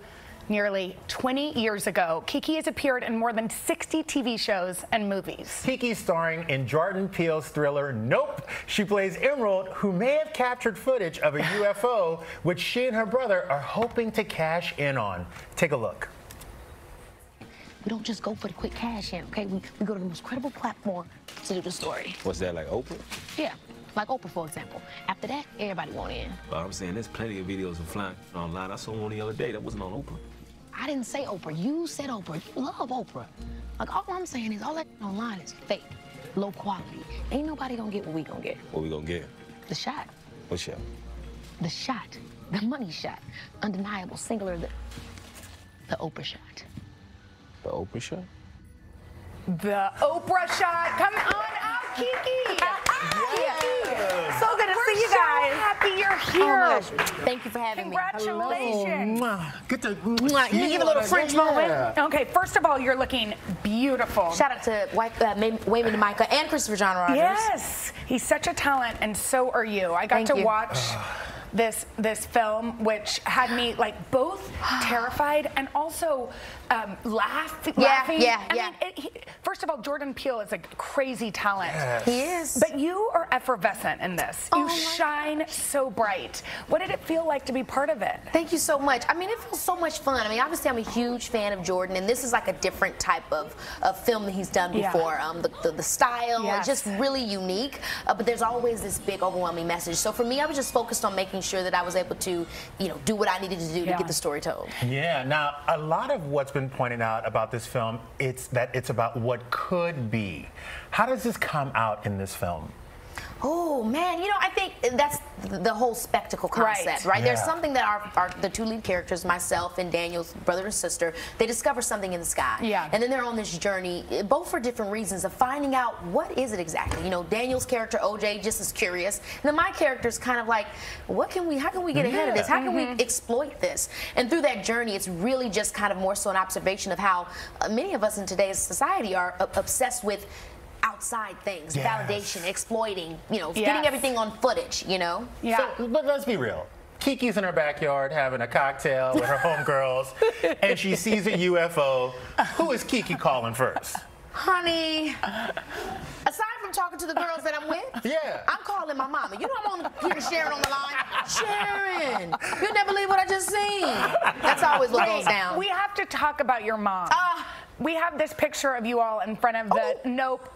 nearly 20 years ago. Kiki has appeared in more than 60 TV shows and movies. Kiki starring in Jordan Peele's thriller Nope. She plays Emerald, who may have captured footage of a UFO, which she and her brother are hoping to cash in on. Take a look. We don't just go for the quick cash in, okay? We go to the most credible platform to do the story. What's that, like Oprah? Yeah, like Oprah, for example. After that, everybody want in. But I'm saying there's plenty of videos of flying online. I saw one the other day that wasn't on Oprah. I didn't say Oprah. You said Oprah. You love Oprah. Like, all I'm saying is all that online is fake, low quality. Ain't nobody gonna get what we gonna get. What we gonna get? The shot. What shot? The shot. The money shot. Undeniable, singular, the Oprah shot. The Oprah shot? The Oprah shot. Come on out, Kiki. Kiki. So good to see you guys. Happy you're here. So thank you for having me. Congratulations. Get the, can you give a little French moment? Okay, first of all, you're looking beautiful. Shout out to Wayman DeMica and Christopher John Rogers. Yes. He's such a talent, and so are you. I got to watch this film, which had me like both terrified and also laughing. Yeah, yeah, first of all, Jordan Peele is a crazy talent. Yes. He is. But you are effervescent in this. You shine so bright. What did it feel like to be part of it? Thank you so much. I mean, it feels so much fun. I mean, obviously, I'm a huge fan of Jordan, and this is like a different type of film that he's done before. The style, just really unique. But there's always this big, overwhelming message. So for me, I was just focused on making sure that I was able to, you know, do what I needed to do to get the story told. Yeah. Now, a lot of what's been pointed out about this film, it's that it's about what could be. How does this come out in this film? Oh, man, you know, I think that's the whole spectacle concept, right? There's something that the two lead characters, myself and Daniel's brother and sister, they discover something in the sky. Yeah. And then they're on this journey, both for different reasons, of finding out what is it exactly. You know, Daniel's character, OJ, just is curious. And then my character's kind of like, how can we get ahead of this? How can we exploit this? And through that journey, it's really just kind of more so an observation of how many of us in today's society are obsessed with outside things, validation, exploiting, you know, getting everything on footage, you know? Yeah. So, but let's be real. Kiki's in her backyard having a cocktail with her homegirls, and she sees a UFO. Who is Kiki calling first? Honey, aside from talking to the girls that I'm with, I'm calling my mama. You know I'm on the computer, Sharon on the line. Sharon, you'll never believe what I just seen. That's always what goes down. We have to talk about your mom. We have this picture of you all in front of the Nope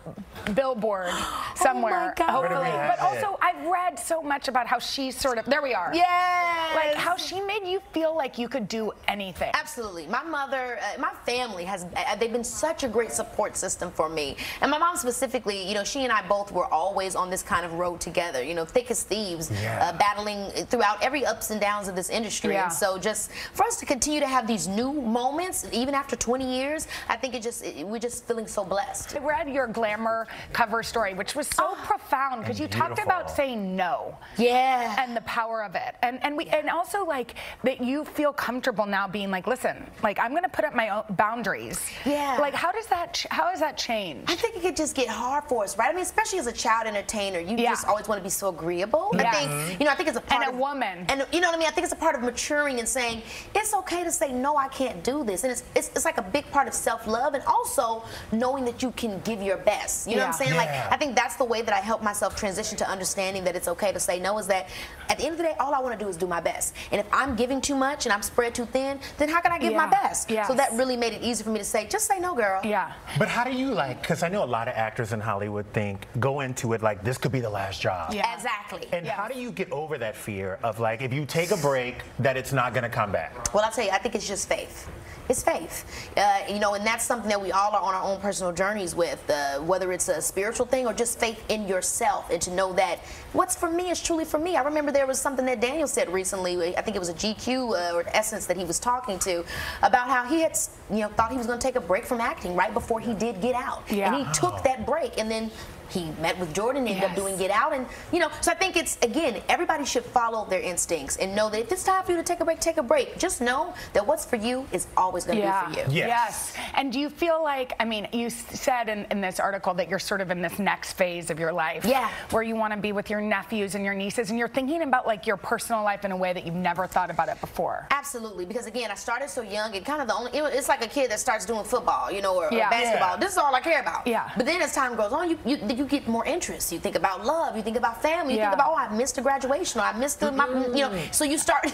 billboard somewhere, hopefully. But also, I've read so much about how she sort of, there we are. Yeah. Like how she made you feel like you could do anything. Absolutely. My mother, my family has, they've been such a great support system for me. And my mom specifically, you know, she and I both were always on this kind of road together, you know, thick as thieves, battling throughout every ups and downs of this industry. And so just for us to continue to have these new moments, even after 20 years, I think it just, we're just feeling so blessed. I read your Glamour cover story, which was so profound because you talked about saying no. Yeah. And the power of it. And we and also like that you feel comfortable now being like, listen, like I'm gonna put up my own boundaries. Yeah. Like how has that changed? I think it could just get hard for us, right? I mean, especially as a child entertainer, you just always want to be so agreeable. Yeah. I think, you know, I think it's a part of, woman. And you know what I mean? I think it's a part of maturing and saying, it's okay to say no, I can't do this. And it's like a big part of self-love and also knowing that you can give your best. You know what I'm saying? Like, I think that's the way that I help myself transition to understanding that it's okay to say no, is that at the end of the day, all I want to do is do my best. And if I'm giving too much and I'm spread too thin, then how can I give my best? Yes. So that really made it easy for me to say, just say no, girl. Yeah. But how do you like, because I know a lot of actors in Hollywood think, go into it like, this could be the last job. Yeah. Exactly. And how do you get over that fear of like, if you take a break, that it's not going to come back? Well, I'll tell you, I think it's just faith. It's faith. You know, and that's something that we all are on our own personal journeys with, whether it's a spiritual thing or just faith in yourself and to know that what's for me is truly for me. I remember there was something that Daniel said recently, I think it was a GQ or Essence that he was talking to, about how he had, you know, thought he was going to take a break from acting right before he did Get Out. Yeah. And he took that break and then He met with Jordan, ended up doing Get Out, and you know. So I think it's, again, everybody should follow their instincts and know that if it's time for you to take a break, take a break. Just know that what's for you is always going to be for you. Yes. And do you feel like, I mean, you said in this article that you're sort of in this next phase of your life, where you want to be with your nephews and your nieces, and you're thinking about like your personal life in a way that you've never thought about it before. Absolutely, because again, I started so young, and kind of the only, it's like a kid that starts doing football, you know, or basketball. This is all I care about. But then as time goes on, you get more interest. You think about love. You think about family. You think about, oh, I missed a graduation. Or I missed the, you know. So you start.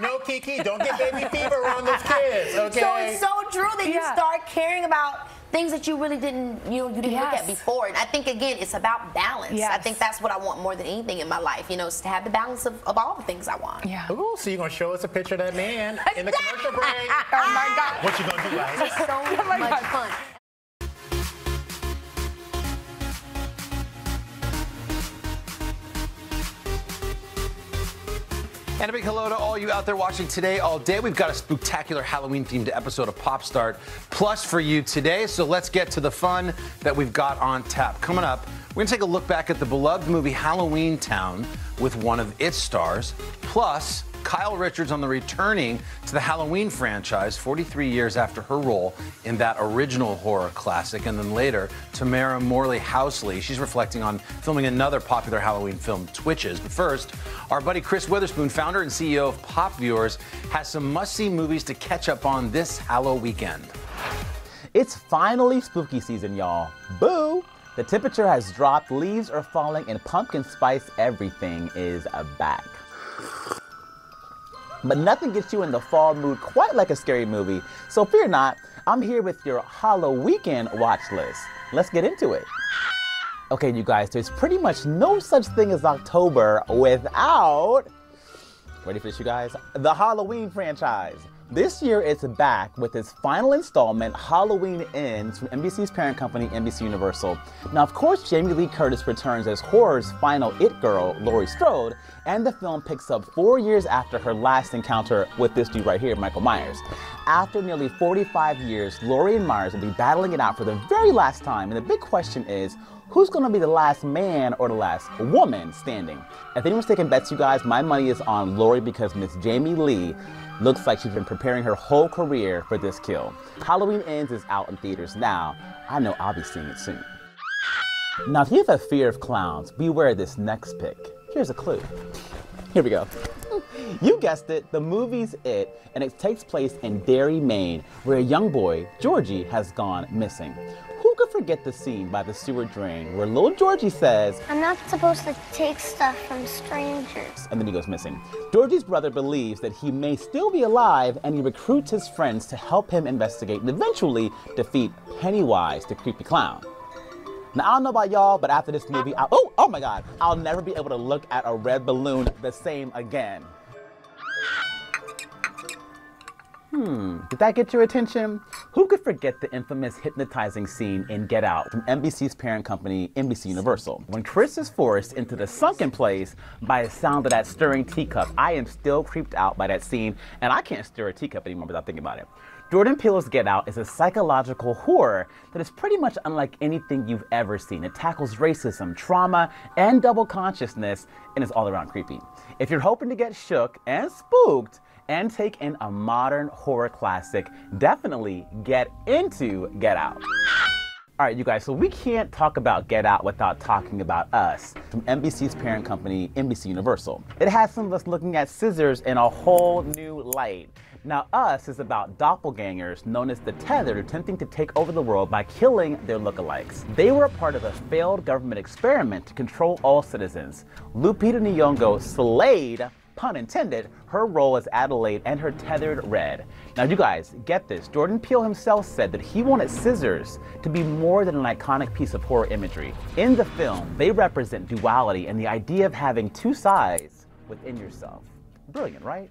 No, Kiki, don't get baby fever around those kids. Okay. So it's so true that you start caring about things that you really didn't, you know, you didn't look at before. And I think, again, it's about balance. I think that's what I want more than anything in my life, you know, is to have the balance of all the things I want. Ooh, so you're going to show us a picture of that man in the commercial break. Oh, my God. What you going to do, guys? It's so much fun. And a big hello to all you out there watching today all day. We've got a spectacular Halloween-themed episode of Pop Start Plus for you today, so let's get to the fun that we've got on tap. Coming up, we're going to take a look back at the beloved movie Halloween Town with one of its stars, plus Kyle Richards on the returning to the Halloween franchise 43 years after her role in that original horror classic. And then later, Tamera Mowry-Housley. She's reflecting on filming another popular Halloween film, Twitches. But first, our buddy Chris Witherspoon, founder and CEO of Pop Viewers, has some must-see movies to catch up on this Halloween weekend. It's finally spooky season, y'all. Boo! The temperature has dropped, leaves are falling, and pumpkin spice everything is back. But nothing gets you in the fall mood quite like a scary movie. So fear not, I'm here with your Halloween weekend watch list. Let's get into it. Okay, you guys, there's pretty much no such thing as October without, ready for this, you guys? The Halloween franchise. This year it's back with its final installment, Halloween Ends, from NBC's parent company, NBC Universal. Now, of course, Jamie Lee Curtis returns as horror's final it girl, Laurie Strode, and the film picks up 4 years after her last encounter with this dude right here, Michael Myers. After nearly 45 years, Laurie and Myers will be battling it out for the very last time, and the big question is, who's gonna be the last man or the last woman standing? If anyone's taking bets, you guys, my money is on Laurie, because Miss Jamie Lee looks like she's been preparing her whole career for this kill. Halloween Ends is out in theaters now. I know I'll be seeing it soon. Now, if you have a fear of clowns, beware this next pick. Here's a clue. Here we go. You guessed it, the movie's It, and it takes place in Derry, Maine, where a young boy, Georgie, has gone missing. Who could forget the scene by the sewer drain where little Georgie says, "I'm not supposed to take stuff from strangers," and then he goes missing. Georgie's brother believes that he may still be alive, and he recruits his friends to help him investigate and eventually defeat Pennywise, the creepy clown. Now, I don't know about y'all, but after this movie, oh my God, I'll never be able to look at a red balloon the same again. Did that get your attention? Who could forget the infamous hypnotizing scene in Get Out from NBC's parent company, NBC Universal? When Chris is forced into the sunken place by the sound of that stirring teacup, I am still creeped out by that scene, and I can't stir a teacup anymore without thinking about it. Jordan Peele's Get Out is a psychological horror that is pretty much unlike anything you've ever seen. It tackles racism, trauma, and double consciousness, and is all around creepy. If you're hoping to get shook and spooked and take in a modern horror classic, definitely get into Get Out. All right, you guys, so we can't talk about Get Out without talking about Us, from NBC's parent company, NBC Universal. It has some of us looking at scissors in a whole new light. Now, Us is about doppelgangers known as the Tethered, attempting to take over the world by killing their lookalikes. They were a part of a failed government experiment to control all citizens. Lupita Nyong'o slayed, pun intended, her role as Adelaide and her tethered Red. Now, you guys, get this. Jordan Peele himself said that he wanted scissors to be more than an iconic piece of horror imagery. In the film, they represent duality and the idea of having two sides within yourself. Brilliant, right?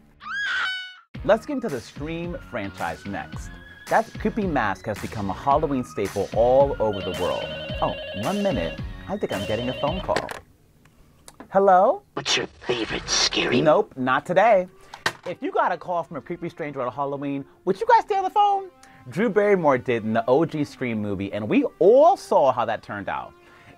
Let's get into the Scream franchise next. That creepy mask has become a Halloween staple all over the world. Oh, 1 minute. I think I'm getting a phone call. Hello? What's your favorite scary? Nope, not today. If you got a call from a creepy stranger on Halloween, would you guys stay on the phone? Drew Barrymore did in the OG Scream movie, and we all saw how that turned out.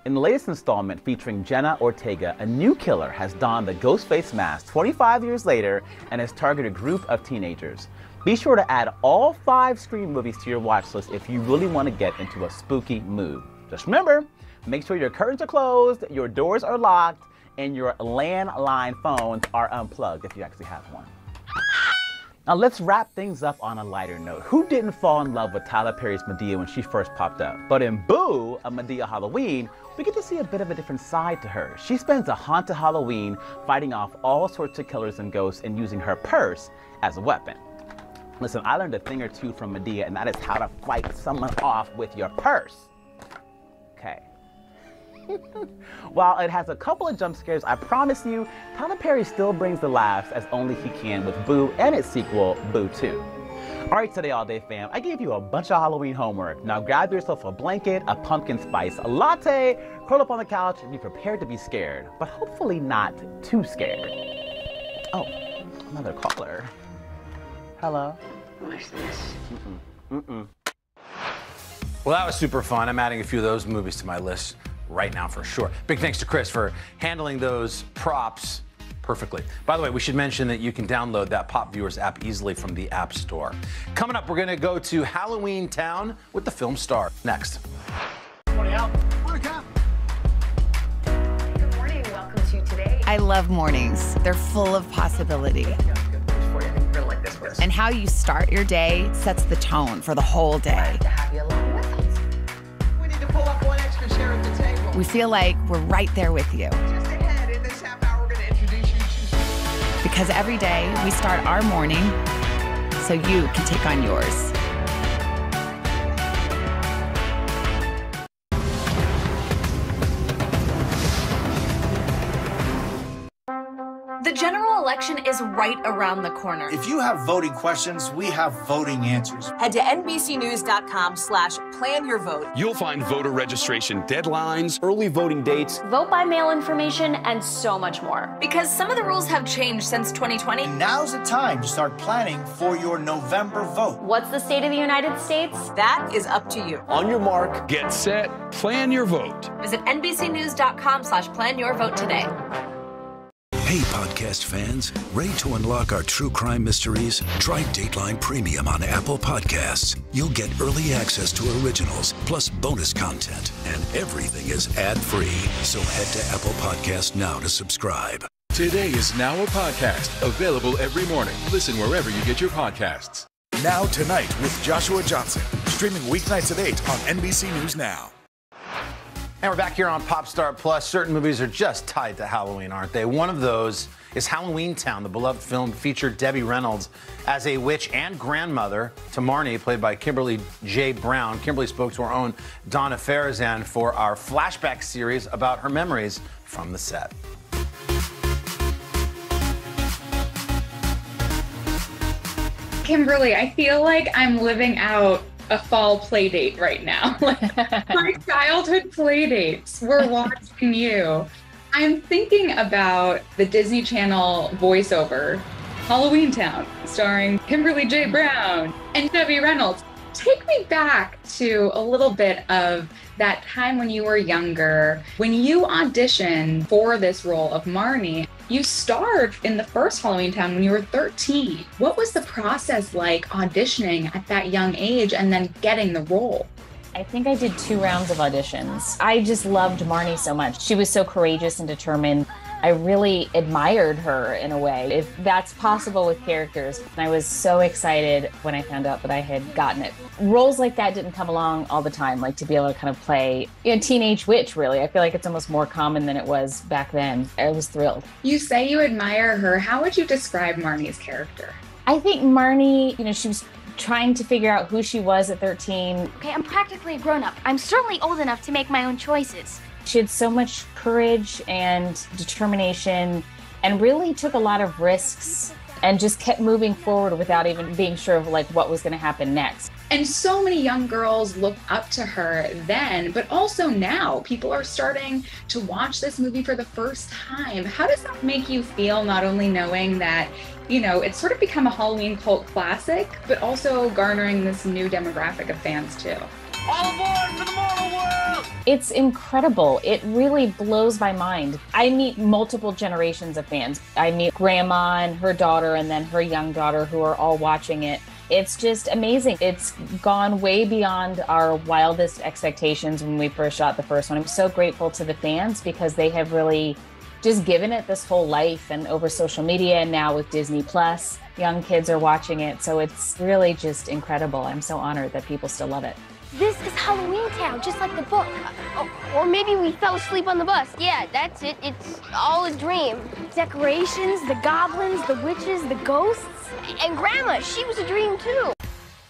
In the latest installment featuring Jenna Ortega, a new killer has donned the Ghostface mask 25 years later and has targeted a group of teenagers. Be sure to add all 5 Scream movies to your watch list if you really want to get into a spooky mood. Just remember, make sure your curtains are closed, your doors are locked, and your landline phones are unplugged if you actually have one. Now let's wrap things up on a lighter note. Who didn't fall in love with Tyler Perry's Medea when she first popped up? But in Boo, A Medea Halloween, we get to see a bit of a different side to her. She spends a haunted Halloween fighting off all sorts of killers and ghosts and using her purse as a weapon. Listen, I learned a thing or two from Medea, and that is how to fight someone off with your purse. Okay. While it has a couple of jump scares, I promise you, Tyler Perry still brings the laughs as only he can with Boo and its sequel, Boo 2. Alright, today all day fam, I gave you a bunch of Halloween homework. Now grab yourself a blanket, a pumpkin spice a latte, curl up on the couch, and be prepared to be scared, but hopefully not too scared. Oh, another caller. Hello. What is this? Well, that was super fun. I'm adding a few of those movies to my list right now for sure. Big thanks to Chris for handling those props perfectly. By the way, we should mention that you can download that Pop Viewers app easily from the App Store. Coming up, we're going to go to Halloween Town with the film star. Next. Morning, Al. Morning, Cap. Good morning. Welcome to today. I love mornings. They're full of possibility. Yeah, good news for you. I think you're going to like this one. And how you start your day sets the tone for the whole day. Glad to have you along with us. We need to pull up one extra chair at the table. We feel like we're right there with you. Just ahead, in this half hour, we're going to introduce you to... Because every day, we start our morning so you can take on yours. The general election is right around the corner. If you have voting questions, we have voting answers. Head to NBCnews.com/planyourvote. You'll find voter registration deadlines, early voting dates, vote by mail information, and so much more. Because some of the rules have changed since 2020. And now's the time to start planning for your November vote. What's the state of the United States? That is up to you. On your mark, get set, plan your vote. Visit NBCnews.com/planyourvote today. Hey, podcast fans, ready to unlock our true crime mysteries? Try Dateline Premium on Apple Podcasts. You'll get early access to originals, plus bonus content, and everything is ad-free. So head to Apple Podcasts now to subscribe. Today is now a podcast, available every morning. Listen wherever you get your podcasts. Now Tonight with Joshua Johnson, streaming weeknights at 8 on NBC News Now. And we're back here on Popstar Plus. Certain movies are just tied to Halloween, aren't they? One of those is Halloween Town. The beloved film featured Debbie Reynolds as a witch and grandmother to Marnie, played by Kimberly J. Brown. Kimberly spoke to our own Donna Farizan for our flashback series about her memories from the set. Kimberly, I feel like I'm living out a fall play date right now. My childhood play dates, we're watching you. I'm thinking about the Disney Channel voiceover, Halloween Town, starring Kimberly J. Brown and Debbie Reynolds. Take me back to a little bit of that time when you were younger. When you auditioned for this role of Marnie, you starred in the first Halloween Town when you were 13. What was the process like auditioning at that young age and then getting the role? I think I did 2 rounds of auditions. I just loved Marnie so much. She was so courageous and determined. I really admired her in a way, if that's possible with characters. And I was so excited when I found out that I had gotten it. Roles like that didn't come along all the time, like to be able to kind of play a teenage witch, really. I feel like it's almost more common than it was back then. I was thrilled. You say you admire her. How would you describe Marnie's character? I think Marnie, she was trying to figure out who she was at 13. Okay, I'm practically a grown-up. I'm certainly old enough to make my own choices. She had so much courage and determination and really took a lot of risks and just kept moving forward without even being sure of like what was going to happen next. And so many young girls look up to her then, but also now. People are starting to watch this movie for the first time. How does that make you feel, not only knowing that, it's sort of become a Halloween cult classic, but also garnering this new demographic of fans too? All aboard for the mortal world! It's incredible. It really blows my mind. I meet multiple generations of fans. I meet grandma and her daughter and then her young daughter who are all watching it. It's just amazing. It's gone way beyond our wildest expectations when we first shot the first one. I'm so grateful to the fans because they have really just given it this whole life, and over social media and now with Disney Plus, young kids are watching it. So it's really just incredible. I'm so honored that people still love it. This is Halloween Town, just like the book. Or maybe we fell asleep on the bus. Yeah, that's it. It's all a dream. Decorations, the goblins, the witches, the ghosts. And Grandma, she was a dream too.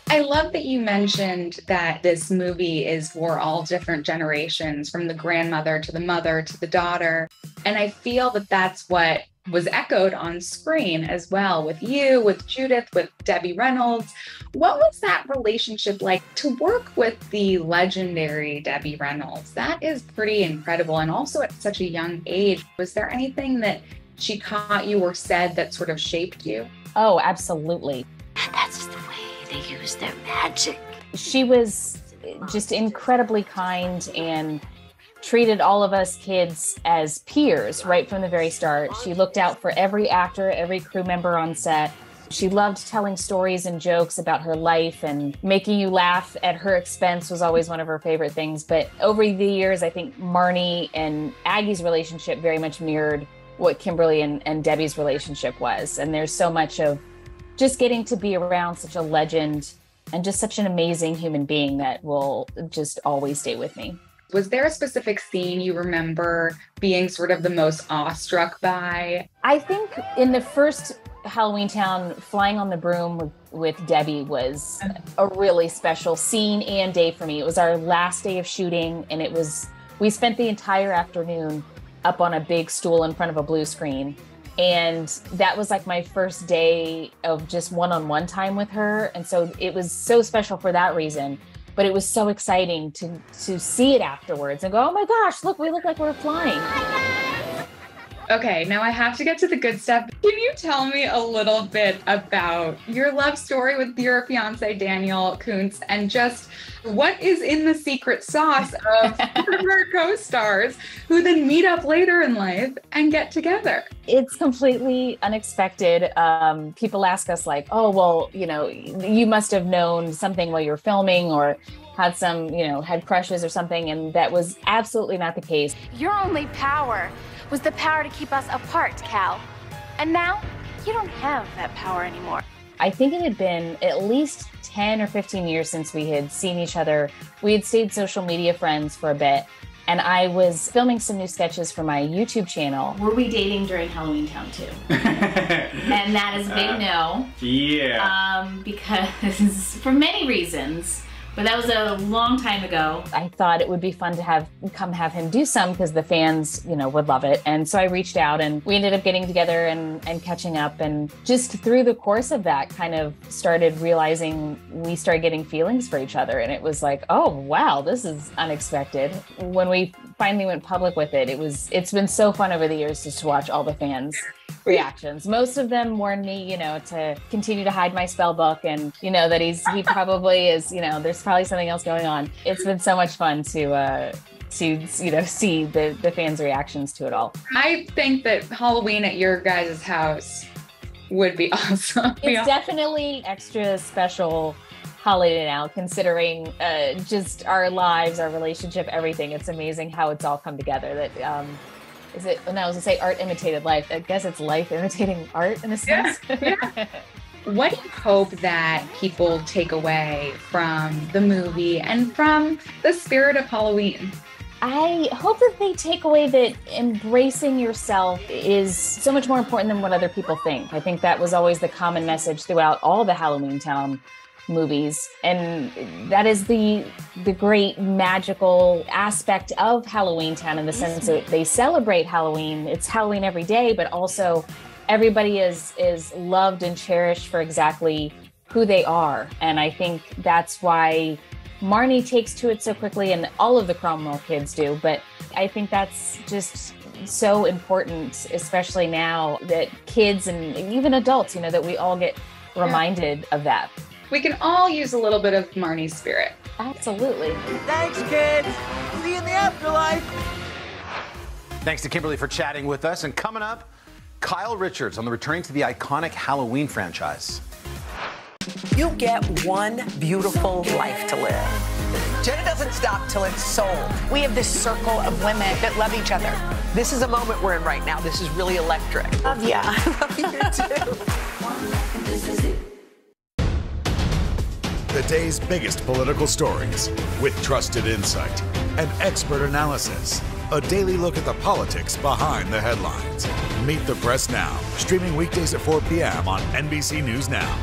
I love that you mentioned that this movie is for all different generations, from the grandmother to the mother to the daughter. And I feel that that's what was echoed on screen as well, with you, with Judith, with Debbie Reynolds. What was that relationship like to work with the legendary Debbie Reynolds? That is pretty incredible. And also at such a young age, was there anything that she caught you or said that sort of shaped you? Oh, absolutely. And that's just the way they use their magic. She was just incredibly kind and treated all of us kids as peers right from the very start. She looked out for every actor, every crew member on set. She loved telling stories and jokes about her life, and making you laugh at her expense was always one of her favorite things. But over the years, I think Marnie and Aggie's relationship very much mirrored what Kimberly and Debbie's relationship was. And there's so much of just getting to be around such a legend and just such an amazing human being that will just always stay with me. Was there a specific scene you remember being sort of the most awestruck by? I think in the first Halloween Town, flying on the broom with Debbie was a really special scene and day for me. It was our last day of shooting, and it was, we spent the entire afternoon up on a big stool in front of a blue screen. And that was like my first day of just one-on-one time with her. And so it was so special for that reason. But it was so exciting to see it afterwards and go, oh my gosh, look, we look like we're flying. Okay, now I have to get to the good stuff. Can you tell me a little bit about your love story with your fiance, Daniel Kuntz, and just what is in the secret sauce of her co-stars who then meet up later in life and get together? It's completely unexpected. People ask us like, oh, well, you know, you must have known something while you were filming or had some, you know, had crushes or something. And that was absolutely not the case. Your only power was the power to keep us apart, Cal. And now you don't have that power anymore. I think it had been at least 10 or 15 years since we had seen each other. We had stayed social media friends for a bit, and I was filming some new sketches for my YouTube channel. Were we dating during Halloween Town too? And that is a big no. Yeah. Because for many reasons, but that was a long time ago. I thought it would be fun to have him do some because the fans, you know, would love it. And so I reached out and we ended up getting together and catching up. And just through the course of that kind of started realizing we started getting feelings for each other. And it was like, oh, wow, this is unexpected. When we finally went public with it, it's been so fun over the years just to watch all the fans' reactions. Most of them warned me, you know, to continue to hide my spell book and, you know, that he probably is, you know, there's probably something else going on. It's been so much fun to see the fans' reactions to it all. I think that Halloween at your guys' house would be awesome. It's definitely extra special holiday now, considering just our lives, our relationship, everything. It's amazing how it's all come together. That, when I was gonna say art imitated life, I guess it's life imitating art in a sense. Yeah. What do you hope that people take away from the movie and from the spirit of Halloween? I hope that they take away that embracing yourself is so much more important than what other people think. I think that was always the common message throughout all the Halloween Town movies. And that is the great magical aspect of Halloween Town in the sense that they celebrate Halloween. It's Halloween every day, but also everybody is loved and cherished for exactly who they are. And I think that's why Marnie takes to it so quickly, and all of the Cromwell kids do. But I think that's just so important, especially now that kids and even adults, you know, that we all get reminded of that. We can all use a little bit of Marnie's spirit. Absolutely. Thanks, kids. See you in the afterlife. Thanks to Kimberly for chatting with us. And coming up, Kyle Richards on the return to the iconic Halloween franchise. You get one beautiful life to live. Jenna doesn't stop till it's sold. We have this circle of women that love each other. This is a moment we're in right now. This is really electric. Love ya. I love you too. This is it. The day's biggest political stories with trusted insight and expert analysis. A daily look at the politics behind the headlines. Meet the Press Now, streaming weekdays at 4 p.m. on NBC News Now.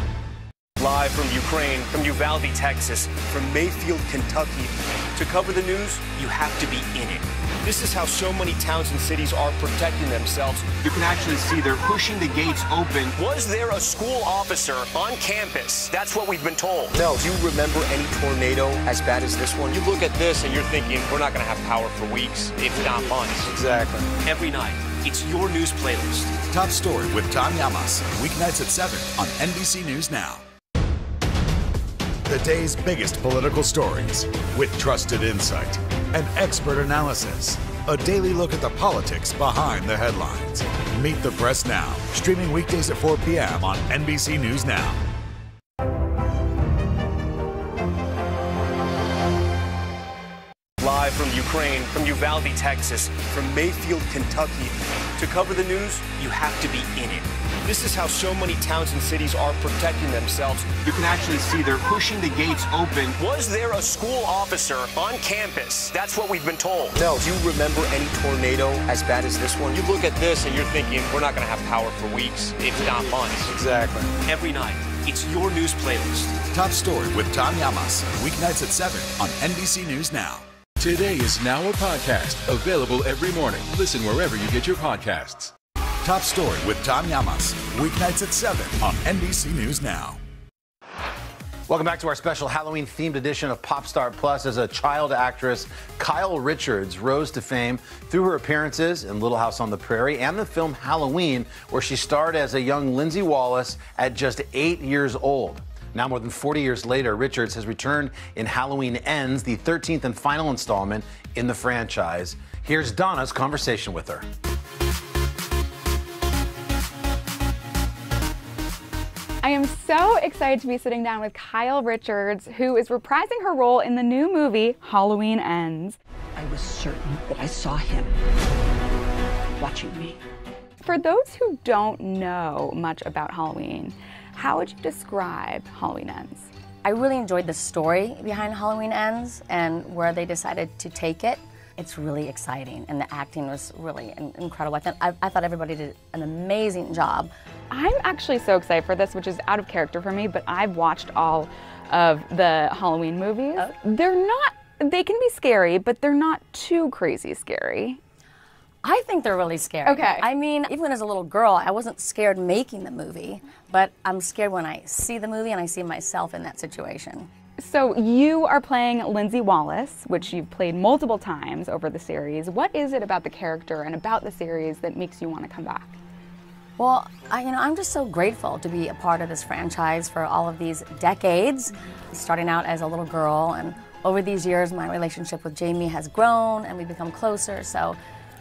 Live from Ukraine, from Uvalde, Texas, from Mayfield, Kentucky. To cover the news, you have to be in it. This is how so many towns and cities are protecting themselves. You can actually see they're pushing the gates open. Was there a school officer on campus? That's what we've been told. Mel, do you remember any tornado as bad as this one? You look at this and you're thinking, we're not going to have power for weeks, if not months. Exactly. Every night, it's your news playlist. Top Story with Tom Llamas, weeknights at 7 on NBC News Now. The day's biggest political stories with trusted insight and expert analysis. A daily look at the politics behind the headlines. Meet the Press Now, streaming weekdays at 4 p.m. on NBC News Now. Live from Ukraine, from Uvalde, Texas, from Mayfield, Kentucky. To cover the news, you have to be in it. This is how so many towns and cities are protecting themselves. You can actually see they're pushing the gates open. Was there a school officer on campus? That's what we've been told. Mel, do you remember any tornado as bad as this one? You look at this and you're thinking, we're not going to have power for weeks, if not months. Exactly. Every night, it's your news playlist. Top Story with Tom Llamas, weeknights at 7 on NBC News Now. Today is now a podcast, available every morning. Listen wherever you get your podcasts. Top Story with Tom Llamas, weeknights at 7 on NBC News Now. Welcome back to our special Halloween-themed edition of Pop Star Plus. As a child actress, Kyle Richards rose to fame through her appearances in Little House on the Prairie and the film Halloween, where she starred as a young Lindsay Wallace at just 8 years old. Now, more than 40 years later, Richards has returned in Halloween Ends, the 13th and final installment in the franchise. Here's Donna's conversation with her. I am so excited to be sitting down with Kyle Richards, who is reprising her role in the new movie, Halloween Ends. I was certain that I saw him watching me. For those who don't know much about Halloween, how would you describe Halloween Ends? I really enjoyed the story behind Halloween Ends and where they decided to take it. It's really exciting, and the acting was really incredible. I thought everybody did an amazing job. I'm actually so excited for this, which is out of character for me, but I've watched all of the Halloween movies. Oh. They can be scary, but they're not too crazy scary. I think they're really scary. Okay. I mean, even as a little girl, I wasn't scared making the movie, but I'm scared when I see the movie and I see myself in that situation. So you are playing Lindsay Wallace, which you've played multiple times over the series. What is it about the character and about the series that makes you want to come back? Well, I'm just so grateful to be a part of this franchise for all of these decades, starting out as a little girl. And over these years, my relationship with Jamie has grown and we've become closer. So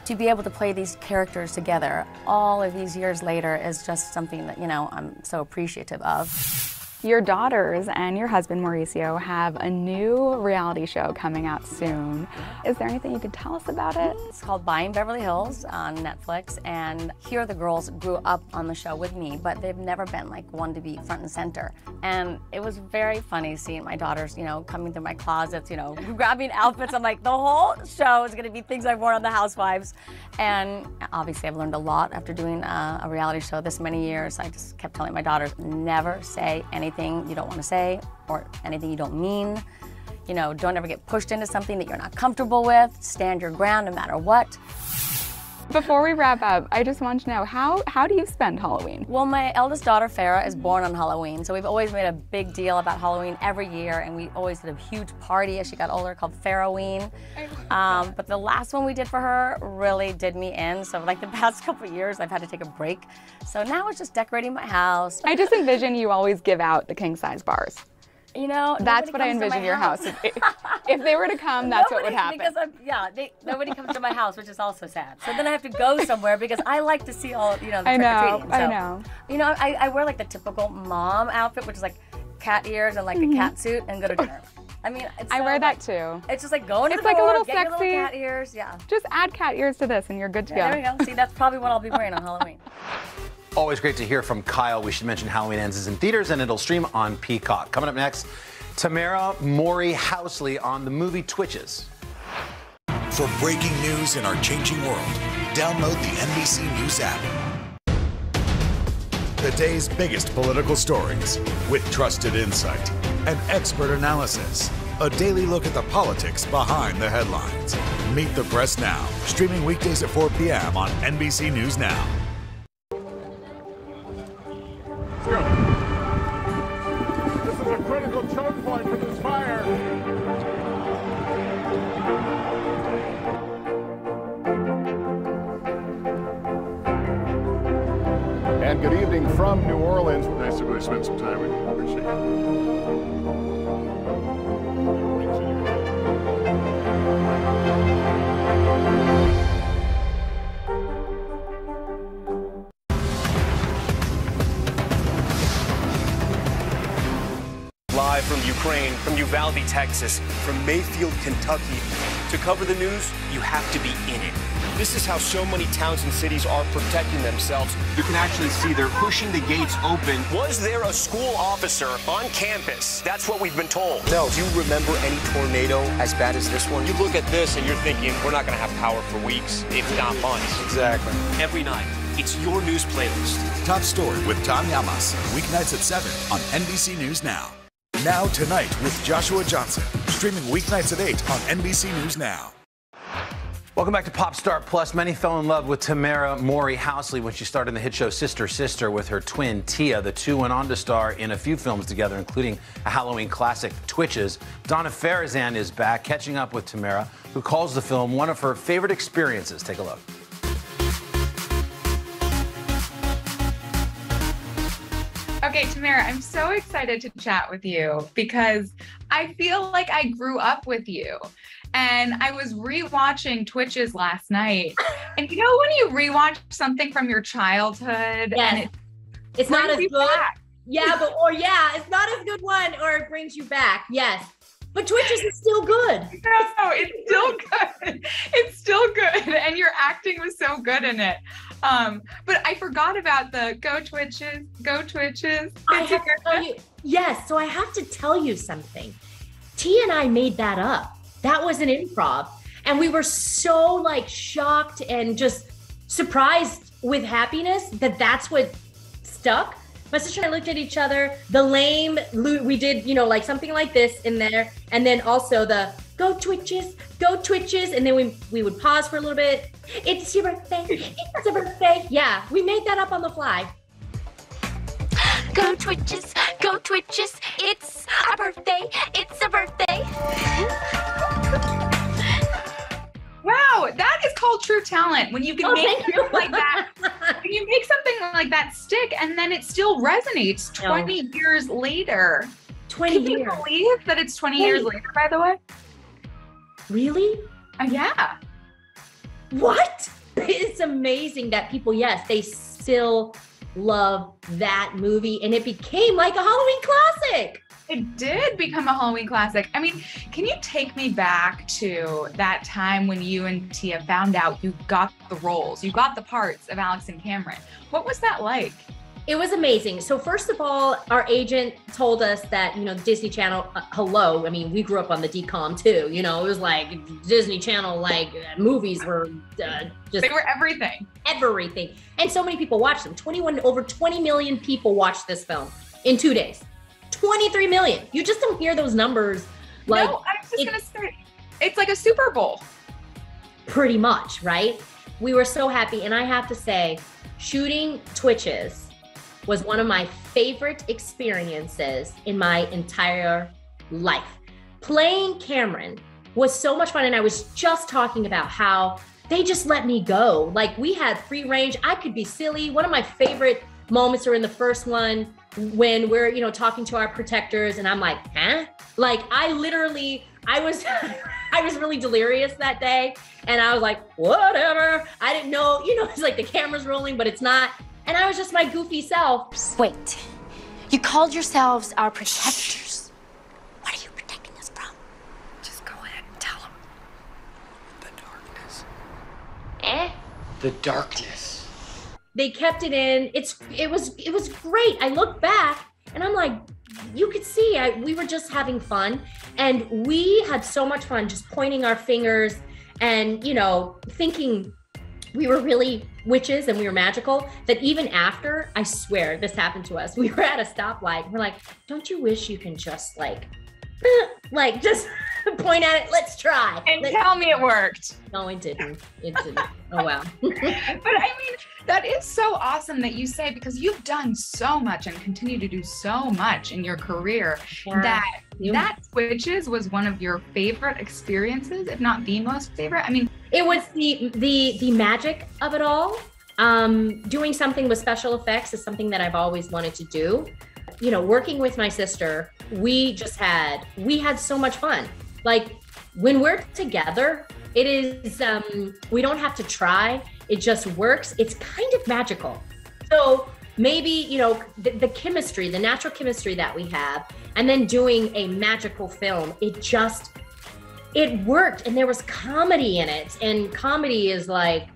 to be able to play these characters together all of these years later is just something that, I'm so appreciative of. Your daughters and your husband, Mauricio, have a new reality show coming out soon. Is there anything you could tell us about it? It's called Buying Beverly Hills on Netflix, and here the girls grew up on the show with me, but they've never been like one to be front and center. And it was very funny seeing my daughters, coming through my closets, grabbing outfits. I'm like, the whole show is gonna be things I've worn on The Housewives. And obviously I've learned a lot after doing a reality show this many years. I just kept telling my daughters, never say anything you don't want to say or anything you don't mean. Don't ever get pushed into something that you're not comfortable with. Stand your ground no matter what. Before we wrap up, I just want to know, how do you spend Halloween? Well, my eldest daughter, Farah, is born on Halloween, so we've always made a big deal about Halloween every year, and we always did a huge party as she got older called Farroween. But the last one we did for her really did me in, so like the past couple of years, I've had to take a break. So now it's just decorating my house. I just envision you always give out the king-size bars. You know, that's what I envision your house. If they were to come, that's what would happen. Because nobody comes to my house, which is also sad. So then I have to go somewhere because I like to see all, you know, the trick-or-treating. So, I know. You know, I wear like the typical mom outfit, which is like cat ears and like a cat suit, and go to dinner. I mean, it's I wear that too. It's just like going to the door, get your little cat ears. Yeah. Just add cat ears to this, and you're good to go. There we go. See, that's probably what I'll be wearing on Halloween. Always great to hear from Kyle. We should mention Halloween Ends is in theaters and it'll stream on Peacock. Coming up next, Tamera Mowry-Housley on the movie Twitches. For breaking news in our changing world, download the NBC News app. The day's biggest political stories with trusted insight and expert analysis. A daily look at the politics behind the headlines. Meet the press now, streaming weekdays at 4 p.m. on NBC News Now. This is a critical choke point for this fire. And good evening from New Orleans. Nice to really spend some time with you. Appreciate it. Live from Ukraine, from Uvalde, Texas, from Mayfield, Kentucky. To cover the news, you have to be in it. This is how so many towns and cities are protecting themselves. You can actually see they're pushing the gates open. Was there a school officer on campus? That's what we've been told. No. Do you remember any tornado as bad as this one? You look at this and you're thinking, we're not going to have power for weeks, if not months. Exactly. Every night, it's your news playlist. Top Story with Tom Llamas. Weeknights at 7 on NBC News Now. Now Tonight with Joshua Johnson, streaming weeknights at 8 on NBC News Now. Welcome back to Pop Star Plus. Many fell in love with Tamera Mowry-Housley when she starred in the hit show Sister, Sister with her twin Tia. The two went on to star in a few films together, including a Halloween classic, Twitches. Donna Farizan is back, catching up with Tamera, who calls the film one of her favorite experiences. Take a look. Okay, Tamera, I'm so excited to chat with you because I feel like I grew up with you. And I was rewatching Twitches last night. And you know when you rewatch something from your childhood and it's not as good? Yeah, but it's not as good one or it brings you back. Yes. But Twitches is still good. No, it's still good. It's still good. And your acting was so good in it. But I forgot about the go Twitches, go Twitches. Yes, so I have to tell you something. T and I made that up. That was an improv. And we were so like shocked and just surprised with happiness that that's what stuck. My sister and I looked at each other, the lame, we did, you know, like something like this in there. And then also the go Twitches. And then we would pause for a little bit. It's your birthday, it's your birthday. Yeah, we made that up on the fly. Go Twitches, it's our birthday, it's a birthday. Wow, that is called true talent. When you can make something like that, when you make something like that stick and then it still resonates 20 years later. 20 years. Can you believe that it's 20 years later, by the way? Really? Yeah. What? It's amazing that people, they still love that movie and it became like a Halloween classic. It did become a Halloween classic. I mean, can you take me back to that time when you and Tia found out you got the roles, you got the parts of Alex and Cameron? What was that like? It was amazing. So first of all, our agent told us that, you know, Disney Channel, hello, I mean, we grew up on the DCOM too, you know, it was like Disney Channel, like movies were just- They were everything. Everything. And so many people watched them. Over 20 million people watched this film in 2 days. 23 million. You just don't hear those numbers. Like, no, I was just gonna say, it's like a Super Bowl. Pretty much, right? We were so happy. And I have to say, shooting Twitches was one of my favorite experiences in my entire life. Playing Cameron was so much fun. And I was just talking about how they just let me go. Like we had free range. I could be silly. One of my favorite moments are in the first one when we're, you know, talking to our protectors, and I'm like, huh? Like, I literally, I was really delirious that day, and I was like, whatever. I didn't know, you know, it's like the camera's rolling, but it's not. And I was just my goofy self. Wait, you called yourselves our protectors. What are you protecting us from? Just go ahead and tell them. The darkness. Eh? The darkness. They kept it in. It was great. I look back and I'm like, you could see we were just having fun, and we had so much fun just pointing our fingers and, you know, thinking we were really witches and we were magical, that even after, I swear this happened to us, we were at a stoplight. We're like, don't you wish you can just like just point at it, let's try. And let's tell me it worked. No, it didn't. It didn't. Oh, wow. But I mean, that is so awesome that you say, because you've done so much and continue to do so much in your career, yeah, that Twitches was one of your favorite experiences, if not the most favorite. I mean, it was the magic of it all. Doing something with special effects is something that I've always wanted to do. You know, working with my sister, we had so much fun. Like, when we're together, it is, we don't have to try, it just works. It's kind of magical. So maybe, you know, the chemistry, the natural chemistry that we have, and then doing a magical film, it worked, and there was comedy in it. And comedy is like,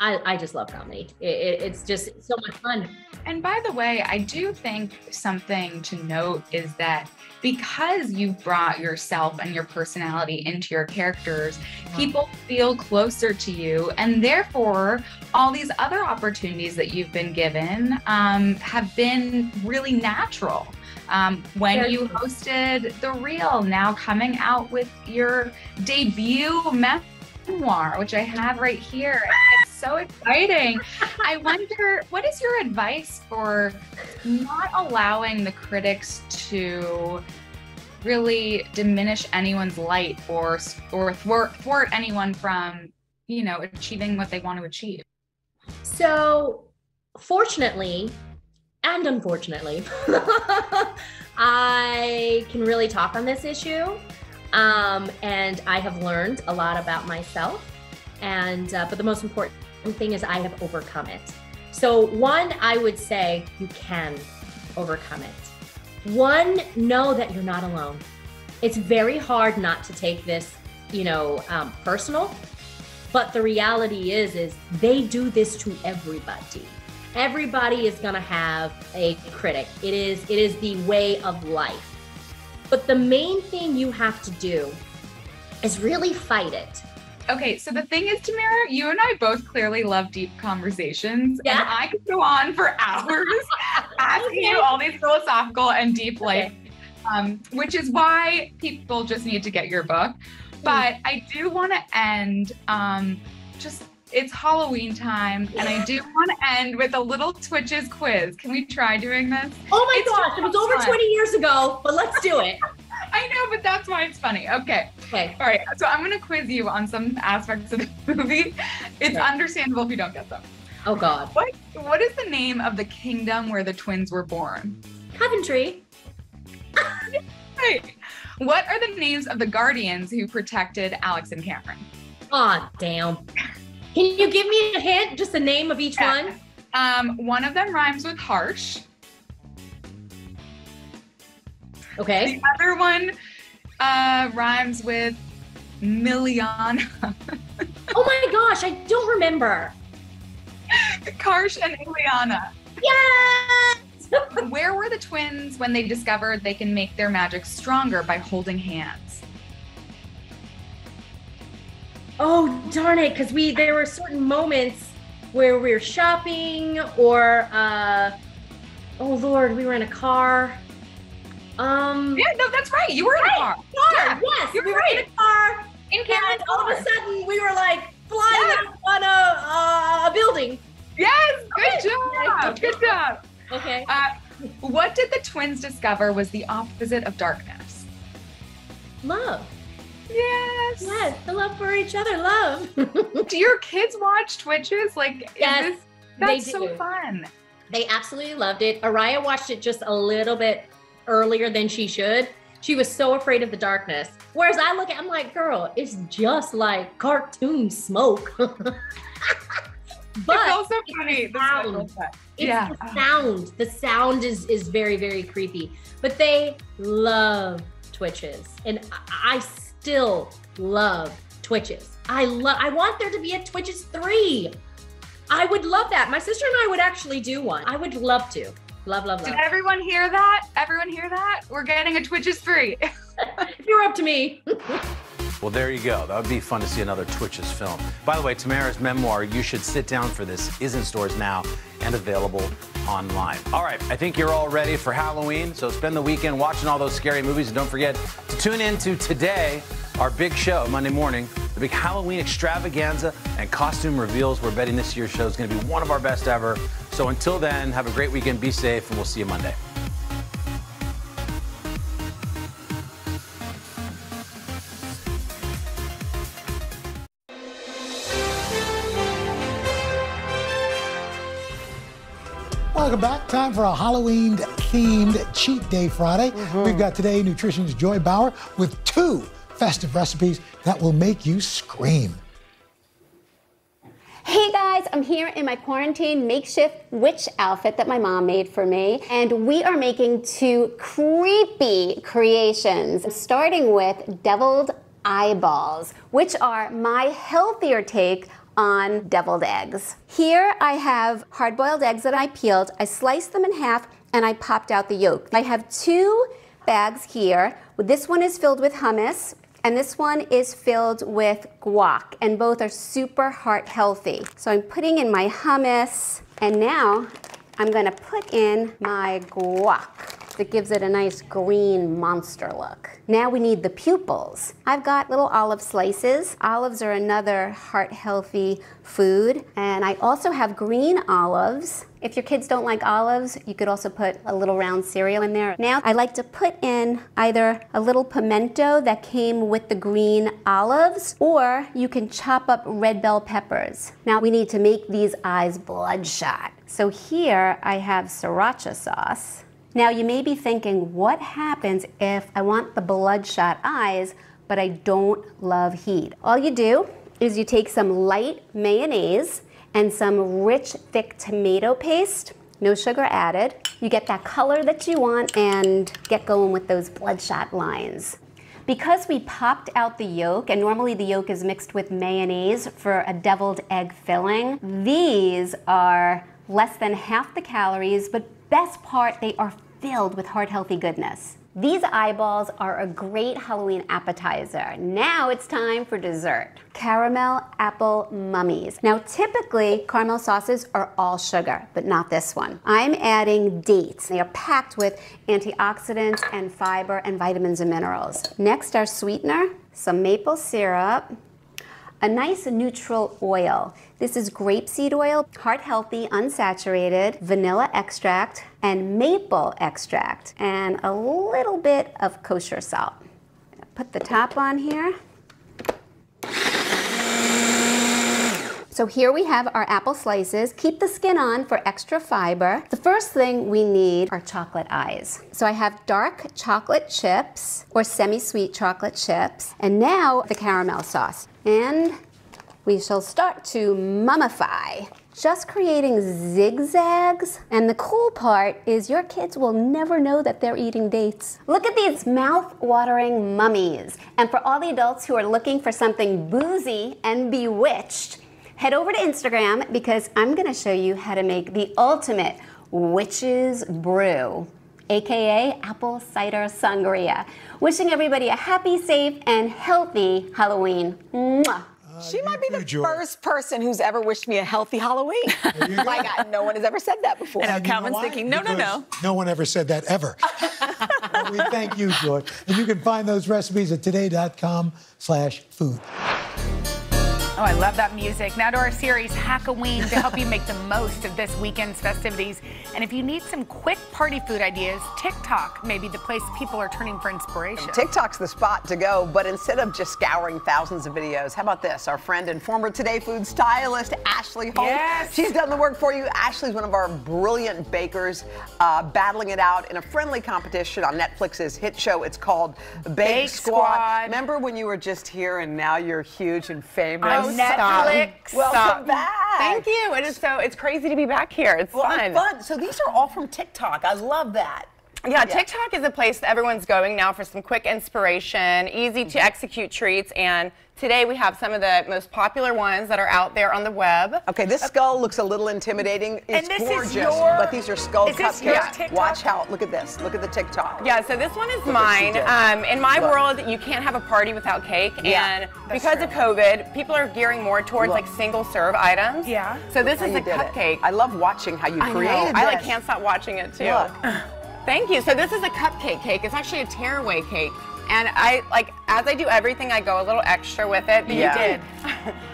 I just love comedy. It's just so much fun. And by the way, I do think something to note is that because you've brought yourself and your personality into your characters, people feel closer to you. And therefore, all these other opportunities that you've been given have been really natural. When you hosted The Real, now coming out with your debut memoir, which I have right here. It's so exciting. I wonder, what is your advice for not allowing the critics to really diminish anyone's light or thwart anyone from, you know, achieving what they want to achieve? So, fortunately, and unfortunately, I can really talk on this issue. And I have learned a lot about myself. And, but the most important thing is I have overcome it. So one, I would say you can overcome it. One, know that you're not alone. It's very hard not to take this, you know, personal, but the reality is they do this to everybody. Everybody is gonna have a critic. It is the way of life. But the main thing you have to do is really fight it. Okay, so the thing is, Tamera, you and I both clearly love deep conversations. Yeah. And I could go on for hours asking you all these philosophical and deep life, which is why people just need to get your book. But I do wanna end it's Halloween time, and I do want to end with a little Twitches quiz. Can we try doing this? Oh my gosh, it was over 20 years ago, but let's do it. I know, but that's why it's funny. Okay. Okay. All right. So I'm going to quiz you on some aspects of the movie. It's understandable if you don't get them. Oh God. What is the name of the kingdom where the twins were born? Coventry. Right. What are the names of the guardians who protected Alex and Cameron? Aw, damn. Can you give me a hint, just the name of each one? One of them rhymes with harsh. Okay. The other one rhymes with Miliana. Oh my gosh, I don't remember. Karsh and Iliana. Yes! Where were the twins when they discovered they can make their magic stronger by holding hands? Oh, darn it, because there were certain moments where we were shopping or, oh Lord, we were in a car. Yeah, no, that's right, you were in a car. Yeah, yes, we were in a car, and all of a sudden we were like flying on a building. Yes, good job, good job. Okay. What did the twins discover was the opposite of darkness? Love. Yes. Yes, the love for each other, love. Do your kids watch Twitches? Like, yes, that's so fun. They absolutely loved it. Araya watched it just a little bit earlier than she should. She was so afraid of the darkness. Whereas I look at, I'm like, girl, it's just like cartoon smoke. But it's also funny. The sound. Yeah. It's the sound. The sound is very, very creepy. But they love Twitches. And I still love Twitches. I want there to be a Twitches 3. I would love that. My sister and I would actually do one. I would love to. Love, love, love. Did everyone hear that? Everyone hear that? We're getting a Twitches 3. If you're up to me. Well, there you go. That would be fun to see another Twitches film. By the way, Tamera's memoir, You Should Sit Down for This, is in stores now and available online. All right, I think you're all ready for Halloween, so spend the weekend watching all those scary movies, and don't forget to tune in to today, our big show, Monday morning, the big Halloween extravaganza and costume reveals. We're betting this year's show is going to be one of our best ever. So until then, have a great weekend, be safe, and we'll see you Monday. Welcome back. Time for a Halloween-themed Cheat Day Friday. We've got today nutritionist Joy Bauer with 2 festive recipes that will make you scream. Hey guys, I'm here in my quarantine makeshift witch outfit that my mom made for me. And we are making 2 creepy creations, starting with deviled eyeballs, which are my healthier take on deviled eggs. Here I have hard-boiled eggs that I peeled. I sliced them in half and I popped out the yolk. I have 2 bags here. This one is filled with hummus and this one is filled with guac, and both are super heart healthy. So I'm putting in my hummus and now I'm gonna put in my guac. That gives it a nice green monster look. Now we need the pupils. I've got little olive slices. Olives are another heart-healthy food. And I also have green olives. If your kids don't like olives, you could also put a little round cereal in there. Now I like to put in either a little pimento that came with the green olives, or you can chop up red bell peppers. Now we need to make these eyes bloodshot. So here I have sriracha sauce. Now you may be thinking, what happens if I want the bloodshot eyes, but I don't love heat? All you do is you take some light mayonnaise and some rich, thick tomato paste, no sugar added. You get that color that you want and get going with those bloodshot lines. Because we popped out the yolk, and normally the yolk is mixed with mayonnaise for a deviled egg filling, these are less than half the calories, but best part, they are filled with heart-healthy goodness. These eyeballs are a great Halloween appetizer. Now it's time for dessert. Caramel apple mummies. Now typically, caramel sauces are all sugar, but not this one. I'm adding dates. They are packed with antioxidants and fiber and vitamins and minerals. Next, our sweetener, some maple syrup, a nice neutral oil. This is grapeseed oil, heart-healthy, unsaturated, vanilla extract, and maple extract, and a little bit of kosher salt. Put the top on here. So here we have our apple slices. Keep the skin on for extra fiber. The first thing we need are chocolate eyes. So I have dark chocolate chips or semi-sweet chocolate chips, and now the caramel sauce. And we shall start to mummify. Just creating zigzags. And the cool part is your kids will never know that they're eating dates. Look at these mouth-watering mummies. And for all the adults who are looking for something boozy and bewitched, head over to Instagram because I'm gonna show you how to make the ultimate witch's brew, AKA apple cider sangria. Wishing everybody a happy, safe, and healthy Halloween. Mwah. She might be the first person who's ever wished me a healthy Halloween. My God, no one has ever said that before. And Calvin's thinking, no, no, no. No one ever said that, ever. Well, we thank you, George. And you can find those recipes at today.com/food. Oh, I love that music. Now to our series, Hackoween, to help you make the most of this weekend's festivities. And if you need some quick party food ideas, TikTok may be the place people are turning for inspiration. And TikTok's the spot to go, but instead of just scouring thousands of videos, how about this? Our friend and former Today Food stylist, Ashley Holmes. Yes. She's done the work for you. Ashley's one of our brilliant bakers, battling it out in a friendly competition on Netflix's hit show. It's called Bake Squad. Remember when you were just here and now you're huge and famous? Netflix. Welcome back. Thank you. It is so, it's crazy to be back here. It's fun. It's fun. So these are all from TikTok. I love that. Yeah, TikTok is a place that everyone's going now for some quick inspiration, easy to execute treats, and today we have some of the most popular ones that are out there on the web. Okay, this skull looks a little intimidating. It's gorgeous, but these are skull cupcakes. Watch out. Look at this. Look at the TikTok. Yeah, so this one is mine. In my world, you can't have a party without cake, and because of COVID, people are gearing more towards like single-serve items. Yeah. So this is a cupcake. I love watching how you created this. I like can't stop watching it too. Look. Thank you. So this is a cupcake cake. It's actually a tearaway cake. And I, like, as I do everything, I go a little extra with it. But you did.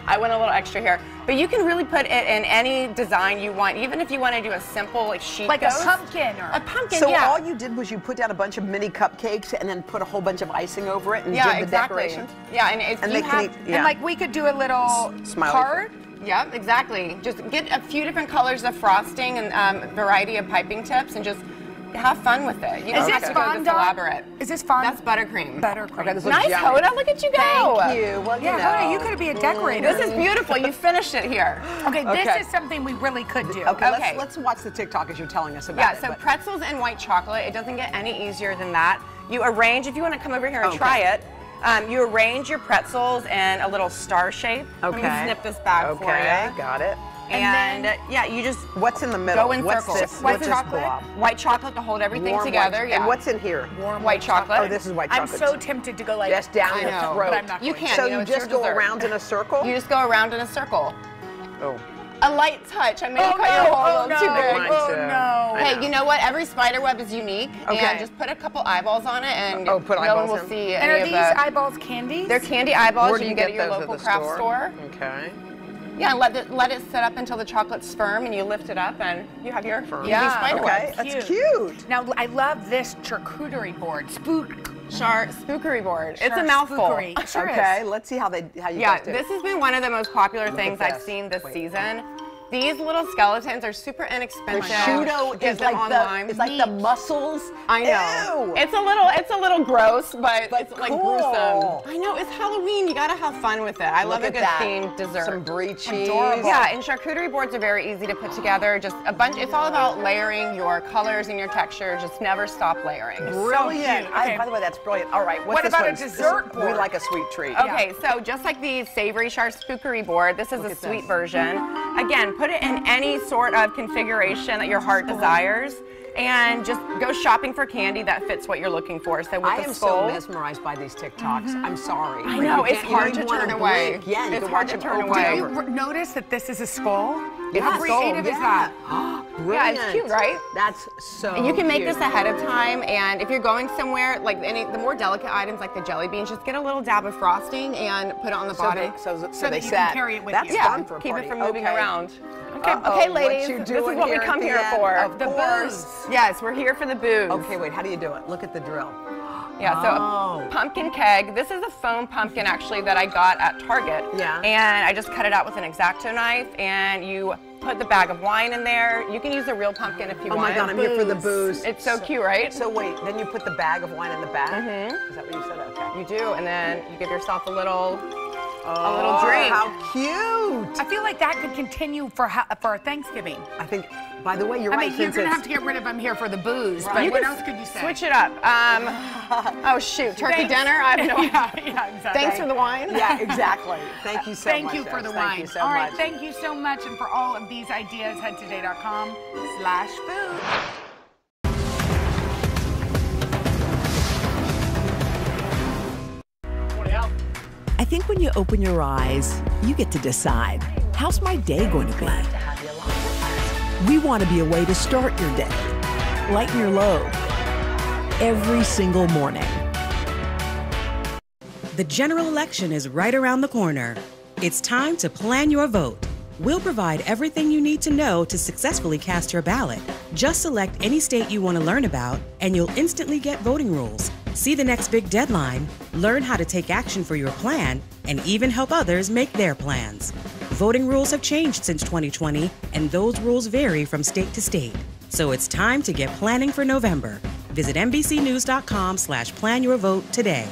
I went a little extra here. But you can really put it in any design you want, even if you want to do a simple, like, sheet ghost. Like a pumpkin. Or a pumpkin, So all you did was you put down a bunch of mini cupcakes and then put a whole bunch of icing over it and did the decorations. Yeah, and if you have, and, like, we could do a little card. Yep, exactly. Just get a few different colors of frosting and a variety of piping tips and just have fun with it. You don't have to go this elaborate. Is this fondant? That's buttercream. Buttercream. Okay, nice, Hoda. Look at you go. Thank you. Well, you know. Hoda, you could be a decorator. This is beautiful. You finished it here. Okay, this is something we really could do. Okay. Let's watch the TikTok as you're telling us about it. Yeah, so pretzels and white chocolate. It doesn't get any easier than that. You arrange, if you want to come over here and try it, you arrange your pretzels in a little star shape. Okay. Let me snip this back for you. Okay, got it. And then, you just what's in the middle? Go in circles. What's chocolate? White chocolate to hold everything together. Yeah. And what's in here? Warm white chocolate. Oh, this is white chocolate. I'm so tempted to go like just down the throat. But I'm not going. So you just go around in a circle. You just go around in a circle. Oh. A light touch. I made it quite a little too big. Oh no! Hey, you know what? Every spider web is unique, and just put a couple eyeballs on it, and no one will see. And are these eyeballs candies? They're candy eyeballs. Where do you get your local craft store? Okay. Yeah, let it set up until the chocolate's firm, and you lift it up, and you have your spider web. That's cute. Now I love this charcuterie board, spookery board. It's a mouthful. Sure okay, is. Let's see how you guys do. Yeah, this has been one of the most popular things I've seen this season. These little skeletons are super inexpensive. Prosciutto is like it's like the muscles. I know. Ew. It's a little gross, but it's like gruesome. I know. It's Halloween. You gotta have fun with it. I love a good themed dessert. Some brie cheese. Adorable. Yeah, and charcuterie boards are very easy to put together. Just a bunch. It's all about layering your colors and your texture. Just never stop layering. Brilliant. So by the way, that's brilliant. All right. What about a dessert board? We like a sweet treat. Okay, so just like the savory charcuterie board, this is a sweet version. Again. Put it in any sort of configuration that your heart desires, and just go shopping for candy that fits what you're looking for. So with I am so mesmerized by these TikToks. I'm sorry. I know, it's hard to turn away. Yeah, it's hard to turn away. Did you notice that this is a skull? How creative is that? Brilliant. Yeah, it's cute, right? That's so cute. You can make this ahead of time, and if you're going somewhere, like the more delicate items like the jelly beans, just get a little dab of frosting and put it on the bottom. So they set. Carry it with you. That's fun for a party. Keep it from moving around. Okay, okay, ladies, this is what we come here for. The booze. Yes, we're here for the booze. Okay, wait, how do you do it? Look at the drill. Yeah, so a pumpkin keg. This is a foam pumpkin, actually, that I got at Target. Yeah. And I just cut it out with an X-Acto knife, and you put the bag of wine in there. You can use a real pumpkin if you want. Oh my God, I'm here for the booze. It's so cute, right? So wait, then you put the bag of wine in the bag? Mm-hmm. Is that what you said? Okay. You do, and then you give yourself a little drink. How cute! I feel like that could continue for Thanksgiving. I think. By the way, you're right. I mean, you're gonna have to get rid of "I'm here for the booze," but what else could you say? Switch it up. Oh shoot, turkey dinner. I don't know. Yeah, exactly. Thanks for the wine. Yeah, exactly. Thank you so much. Thank you for the wine. All right, thank you so much, and for all of these ideas, head to today.com/food. I think when you open your eyes, you get to decide, how's my day going to be? We want to be a way to start your day, lighten your load, every single morning. The general election is right around the corner. It's time to plan your vote. We'll provide everything you need to know to successfully cast your ballot. Just select any state you want to learn about, and you'll instantly get voting rules, see the next big deadline, learn how to take action for your plan, and even help others make their plans. Voting rules have changed since 2020, and those rules vary from state to state. So it's time to get planning for November. Visit NBCnews.com/planyourvote today.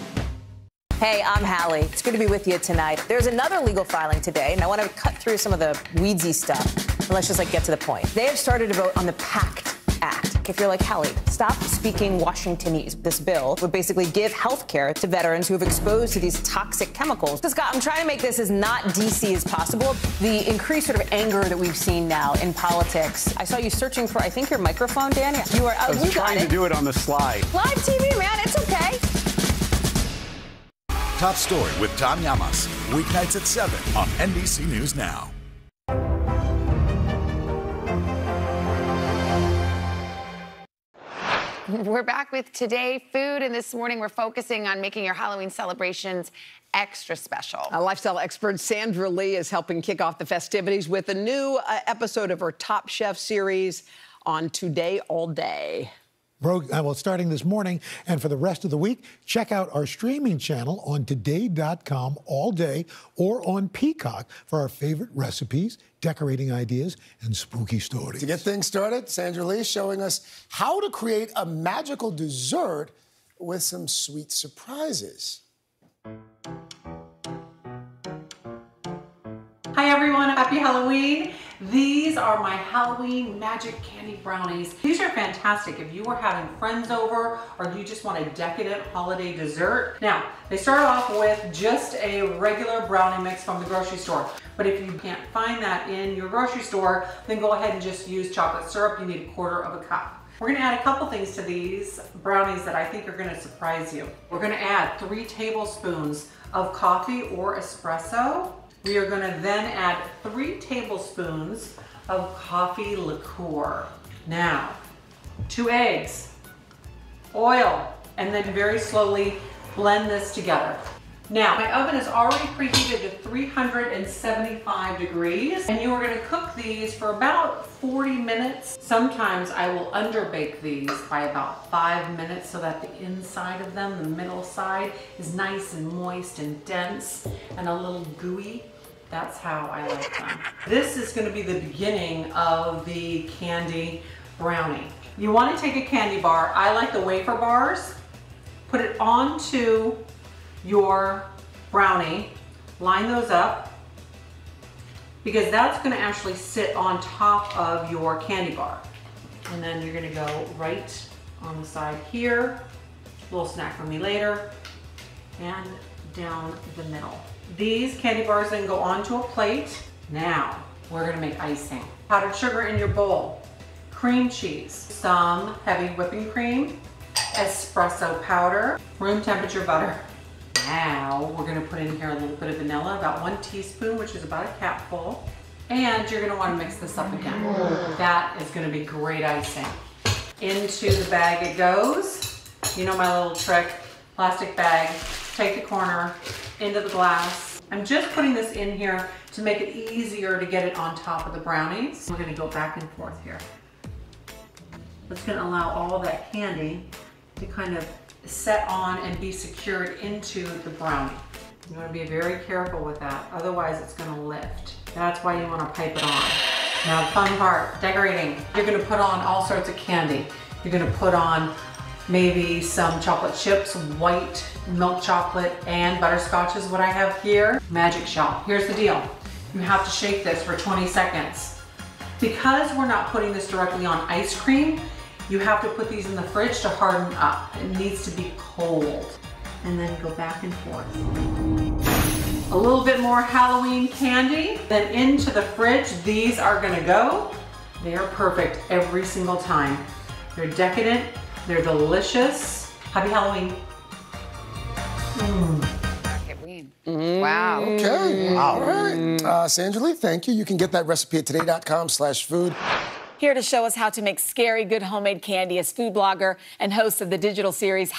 Hey, I'm Hallie. It's good to be with you tonight. There's another legal filing today, and I want to cut through some of the weedsy stuff. And let's just get to the point. They have started to vote on the PACT Act. If you're like, Hallie, stop speaking Washingtonese. This bill would basically give health care to veterans who have exposed to these toxic chemicals. So Scott, I'm trying to make this as not DC as possible. The increased sort of anger that we've seen now in politics. I saw you searching for, I think, your microphone, Dan. You are. Oh, I was trying to do it on the slide. Live TV, man. It's okay. Top Story with Tom Llamas, weeknights at 7 on NBC News Now. We're back with Today Food, and this morning we're focusing on making your Halloween celebrations extra special. Lifestyle expert Sandra Lee is helping kick off the festivities with a new episode of her Top Chef series on Today All Day. Well, starting this morning and for the rest of the week, check out our streaming channel on today.com all day or on Peacock for our favorite recipes, decorating ideas, and spooky stories. To get things started, Sandra Lee is showing us how to create a magical dessert with some sweet surprises. Hi, everyone. Happy Halloween. These are my Halloween magic candy brownies. These are fantastic if you are having friends over or you just want a decadent holiday dessert. Now, they start off with just a regular brownie mix from the grocery store. But if you can't find that in your grocery store, then go ahead and just use chocolate syrup. You need a quarter of a cup. We're gonna add a couple things to these brownies that I think are gonna surprise you. We're gonna add 3 tablespoons of coffee or espresso. We are going to then add 3 tablespoons of coffee liqueur. Now, 2 eggs, oil, and then very slowly blend this together. Now, my oven is already preheated to 375 degrees, and you are going to cook these for about 40 minutes. Sometimes I will underbake these by about 5 minutes so that the inside of them, the middle side, is nice and moist and dense and a little gooey. That's how I like them. This is going to be the beginning of the candy brownie. You want to take a candy bar. I like the wafer bars. Put it onto your brownie, line those up, because that's going to actually sit on top of your candy bar. And then you're going to go right on the side here, a little snack for me later, and down the middle. These candy bars then go onto a plate. Now we're going to make icing. Powdered sugar in your bowl, cream cheese, some heavy whipping cream, espresso powder, room temperature butter. Now we're going to put in here a little bit of vanilla, about 1 teaspoon, which is about a capful. And you're going to want to mix this up again. That is going to be great icing. Into the bag it goes. You know my little trick, plastic bag, take the corner, into the glass. I'm just putting this in here to make it easier to get it on top of the brownies. We're going to go back and forth here. It's going to allow all that candy to kind of set on and be secured into the brownie. You want to be very careful with that, otherwise it's going to lift. That's why you want to pipe it on. Now, the fun part, decorating. You're going to put on all sorts of candy. You're going to put on maybe some chocolate chips, white milk chocolate, and butterscotch is what I have here. Magic shot. Here's the deal. You have to shake this for 20 seconds. Because we're not putting this directly on ice cream, you have to put these in the fridge to harden up. It needs to be cold. And then go back and forth. A little bit more Halloween candy. Then into the fridge, these are gonna go. They are perfect every single time. They're decadent, they're delicious. Happy Halloween. Wow. Okay, all right. Sandra Lee, thank you. You can get that recipe at today.com/food. Here to show us how to make scary, good homemade candy is food blogger and host of the digital series,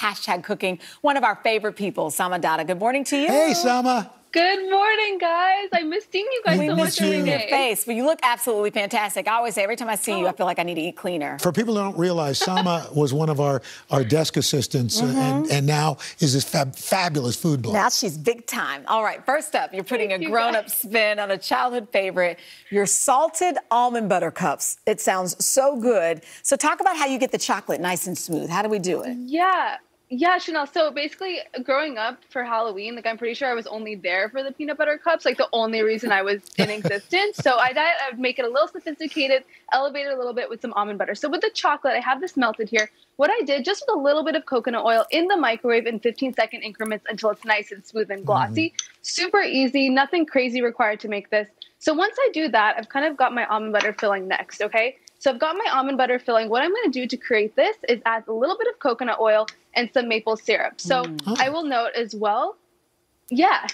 #Cooking, one of our favorite people, Sama Dada. Good morning to you. Hey, Sama. Good morning, guys. I miss seeing you guys so much every day. We miss you in your face, but you look absolutely fantastic. I always say, every time I see you, I feel like I need to eat cleaner. For people who don't realize, Sama was one of our desk assistants and now is this fabulous food blog. Now she's big time. All right, first up, you're putting a grown-up spin on a childhood favorite, your salted almond butter cups. It sounds so good. So talk about how you get the chocolate nice and smooth. How do we do it? Yeah, Chanel, so basically growing up for Halloween, like I'm pretty sure I was only there for the peanut butter cups, like the only reason I was in existence. So I'd make it a little sophisticated, elevate it a little bit with some almond butter. So with the chocolate, I have this melted here. What I did, just with a little bit of coconut oil in the microwave in 15-second increments until it's nice and smooth and glossy. Super easy, nothing crazy required to make this. So once I do that, I've kind of got my almond butter filling next, okay? So I've got my almond butter filling. What I'm going to do to create this is add a little bit of coconut oil and some maple syrup. So I will note as well, And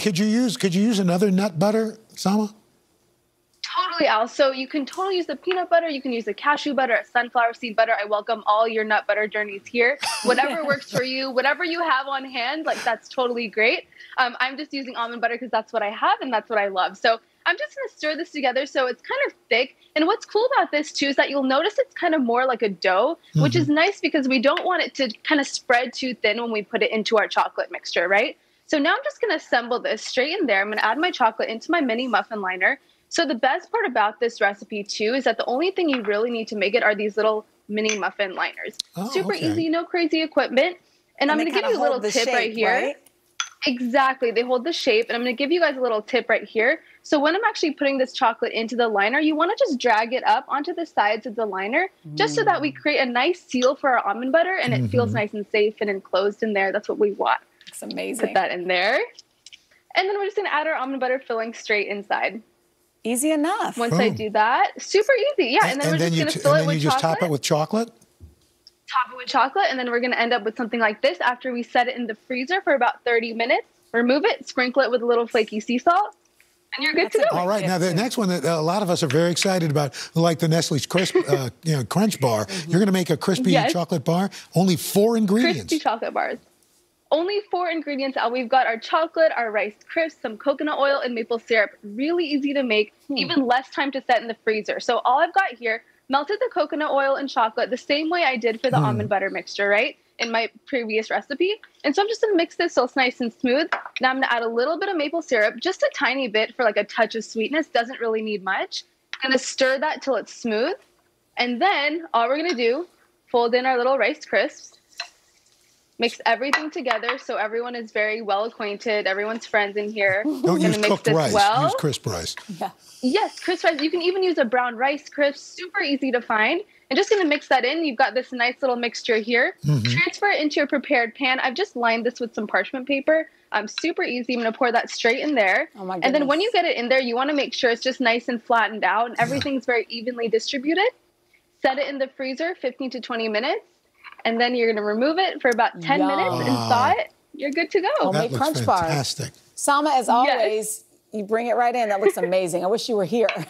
could you use another nut butter, Sama? Totally, Al. So you can totally use the peanut butter. You can use the cashew butter, sunflower seed butter. I welcome all your nut butter journeys here. Whatever works for you, whatever you have on hand, like that's totally great. I'm just using almond butter because that's what I have and that's what I love. So I'm just going to stir this together so it's kind of thick. And what's cool about this, too, is that you'll notice it's kind of more like a dough, which is nice because we don't want it to kind of spread too thin when we put it into our chocolate mixture, right? So now I'm just going to assemble this straight in there. I'm going to add my chocolate into my mini muffin liner. So the best part about this recipe, too, is that the only thing you really need to make it are these little mini muffin liners. Super easy, no crazy equipment. And I'm going to give you a little tip right here. Exactly. They hold the shape. And I'm going to give you guys a little tip right here. So when I'm actually putting this chocolate into the liner, you want to just drag it up onto the sides of the liner just so that we create a nice seal for our almond butter and it feels nice and safe and enclosed in there. That's what we want. It's amazing. Put that in there. And then we're just going to add our almond butter filling straight inside. Easy enough. Once I do that, super easy. Yeah. And then we're just going to fill it with chocolate. And then you just top it with chocolate? Top it with chocolate, and then we're going to end up with something like this after we set it in the freezer for about 30 minutes. Remove it, sprinkle it with a little flaky sea salt, and you're good to go. All right, now the next one that a lot of us are very excited about, like the Nestle's crisp, you know, crunch bar. You're going to make a crispy chocolate bar. Only 4 ingredients. Crispy chocolate bars. Only 4 ingredients. We've got our chocolate, our Rice Crisps, some coconut oil, and maple syrup. Really easy to make, even less time to set in the freezer. So all I've got here, melted the coconut oil and chocolate the same way I did for the almond butter mixture, right? In my previous recipe. And so I'm just going to mix this so it's nice and smooth. Now I'm going to add a little bit of maple syrup, just a tiny bit for like a touch of sweetness. Doesn't really need much. I'm going to stir that till it's smooth. And then all we're going to do, fold in our little Rice Crisps. Mix everything together so everyone is very well acquainted. Everyone's friends in here. Don't use cooked rice. Well. Use crisp rice. Yeah. Yes, crisp rice. You can even use a brown Rice Crisp. Super easy to find. And just going to mix that in. You've got this nice little mixture here. Transfer it into your prepared pan. I've just lined this with some parchment paper. Super easy. I'm going to pour that straight in there. Oh my goodness. And then when you get it in there, you want to make sure it's just nice and flattened out and everything's very evenly distributed. Set it in the freezer 15 to 20 minutes. And then you're going to remove it for about 10 minutes and thaw it. You're good to go. Homemade crunch bar. Fantastic. Sama, as always, you bring it right in. That looks amazing. I wish you were here. I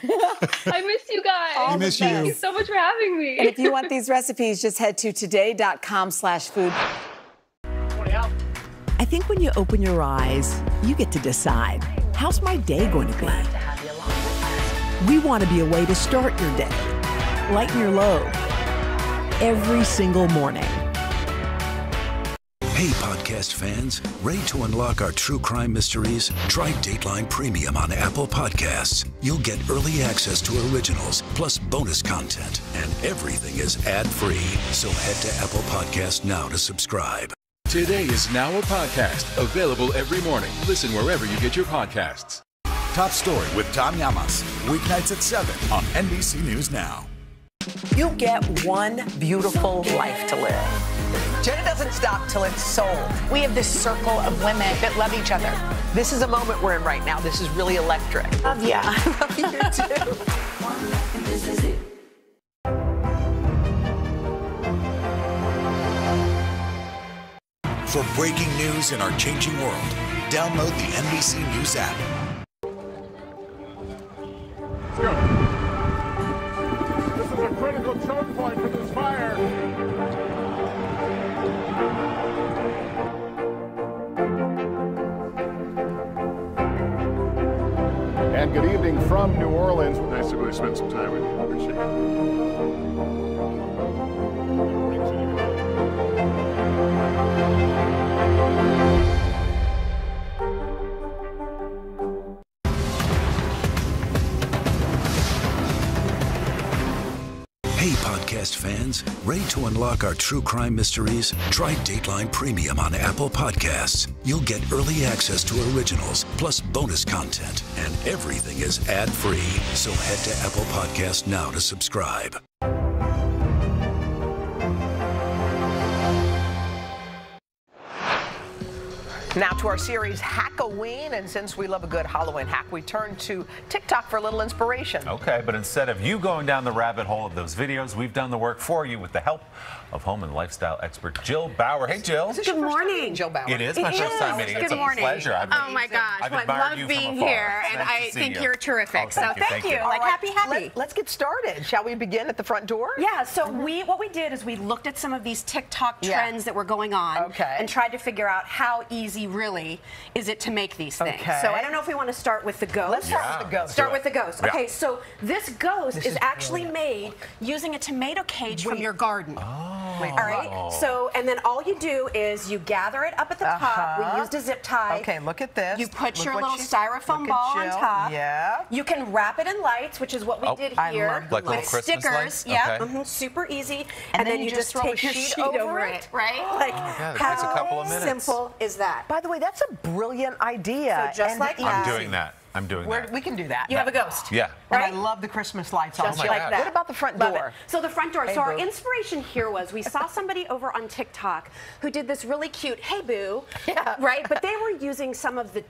miss you guys. I miss you. Thank you so much for having me. And if you want these recipes, just head to today.com/food. I think when you open your eyes, you get to decide, how's my day going to be? We want to be a way to start your day, lighten your load, every single morning. Hey, podcast fans, ready to unlock our true crime mysteries? Try Dateline Premium on Apple Podcasts. You'll get early access to originals, plus bonus content, and everything is ad-free. So head to Apple Podcasts now to subscribe. Today is now a podcast, available every morning. Listen wherever you get your podcasts. Top Story with Tom Llamas, weeknights at 7 on NBC News Now. You get one beautiful life to live. Jenna doesn't stop till it's sold. We have this circle of women that love each other. This is a moment we're in right now. This is really electric. Love you. I love you too. This is it. For breaking news in our changing world, download the NBC News app. Let's go. A critical choke point for this fire. and good evening from New Orleans. Nice to really spend some time with you. Appreciate it. Hey, podcast fans. Ready to unlock our true crime mysteries? Try Dateline Premium on Apple Podcasts. You'll get early access to originals, plus bonus content, and everything is ad-free. So head to Apple Podcasts now to subscribe. Now to our series, Hackoween, and since we love a good Halloween hack, we turn to TikTok for a little inspiration. Okay, but instead of you going down the rabbit hole of those videos, we've done the work for you with the help of home and lifestyle expert Jill Bauer. Hey, Jill. Good morning. Jill Bauer. It is my first time meeting you. It's a pleasure. Oh, my gosh. I love being here, and I think you're terrific. So thank you. Like, happy. Let's get started. Shall we begin at the front door? Yeah, so what we did is we looked at some of these TikTok trends that were going on and tried to figure out how easy really is it to make these things. So I don't know if we want to start with the ghost. Let's start with the ghost. Start with the ghost. Okay, so this ghost is actually made using a tomato cage from your garden. All right, so and then all you do is you gather it up at the top. We used a zip tie. Okay, look at this. You put your little styrofoam ball on top. Yeah. You can wrap it in lights, which is what we did here. Like little Christmas lights. Yeah, super easy. And then you just take your sheet over it, right? Like, how simple is that? By the way, that's a brilliant idea. So just like that. I'm doing that. We can do that. You have a ghost. Yeah. Right? And I love the Christmas lights on. Just like that. What about the front door? So the front door. Hey, so our inspiration here was we saw somebody over on TikTok who did this really cute, hey, boo, right? But they were using some of the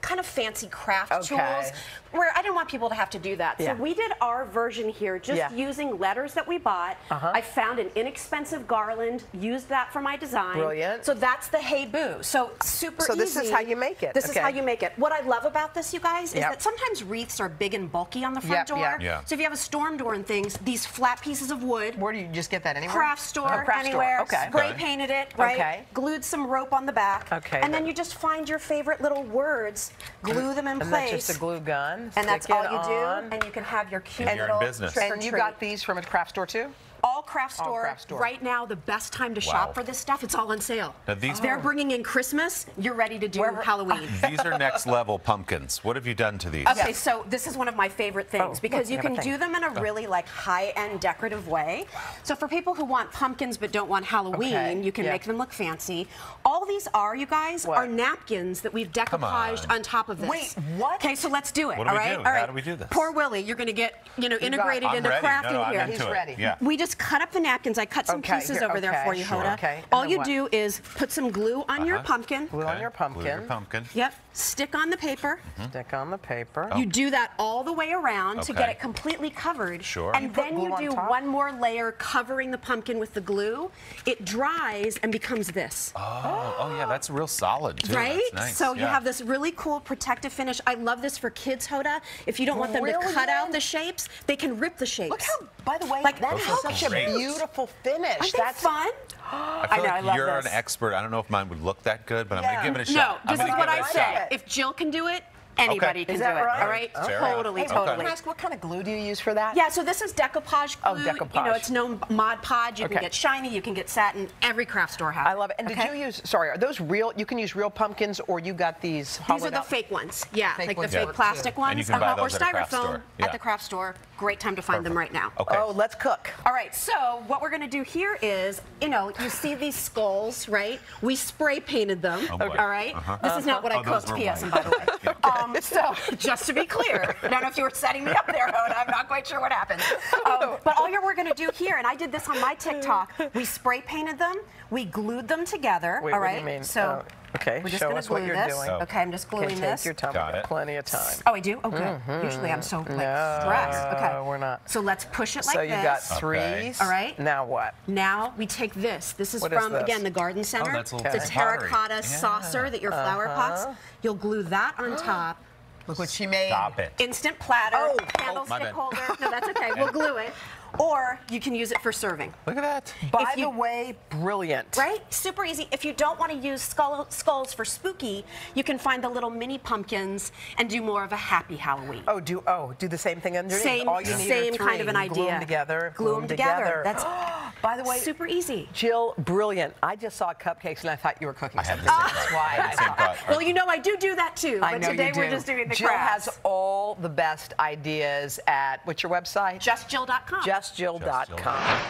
kind of fancy craft tools where I didn't want people to have to do that. So we did our version here just using letters that we bought. I found an inexpensive garland, used that for my design. Brilliant. So that's the hey, boo. So super easy. So this is how you make it. This is how you make it. What I love about this, you guys, is that sometimes wreaths are big and bulky on the front door. So if you have a storm door and things, these flat pieces of wood. Where do you just get that anywhere? Craft store, anywhere. Spray painted it, right? Glued some rope on the back. And then you just find your favorite little words, glue them in place. That's just a glue gun. And that's all you do. And you can have your cute little trick. And you got these from a craft store too? All craft store. Right now, the best time to shop for this stuff. It's all on sale. Now these they're bringing in Christmas. You're ready to do Halloween. These are next level pumpkins. What have you done to these? Okay, so this is one of my favorite things because you can do them in a really like high-end decorative way. So for people who want pumpkins but don't want Halloween, you can make them look fancy. All these are, you guys, are napkins that we've decoupaged on top of this. Wait, what? Okay, so let's do it. What do we do? How do we do this? Poor Willie, you're going to get integrated into crafting here. He's ready. We just cut up the napkins. I cut some pieces over there for you, Hoda. All you do is put some glue on your pumpkin. Glue on your pumpkin. Yep. Stick on the paper. Stick on the paper. You do that all the way around to get it completely covered. And you then you do one more layer covering the pumpkin with the glue. It dries and becomes this. Oh yeah, that's real solid too. Right? Nice. So you have this really cool protective finish. I love this for kids, Hoda. If you don't want them to cut out the shapes, they can rip the shapes. Look how, by the way, like, that is such a beautiful finish. Aren't that's fun. I feel like you're an expert. I don't know if mine would look that good, but I'm going to give it a shot. No, this is what I say. If Jill can do it, anybody can do it. All right? Totally, totally. Can I ask, what kind of glue do you use for that? Yeah, so this is decoupage glue. Oh, decoupage. You know, it's known Mod Podge. You can get shiny, you can get satin. Every craft store has it. I love it. And did you use, sorry, are those real, you can use real pumpkins, or you got these? These are the fake ones. Yeah, like the fake plastic ones. Or styrofoam at the craft store. Great time to find them right now. Okay. Oh, let's cook. All right, so what we're going to do here is, you know, you see these skulls, right? We spray painted them, all right? This is not what I cooked, P.S., by the way. So, just to be clear, I don't know if you were setting me up there, Hoda. I'm not quite sure what happened. But all we're going to do here, and I did this on my TikTok, we spray painted them, we glued them together, all right? What do you mean? So, okay, we're just going to glue this. Okay, I'm just gluing this. Take your time. Plenty of time. Oh, I do? Oh, good. Usually I'm so like, stressed. Okay. We're not. So let's push it like this. So you got three. All right. Now what? Now we take this. This is from, again, the garden center. It's a terracotta saucer that your flower pots. You'll glue that on top. Look what she made. Stop it. Instant platter, candlestick holder. No, that's okay. We'll glue it. Or you can use it for serving. Look at that. By the way, brilliant. Right? Super easy. If you don't want to use skulls for spooky, you can find the little mini pumpkins and do more of a happy Halloween. Oh, do the same thing underneath. All you need are three. Kind of an idea. Glue them together. That's by the way, super easy. Jill, brilliant. I just saw cupcakes and I thought you were cooking something. That's why I thought. Well, you know, I do that too. But today we're just doing the crafts. Jill has all the best ideas at, what's your website? JustJill.com. JustJill.com.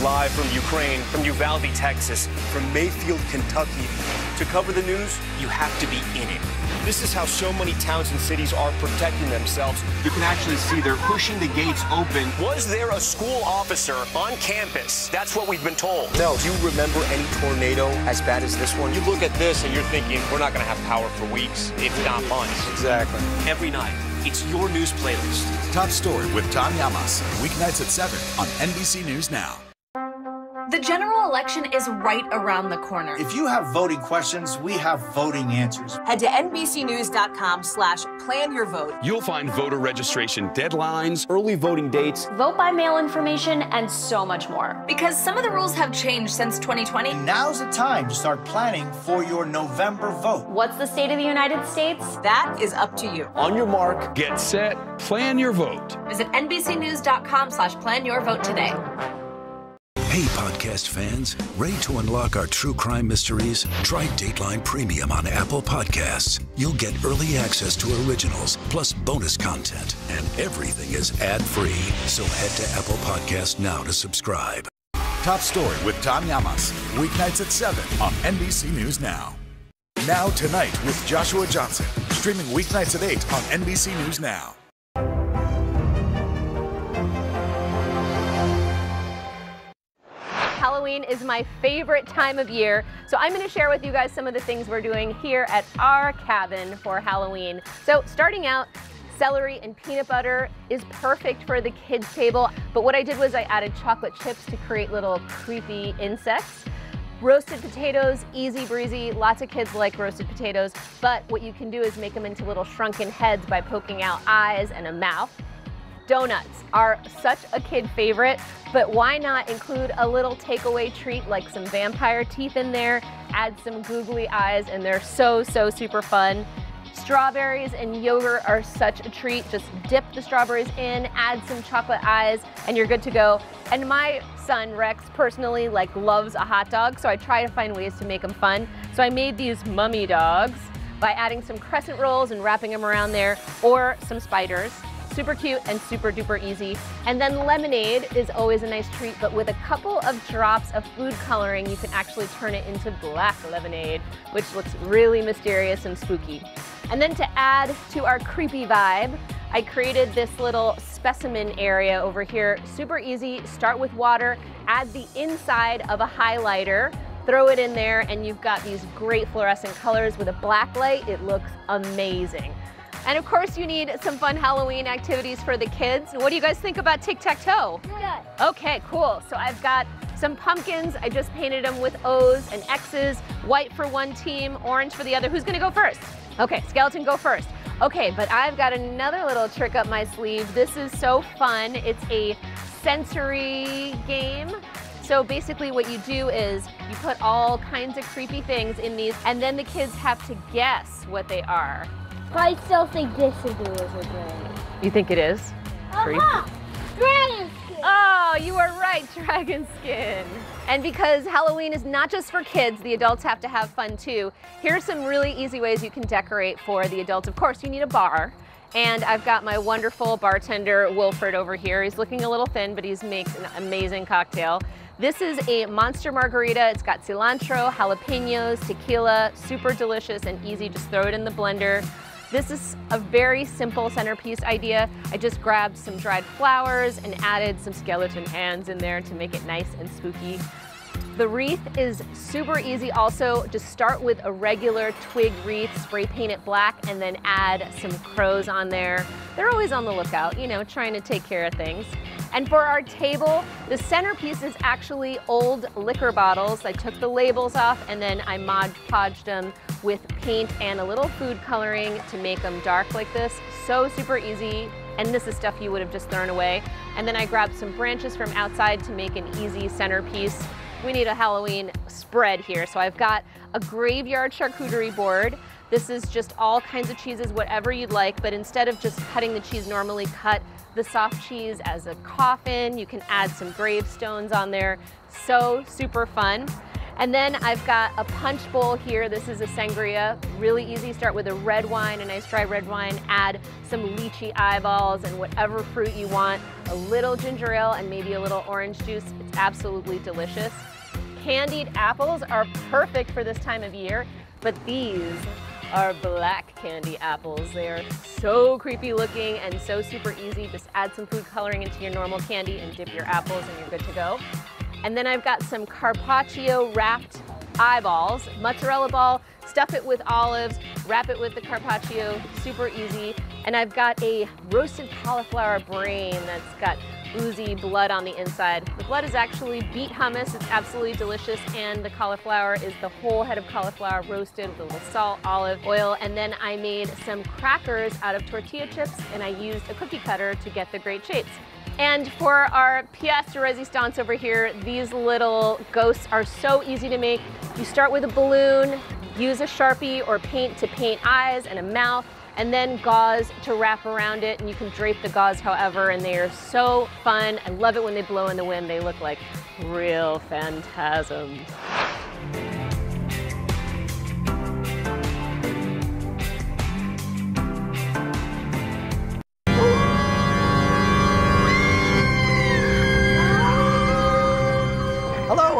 Live from Ukraine, from Uvalde, Texas, from Mayfield, Kentucky. To cover the news, you have to be in it. This is how so many towns and cities are protecting themselves. You can actually see they're pushing the gates open. Was there a school officer on campus? That's what we've been told. No, do you remember any tornado as bad as this one? You look at this and you're thinking, we're not going to have power for weeks, if not months. Exactly. Every night. It's your news playlist. Top Story with Tom Llamas. Weeknights at 7 on NBC News Now. The general election is right around the corner. If you have voting questions, we have voting answers. Head to NBCnews.com/planyourvote. You'll find voter registration deadlines, early voting dates, vote by mail information, and so much more. Because some of the rules have changed since 2020. Now's the time to start planning for your November vote. What's the state of the United States? That is up to you. On your mark, get set, plan your vote. Visit NBCnews.com/planyourvote today. Hey, podcast fans, ready to unlock our true crime mysteries? Try Dateline Premium on Apple Podcasts. You'll get early access to originals, plus bonus content, and everything is ad-free. So head to Apple Podcasts now to subscribe. Top Story with Tom Llamas, weeknights at 7 on NBC News Now. Now Tonight with Joshua Johnson, streaming weeknights at 8 on NBC News Now. Halloween is my favorite time of year, so I'm going to share with you guys some of the things we're doing here at our cabin for Halloween. So starting out, celery and peanut butter is perfect for the kids' table, but what I did was I added chocolate chips to create little creepy insects. Roasted potatoes, easy breezy. Lots of kids like roasted potatoes, but what you can do is make them into little shrunken heads by poking out eyes and a mouth. Donuts are such a kid favorite, but why not include a little takeaway treat like some vampire teeth in there, add some googly eyes, and they're so super fun. Strawberries and yogurt are such a treat. Just dip the strawberries in, add some chocolate eyes, and you're good to go. And my son, Rex, personally loves a hot dog, so I try to find ways to make him fun. So I made these mummy dogs by adding some crescent rolls and wrapping them around there, or some spiders. Super cute and super duper easy. And then lemonade is always a nice treat, but with a couple of drops of food coloring, you can actually turn it into black lemonade, which looks really mysterious and spooky. And then to add to our creepy vibe, I created this little specimen area over here. Super easy, start with water, add the inside of a highlighter, throw it in there, and you've got these great fluorescent colors with a black light. It looks amazing. And of course, you need some fun Halloween activities for the kids. What do you guys think about tic-tac-toe? Good. Okay, cool. So I've got some pumpkins. I just painted them with O's and X's. White for one team, orange for the other. Who's gonna go first? Okay, skeleton, go first. Okay, but I've got another little trick up my sleeve. This is so fun. It's a sensory game. So basically what you do is you put all kinds of creepy things in these, and then the kids have to guess what they are. I still think this is the Lizard Granny. You think it is? Uh-huh. Dragon skin. Oh, you are right, dragon skin. And because Halloween is not just for kids, the adults have to have fun too. Here are some really easy ways you can decorate for the adults. Of course, you need a bar. And I've got my wonderful bartender, Wilfred, over here. He's looking a little thin, but he makes an amazing cocktail. This is a monster margarita. It's got cilantro, jalapenos, tequila, super delicious and easy. Just throw it in the blender. This is a very simple centerpiece idea. I just grabbed some dried flowers and added some skeleton hands in there to make it nice and spooky. The wreath is super easy also. Just start with a regular twig wreath, spray paint it black, and then add some crows on there. They're always on the lookout, you know, trying to take care of things. And for our table, the centerpiece is actually old liquor bottles. I took the labels off and then I Mod Podged them with paint and a little food coloring to make them dark like this. So super easy. And this is stuff you would have just thrown away. And then I grabbed some branches from outside to make an easy centerpiece. We need a Halloween spread here. So I've got a graveyard charcuterie board. This is just all kinds of cheeses, whatever you'd like, but instead of just cutting the cheese normally, cut the soft cheese as a coffin. You can add some gravestones on there. So super fun. And then I've got a punch bowl here. This is a sangria, really easy. Start with a red wine, a nice dry red wine, add some lychee eyeballs and whatever fruit you want, a little ginger ale and maybe a little orange juice. It's absolutely delicious. Candied apples are perfect for this time of year, but these are black candy apples. They are so creepy looking and so super easy. Just add some food coloring into your normal candy and dip your apples and you're good to go. And then I've got some carpaccio wrapped eyeballs, mozzarella ball, stuff it with olives, wrap it with the carpaccio, super easy. And I've got a roasted cauliflower brain that's got oozy blood on the inside. The blood is actually beet hummus, it's absolutely delicious, and the cauliflower is the whole head of cauliflower roasted with a little salt, olive oil, and then I made some crackers out of tortilla chips and I used a cookie cutter to get the great shapes. And for our pièce de résistance over here, these little ghosts are so easy to make. You start with a balloon, use a Sharpie or paint to paint eyes and a mouth, and then gauze to wrap around it, and you can drape the gauze however, and they are so fun. I love it when they blow in the wind. They look like real phantasms.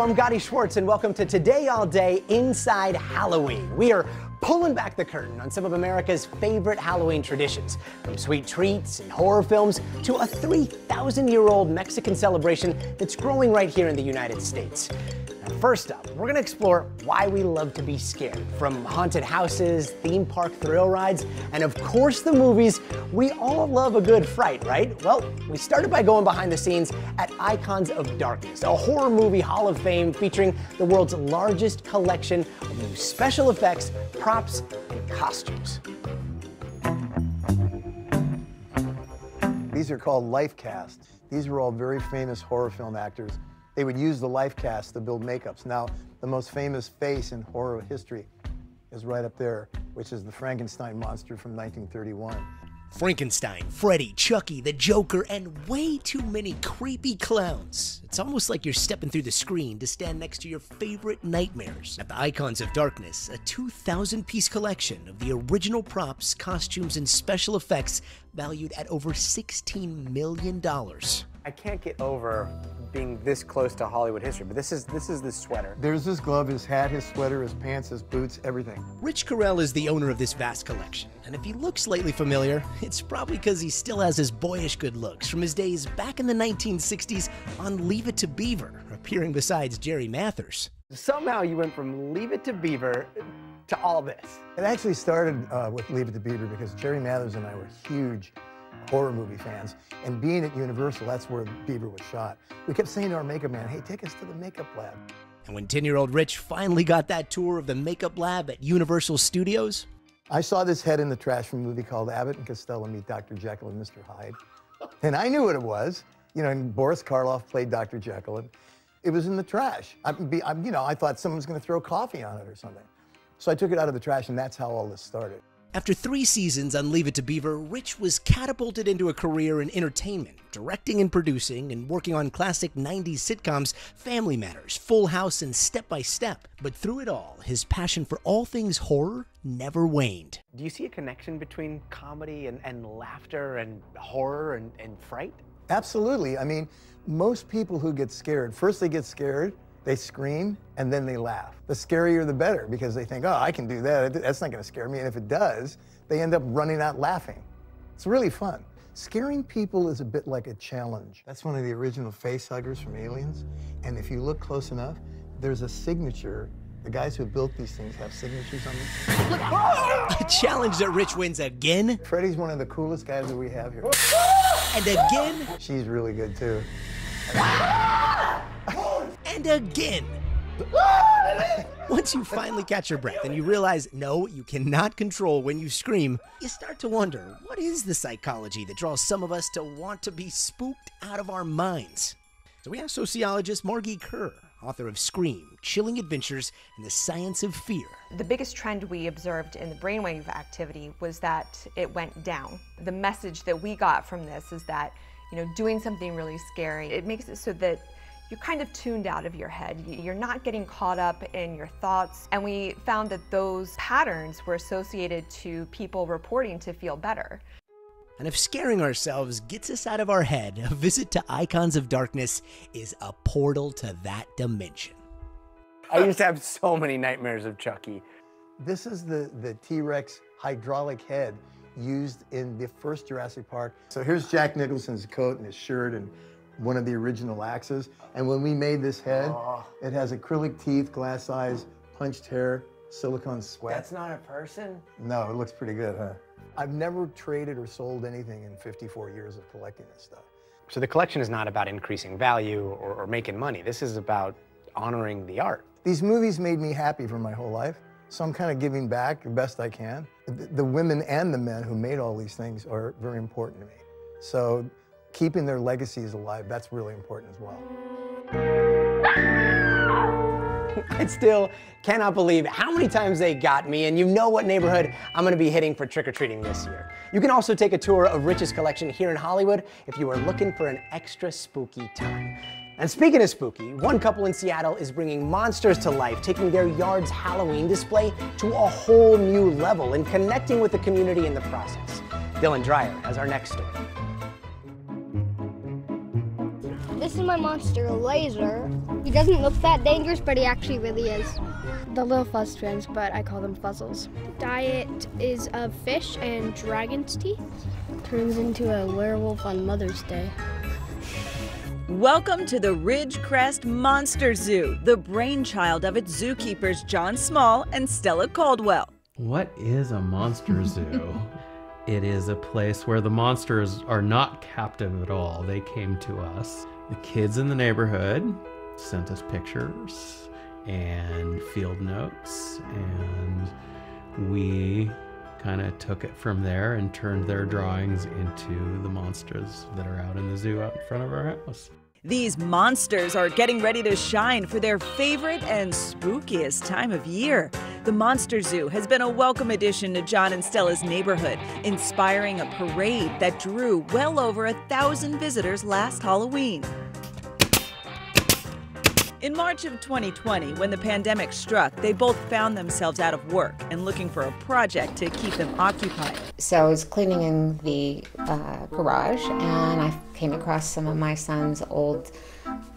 I'm Gadi Schwartz and welcome to Today All Day Inside Halloween. We are pulling back the curtain on some of America's favorite Halloween traditions, from sweet treats and horror films to a 3,000-year-old Mexican celebration that's growing right here in the United States. Now, first up, we're going to explore why we love to be scared, from haunted houses, theme park thrill rides, and of course the movies. We all love a good fright, right? Well, we started by going behind the scenes at Icons of Darkness, a horror movie hall of fame featuring the world's largest collection of new special effects, props, and costumes. These are called life casts. These were all very famous horror film actors. They would use the life casts to build makeups. Now, the most famous face in horror history is right up there, which is the Frankenstein monster from 1931. Frankenstein, Freddy, Chucky, the Joker, and way too many creepy clowns. It's almost like you're stepping through the screen to stand next to your favorite nightmares. At the Icons of Darkness, a 2,000-piece collection of the original props, costumes, and special effects valued at over $16 million. I can't get over being this close to Hollywood history, but this is the sweater. There's his glove, his hat, his sweater, his pants, his boots, everything. Rich Correll is the owner of this vast collection, and if he looks slightly familiar, it's probably because he still has his boyish good looks from his days back in the 1960s on Leave It to Beaver, appearing beside Jerry Mathers. Somehow you went from Leave It to Beaver to all this. It actually started with Leave It to Beaver because Jerry Mathers and I were huge horror movie fans, and being at Universal, that's where Beaver was shot. We kept saying to our makeup man, hey, take us to the makeup lab. And when 10-year-old Rich finally got that tour of the makeup lab at Universal Studios, I saw this head in the trash from a movie called Abbott and Costello Meet Dr. Jekyll and Mr. Hyde, and I knew what it was. You know, and Boris Karloff played Dr. Jekyll, and it was in the trash. You know, I thought someone was going to throw coffee on it or something. So I took it out of the trash, and that's how all this started. After 3 seasons on Leave It to Beaver, Rich was catapulted into a career in entertainment, directing and producing and working on classic 90s sitcoms, Family Matters, Full House, and Step by Step. But through it all, his passion for all things horror never waned. Do you see a connection between comedy and laughter and horror and fright? Absolutely. I mean, most people who get scared, first they get scared, they scream, and then they laugh. The scarier the better, because they think, oh, I can do that, that's not gonna scare me, and if it does, they end up running out laughing. It's really fun. Scaring people is a bit like a challenge. That's one of the original face huggers from Aliens, and if you look close enough, There's a signature. The guys who built these things have signatures on them. Look, a challenge that Rich wins again. Freddy's one of the coolest guys that we have here. And again. She's really good too. And again. Once you finally catch your breath and you realize, no, you cannot control when you scream, you start to wonder, what is the psychology that draws some of us to want to be spooked out of our minds? So we have sociologist Margie Kerr, author of Scream, Chilling Adventures in the Science of Fear. The biggest trend we observed in the brainwave activity was that it went down. The message that we got from this is that, you know, doing something really scary, it makes it so that you're kind of tuned out of your head. You're not getting caught up in your thoughts. And we found that those patterns were associated to people reporting to feel better. And if scaring ourselves gets us out of our head, a visit to Icons of Darkness is a portal to that dimension. I used to have so many nightmares of Chucky. This is the T-Rex hydraulic head used in the first Jurassic Park. So here's Jack Nicholson's coat and his shirt and one of the original axes. And when we made this head, it has acrylic teeth, glass eyes, punched hair, silicone sweat. That's not a person? No, it looks pretty good, huh? I've never traded or sold anything in 54 years of collecting this stuff. So the collection is not about increasing value or making money. This is about honoring the art. These movies made me happy for my whole life. So I'm kind of giving back the best I can. The women and the men who made all these things are very important to me. So keeping their legacies alive, that's really important as well. I still cannot believe how many times they got me, and you know what neighborhood I'm gonna be hitting for trick-or-treating this year. You can also take a tour of Rich's collection here in Hollywood if you are looking for an extra spooky time. And speaking of spooky, one couple in Seattle is bringing monsters to life, taking their yard's Halloween display to a whole new level and connecting with the community in the process. Dylan Dreyer has our next story. This is my monster, a laser. He doesn't look that dangerous, but he actually really is. The little fuzz twins, but I call them fuzzles. Diet is of fish and dragon's teeth. Turns into a werewolf on Mother's Day. Welcome to the Ridgecrest Monster Zoo, the brainchild of its zookeepers John Small and Stella Caldwell. What is a monster zoo? It is a place where the monsters are not captive at all. They came to us. The kids in the neighborhood sent us pictures and field notes, and we kind of took it from there and turned their drawings into the monsters that are out in the zoo out in front of our house. These monsters are getting ready to shine for their favorite and spookiest time of year. The Monster Zoo has been a welcome addition to John and Stella's neighborhood, inspiring a parade that drew well over 1,000 visitors last Halloween. In March of 2020, when the pandemic struck, they both found themselves out of work and looking for a project to keep them occupied. So I was cleaning in the garage, and I came across some of my son's old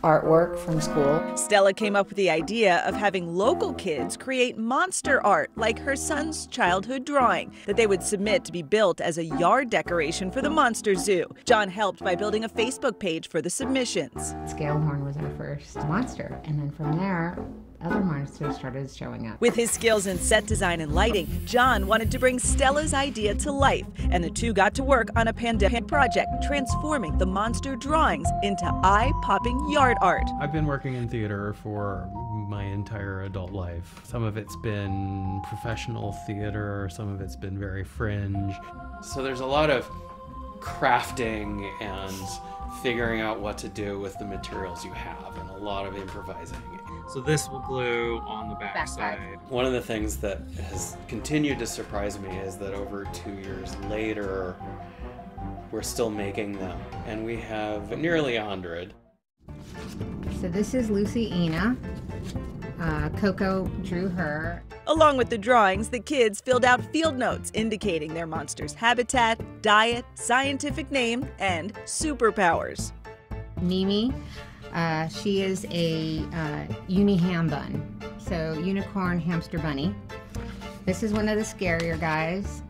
artwork from school. Stella came up with the idea of having local kids create monster art like her son's childhood drawing that they would submit to be built as a yard decoration for the Monster Zoo. John helped by building a Facebook page for the submissions. Scalehorn was our first monster, and then from there, other monsters started showing up. With his skills in set design and lighting, John wanted to bring Stella's idea to life, and the two got to work on a pandemic project, transforming the monster drawings into eye-popping yard art. I've been working in theater for my entire adult life. Some of it's been professional theater, some of it's been very fringe. So there's a lot of crafting and figuring out what to do with the materials you have, and a lot of improvising. So this will glue on the backside. One of the things that has continued to surprise me is that over 2 years later, we're still making them, and we have nearly 100. So this is Lucy Ina. Coco drew her. Along with the drawings, the kids filled out field notes indicating their monster's habitat, diet, scientific name, and superpowers. Mimi. She is a uni-ham bun, so unicorn hamster bunny. This is one of the scarier guys,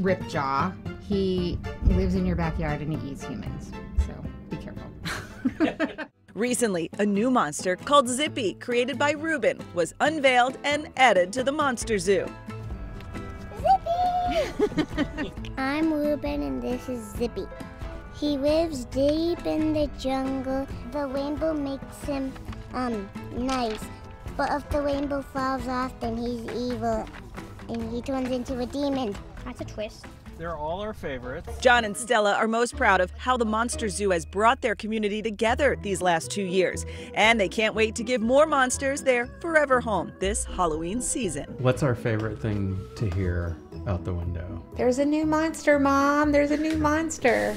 Ripjaw. He lives in your backyard and he eats humans, so be careful. Recently, a new monster called Zippy, created by Ruben, was unveiled and added to the Monster Zoo. Zippy! I'm Ruben and this is Zippy. He lives deep in the jungle. The rainbow makes him, nice. But if the rainbow falls off, then he's evil. And he turns into a demon. That's a twist. They're all our favorites. John and Stella are most proud of how the Monster Zoo has brought their community together these last 2 years. And they can't wait to give more monsters their forever home this Halloween season. What's our favorite thing to hear out the window? There's a new monster, Mom. There's a new monster.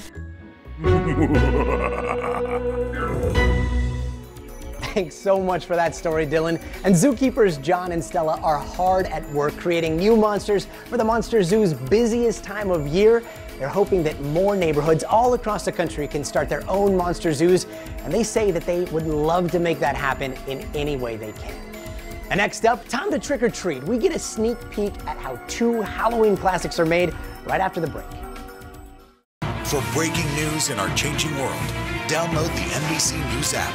Thanks so much for that story, Dylan. And zookeepers John and Stella are hard at work creating new monsters for the Monster Zoo's busiest time of year. They're hoping that more neighborhoods all across the country can start their own Monster Zoos, and they say that they would love to make that happen in any way they can. And next up, time to trick or treat. We get a sneak peek at how two Halloween classics are made right after the break. For breaking news in our changing world, download the NBC News app.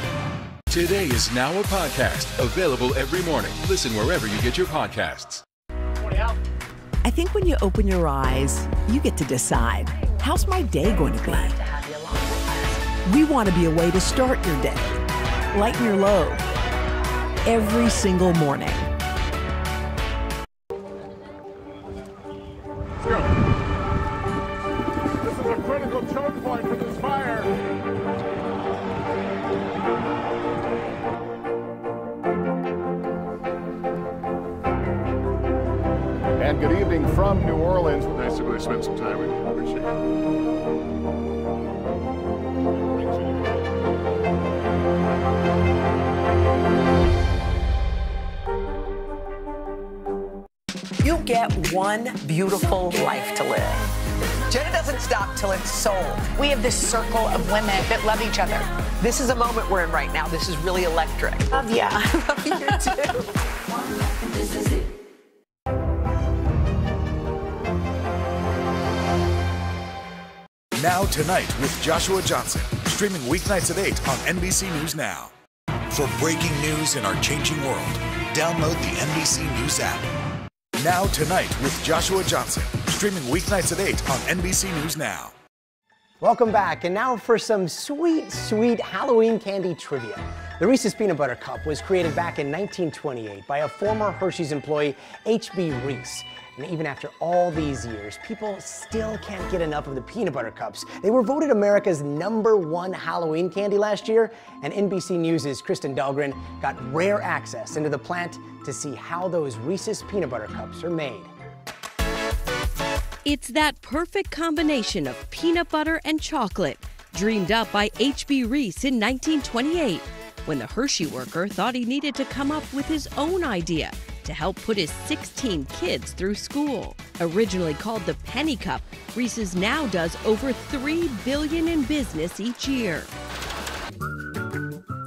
Today is now a podcast, available every morning. Listen wherever you get your podcasts. I think when you open your eyes, you get to decide, how's my day going to be? We want to be a way to start your day, lighten your load, every single morning. Let's go. This is a critical turn point for this fire. And good evening from New Orleans. Nice to go to spend some time with you. Appreciate it. You get one beautiful life to live. Jenna doesn't stop till it's sold. We have this circle of women that love each other. This is a moment we're in right now. This is really electric. Love ya. I love you too. This is it. Now Tonight with Joshua Johnson, streaming weeknights at 8 on NBC News Now. For breaking news in our changing world, download the NBC News app. Now Tonight with Joshua Johnson, streaming weeknights at 8 on NBC News Now. Welcome back, and now for some sweet, sweet Halloween candy trivia. The Reese's Peanut Butter Cup was created back in 1928 by a former Hershey's employee, H.B. Reese. And even after all these years, people still can't get enough of the peanut butter cups. They were voted America's #1 Halloween candy last year, and NBC News' Kristen Dahlgren got rare access into the plant to see how those Reese's peanut butter cups are made. It's that perfect combination of peanut butter and chocolate, dreamed up by H.B. Reese in 1928, when the Hershey worker thought he needed to come up with his own idea to help put his 16 kids through school. Originally called the Penny Cup, Reese's now does over $3 billion in business each year.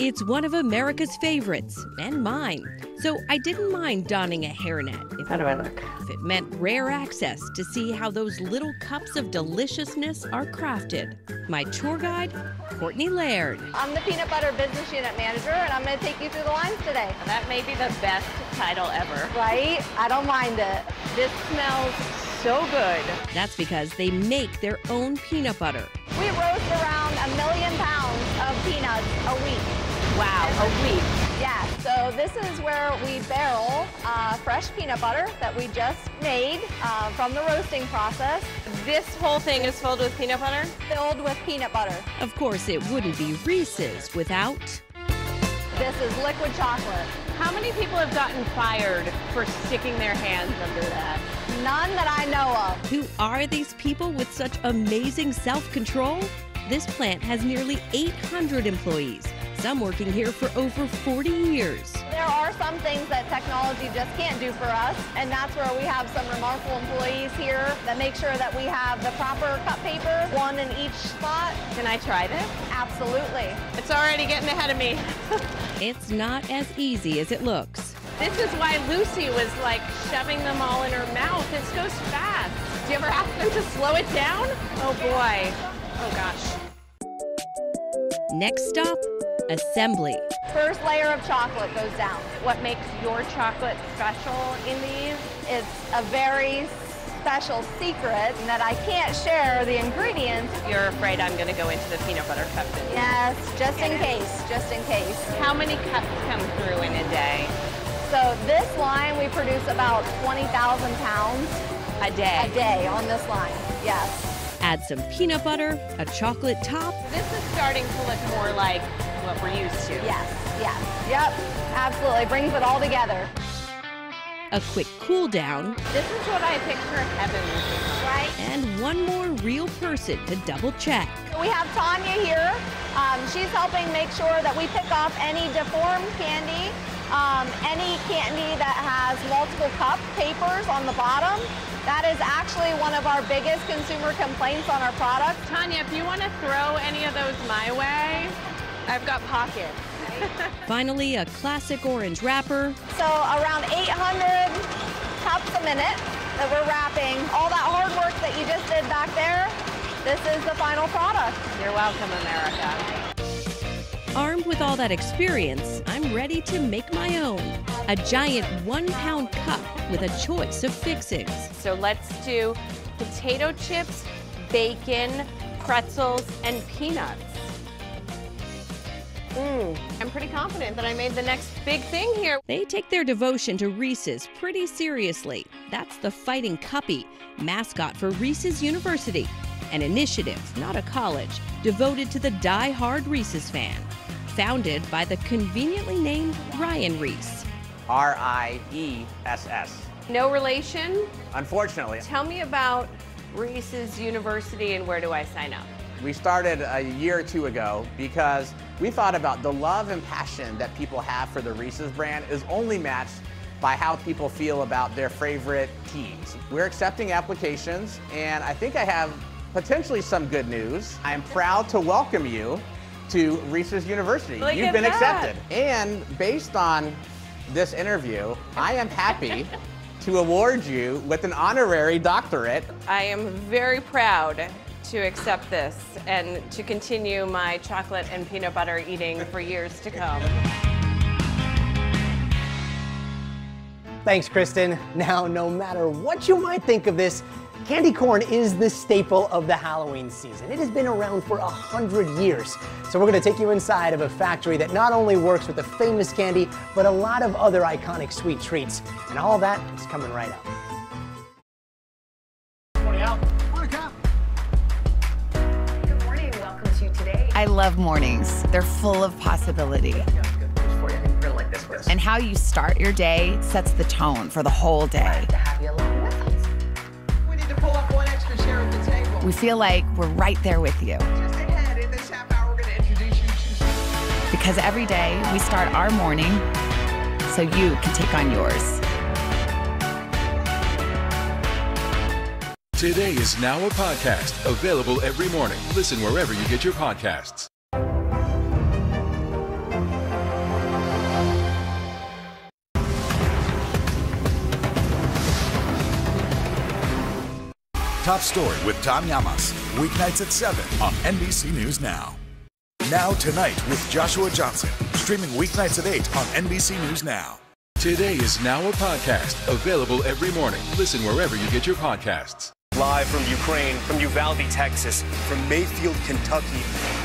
It's one of America's favorites, and mine, so I didn't mind donning a hairnet if it meant rare access to see how those little cups of deliciousness are crafted. My tour guide, Courtney Laird. I'm the Peanut Butter Business Unit Manager, and I'm going to take you through the lines today. That may be the best title ever. Right? I don't mind it. This smells so good. That's because they make their own peanut butter. We roast around 1 million pounds of peanuts a week. Wow, a week. Yeah, so this is where we barrel fresh peanut butter that we just made from the roasting process. This whole thing is filled with peanut butter? Filled with peanut butter. Of course, it wouldn't be Reese's without... This is liquid chocolate. How many people have gotten fired for sticking their hands under that? None that I know of. Who are these people with such amazing self-control? This plant has nearly 800 employees. I'm working here for over 40 years. There are some things that technology just can't do for us, and that's where we have some remarkable employees here that make sure that we have the proper cup paper, one in each spot. Can I try this? Absolutely. It's already getting ahead of me. It's not as easy as it looks. This is why Lucy was like shoving them all in her mouth. This goes fast. Do you ever ask them to slow it down? Oh boy. Oh gosh. Next stop, assembly. First layer of chocolate goes down. What makes your chocolate special in these is a very special secret that I can't share the ingredients. You're afraid I'm going to go into the peanut butter cup business. Yes, just in case, just in case. How many cups come through in a day? So this line, we produce about 20,000 pounds a day. A day on this line, yes. Add some peanut butter, a chocolate top. This is starting to look more like what we're used to. Yes, yes, yep, absolutely. Brings it all together. A quick cool down. This is what I picture heaven looking like. Right? And one more real person to double check. We have Tanya here. She's helping make sure that we pick off any deformed candy, any candy that has multiple cup papers on the bottom. That is actually one of our biggest consumer complaints on our product. Tanya, if you want to throw any of those my way, I've got pockets. Finally, a classic orange wrapper. So around 800 cups a minute that we're wrapping. All that hard work that you just did back there, this is the final product. You're welcome, America. Armed with all that experience, I'm ready to make my own. A giant 1-pound cup with a choice of fixings. So let's do potato chips, bacon, pretzels, and peanuts. I'm pretty confident that I made the next big thing here. They take their devotion to Reese's pretty seriously. That's the Fighting Cuppy, mascot for Reese's University, an initiative, not a college, devoted to the die-hard Reese's fan. Founded by the conveniently named Ryan Reese. R-I-E-S-S. No relation? Unfortunately. Tell me about Reese's University and where do I sign up? We started a year or two ago because we thought about the love and passion that people have for the Reese's brand is only matched by how people feel about their favorite teams. We're accepting applications, and I think I have potentially some good news. I am proud to welcome you to Reese's University. Look, you've been accepted. And based on this interview, I am happy to award you with an honorary doctorate. I am very proud to accept this and to continue my chocolate and peanut butter eating for years to come. Thanks, Kristen. Now, no matter what you might think of this, candy corn is the staple of the Halloween season. It has been around for 100 years. So we're gonna take you inside of a factory that not only works with the famous candy, but a lot of other iconic sweet treats. And all that is coming right up. I love mornings. They're full of possibility. And how you start your day sets the tone for the whole day. We feel like we're right there with you. Because every day we start our morning so you can take on yours. Today is now a podcast, available every morning. Listen wherever you get your podcasts. Top Story with Tom Llamas, weeknights at 7 on NBC News Now. Now Tonight with Joshua Johnson, streaming weeknights at 8 on NBC News Now. Today is now a podcast, available every morning. Listen wherever you get your podcasts. Live from Ukraine, from Uvalde, Texas, from Mayfield, Kentucky.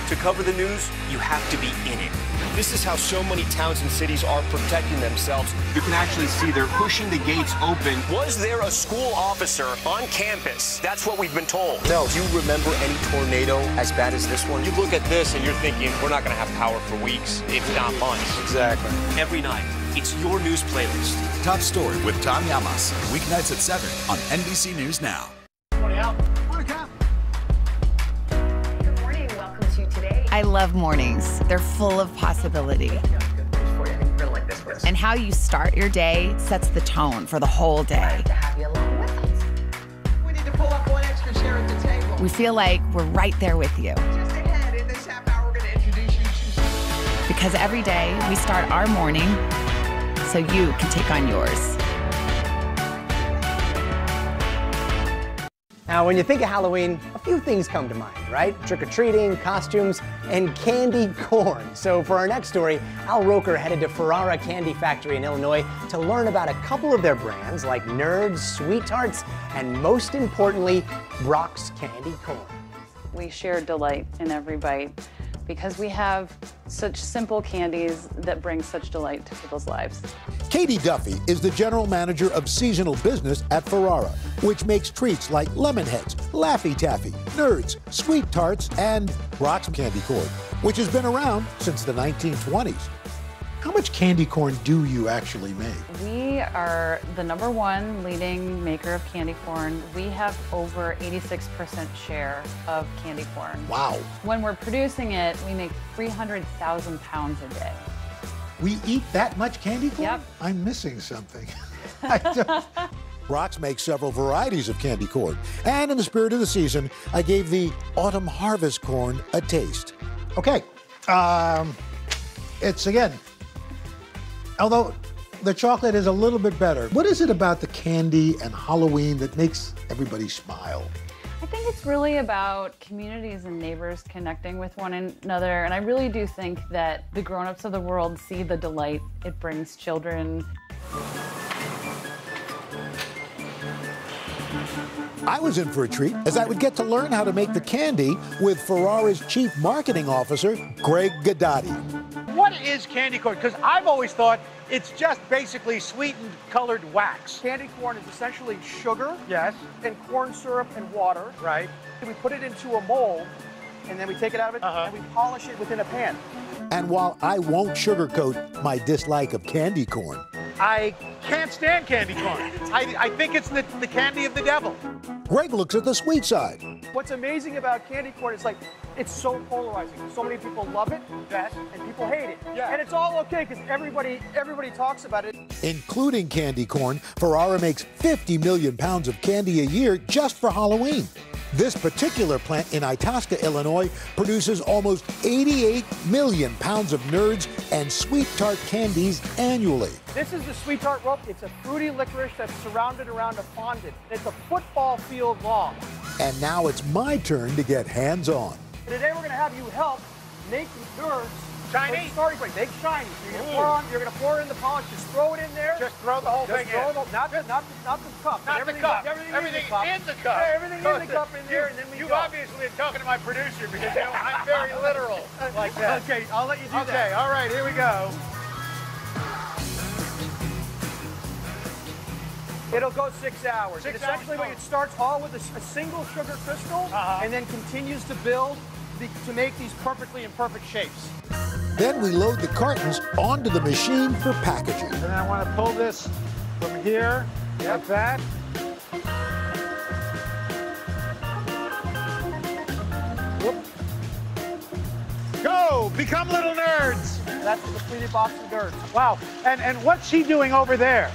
To cover the news, you have to be in it. This is how so many towns and cities are protecting themselves. You can actually see they're pushing the gates open. Was there a school officer on campus? That's what we've been told. No, do you remember any tornado as bad as this one? You look at this and you're thinking, we're not going to have power for weeks, if not months. Exactly. Every night, it's your news playlist. Top Story with Tom Llamas, weeknights at 7 on NBC News Now. Good morning, welcome to Today. I love mornings. They're full of possibility. And how you start your day sets the tone for the whole day. We feel like we're right there with you. Because every day we start our morning so you can take on yours. Now, when you think of Halloween, a few things come to mind, right? Trick-or-treating, costumes, and candy corn. So for our next story, Al Roker headed to Ferrara Candy Factory in Illinois to learn about a couple of their brands like Nerds, Sweet Tarts, and most importantly, Brock's candy corn. We share delight in every bite because we have such simple candies that bring such delight to people's lives. Katie Duffy is the general manager of seasonal business at Ferrara, which makes treats like Lemon Heads, Laffy Taffy, Nerds, Sweet Tarts, and Brock's candy corn, which has been around since the 1920s. How much candy corn do you actually make? We are the #1 leading maker of candy corn. We have over 86% share of candy corn. Wow. When we're producing it, we make 300,000 pounds a day. We eat that much candy corn? Yep. I'm missing something. Brock's makes several varieties of candy corn. And in the spirit of the season, I gave the autumn harvest corn a taste. Okay. It's again. Although the chocolate is a little bit better. What is it about the candy and Halloween that makes everybody smile? I think it's really about communities and neighbors connecting with one another. And I really do think that the grown-ups of the world see the delight it brings children. I was in for a treat as I would get to learn how to make the candy with Ferrara's chief marketing officer, Greg Gadotti. What is candy corn? Because I've always thought it's just basically sweetened colored wax. Candy corn is essentially sugar, yes, and corn syrup and water. Right. And we put it into a mold, and then we take it out of it, and we polish it within a pan. And while I won't sugarcoat my dislike of candy corn, I can't stand candy corn. I think it's the candy of the devil. Greg looks at the sweet side. What's amazing about candy corn is it's so polarizing. So many people love it, and people hate it. Yeah. And it's all okay because everybody talks about it. Including candy corn, Ferrara makes 50 million pounds of candy a year just for Halloween. This particular plant in Itasca, Illinois, produces almost 88 million pounds of Nerds and Sweet Tart candies annually. This is the Sweet Tart rope. It's a fruity licorice that's surrounded around a fondant. It's a football field long. And now it's my turn to get hands-on. Today we're going to have you help make the Nerds shiny. Make shiny. You're going to pour in the polish. Just throw it in there. Just throw the whole thing in. Not the cup. Not the cup. Everything in the cup. Everything in the cup in there, and then we go. You've obviously been talking to my producer because I'm very literal like that. Okay, I'll let you do that. Okay, all right, here we go. It'll go 6 hours. It's actually when it starts all with a single sugar crystal and then continues to build to make these perfectly imperfect shapes. Then we load the cartons onto the machine for packaging. And I want to pull this from here, like that. Whoop. Go, become little Nerds. That's the completed box of Nerds. Wow, and what's she doing over there?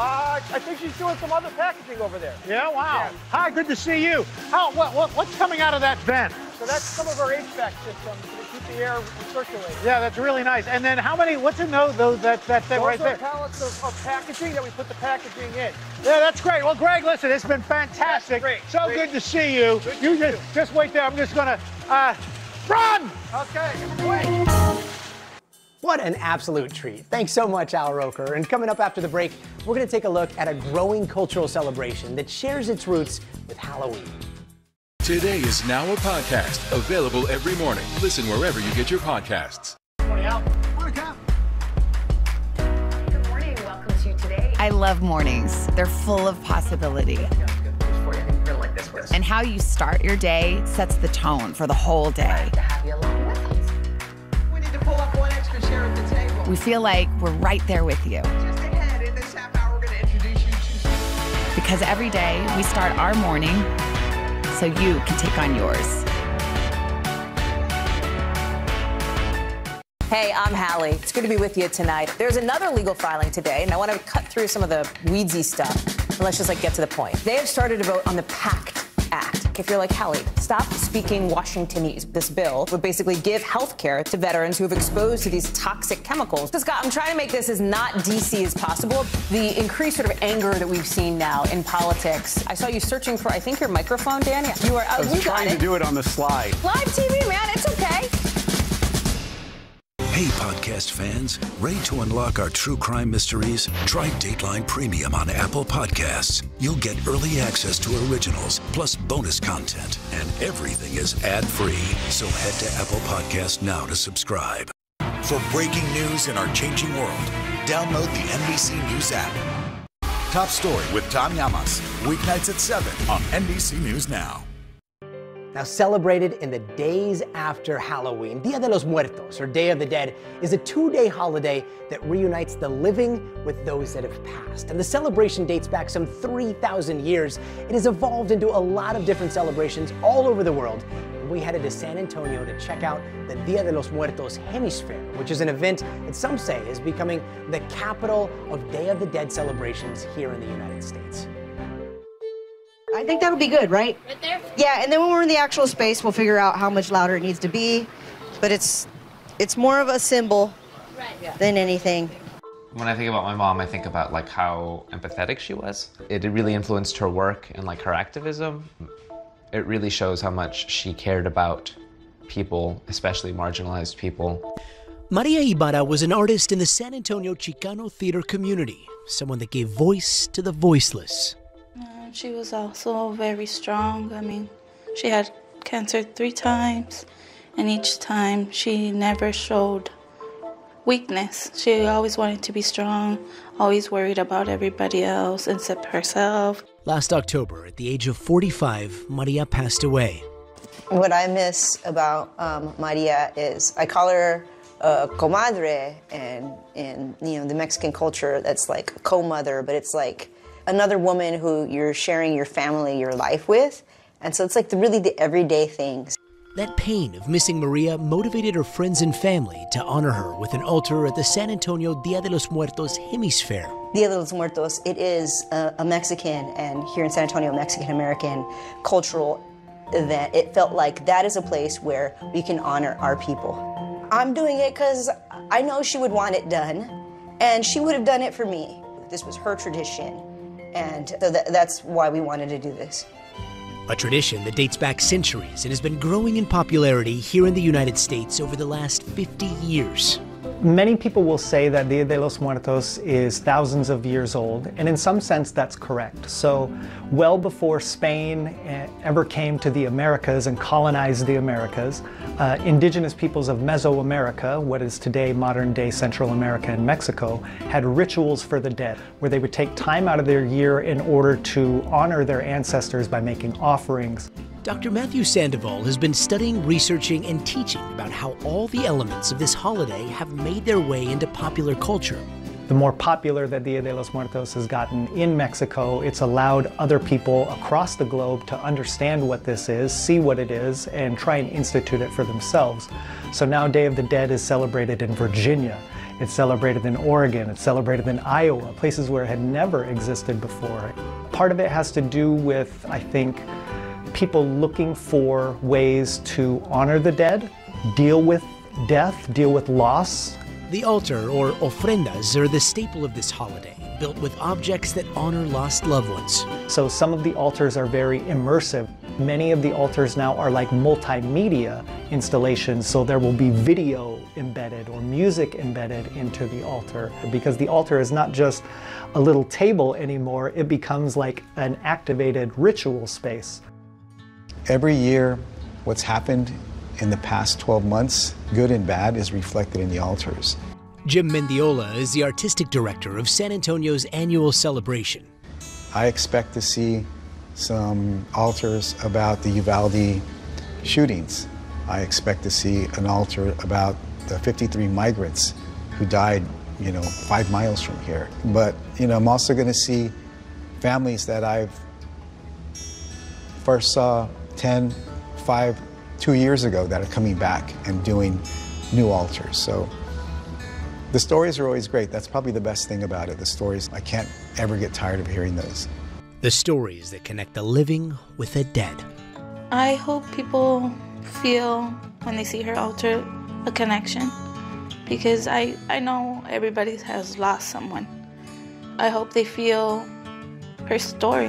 I think she's doing some other packaging over there. Yeah, wow. Yeah. Hi, good to see you. How, what's coming out of that vent? So that's some of our HVAC systems to keep the air circulating. Yeah, that's really nice. And then how many, what's in those, that thing right there? Those are pallets of packaging that we put the packaging in. Yeah, that's great. Well, Greg, listen, it's been fantastic. Great, so great. Good to see you. Good you just wait there. I'm just going to run. Okay, wait. What an absolute treat. Thanks so much, Al Roker. And coming up after the break, we're going to take a look at a growing cultural celebration that shares its roots with Halloween. Today is Now a Podcast, available every morning. Listen wherever you get your podcasts. Morning, Al. Morning, Kyle. Good morning. Welcome to Today. I love mornings. They're full of possibility. And how you start your day sets the tone for the whole day. Glad to have you along with us. We need to pull up one extra chair at the table. We feel like we're right there with you. Just ahead in this half hour, we're going to introduce you to. Because every day we start our morning so you can take on yours. Hey, I'm Hallie. It's good to be with you tonight. There's another legal filing today, and I want to cut through some of the weedsy stuff. And let's just get to the point. They have started to vote on the PACT Act. back if you're like Hallie. Stop speaking Washingtonese. This bill would basically give health care to veterans who have exposed to these toxic chemicals. So Scott, I'm trying to make this as not DC as possible. The increased sort of anger that we've seen now in politics. I saw you searching for, I think, your microphone, Dan. You are out. I was trying to do it on the slide. Live TV, man. It's okay. Hey, podcast fans, ready to unlock our true crime mysteries? Try Dateline Premium on Apple Podcasts. You'll get early access to originals, plus bonus content, and everything is ad-free. So head to Apple Podcasts now to subscribe. For breaking news in our changing world, download the NBC News app. Top Story with Tom Llamas, weeknights at 7 on NBC News Now. Now, celebrated in the days after Halloween, Dia de los Muertos, or Day of the Dead, is a two-day holiday that reunites the living with those that have passed. And the celebration dates back some 3,000 years. It has evolved into a lot of different celebrations all over the world. And we headed to San Antonio to check out the Dia de los Muertos Hemisphere, which is an event that some say is becoming the capital of Day of the Dead celebrations here in the United States. I think that'll be good, right? Right there? Yeah, and then when we're in the actual space, we'll figure out how much louder it needs to be. But it's more of a symbol than anything. When I think about my mom, I think about like how empathetic she was. It really influenced her work and like her activism. It really shows how much she cared about people, especially marginalized people. Maria Ibarra was an artist in the San Antonio Chicano theater community, someone that gave voice to the voiceless. She was also very strong. I mean, she had cancer 3 times, and each time she never showed weakness. She always wanted to be strong, always worried about everybody else except herself. Last October, at the age of 45, Maria passed away. What I miss about Maria is I call her comadre, and in the Mexican culture, that's like co-mother, but it's like another woman who you're sharing your family, your life with. And so it's like really the everyday things. That pain of missing Maria motivated her friends and family to honor her with an altar at the San Antonio Dia de los Muertos Hemisphere. Dia de los Muertos, it is a Mexican, and here in San Antonio, Mexican-American cultural event. It felt like that is a place where we can honor our people. I'm doing it because I know she would want it done, and she would have done it for me. This was her tradition. And so that's why we wanted to do this. A tradition that dates back centuries and has been growing in popularity here in the United States over the last 50 years. Many people will say that Dia de los Muertos is thousands of years old, and in some sense that's correct. So well before Spain ever came to the Americas and colonized the Americas, indigenous peoples of Mesoamerica, what is today modern-day Central America and Mexico, had rituals for the dead, where they would take time out of their year in order to honor their ancestors by making offerings. Dr. Matthew Sandoval has been studying, researching, and teaching about how all the elements of this holiday have made their way into popular culture. The more popular that Dia de los Muertos has gotten in Mexico, it's allowed other people across the globe to understand what this is, see what it is, and try and institute it for themselves. So now Day of the Dead is celebrated in Virginia. It's celebrated in Oregon, it's celebrated in Iowa, places where it had never existed before. Part of it has to do with, I think, people looking for ways to honor the dead, deal with death, deal with loss. The altar, or ofrendas, are the staple of this holiday, built with objects that honor lost loved ones. So some of the altars are very immersive. Many of the altars now are like multimedia installations, so there will be video embedded or music embedded into the altar, because the altar is not just a little table anymore, it becomes like an activated ritual space. Every year, what's happened in the past 12 months, good and bad, is reflected in the altars. Jim Mendiola is the artistic director of San Antonio's annual celebration. I expect to see some altars about the Uvalde shootings. I expect to see an altar about the 53 migrants who died, 5 miles from here. But, I'm also going to see families that I've first saw 10, 5, 2 years ago that are coming back and doing new altars. So the stories are always great. That's probably the best thing about it. The stories, I can't ever get tired of hearing those. The stories that connect the living with the dead. I hope people feel when they see her altar a connection, because I know everybody has lost someone. I hope they feel her story.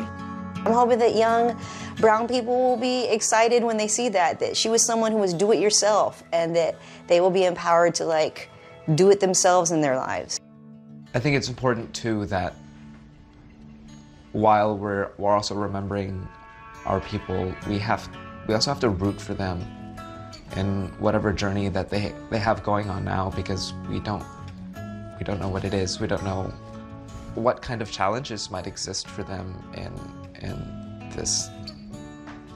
I'm hoping that young brown people will be excited when they see that she was someone who was do-it-yourself, and that they will be empowered to, like, do it themselves in their lives. I think it's important, too, that while we're also remembering our people, we also have to root for them in whatever journey that they have going on now, because we don't know what it is. We don't know what kind of challenges might exist for them in this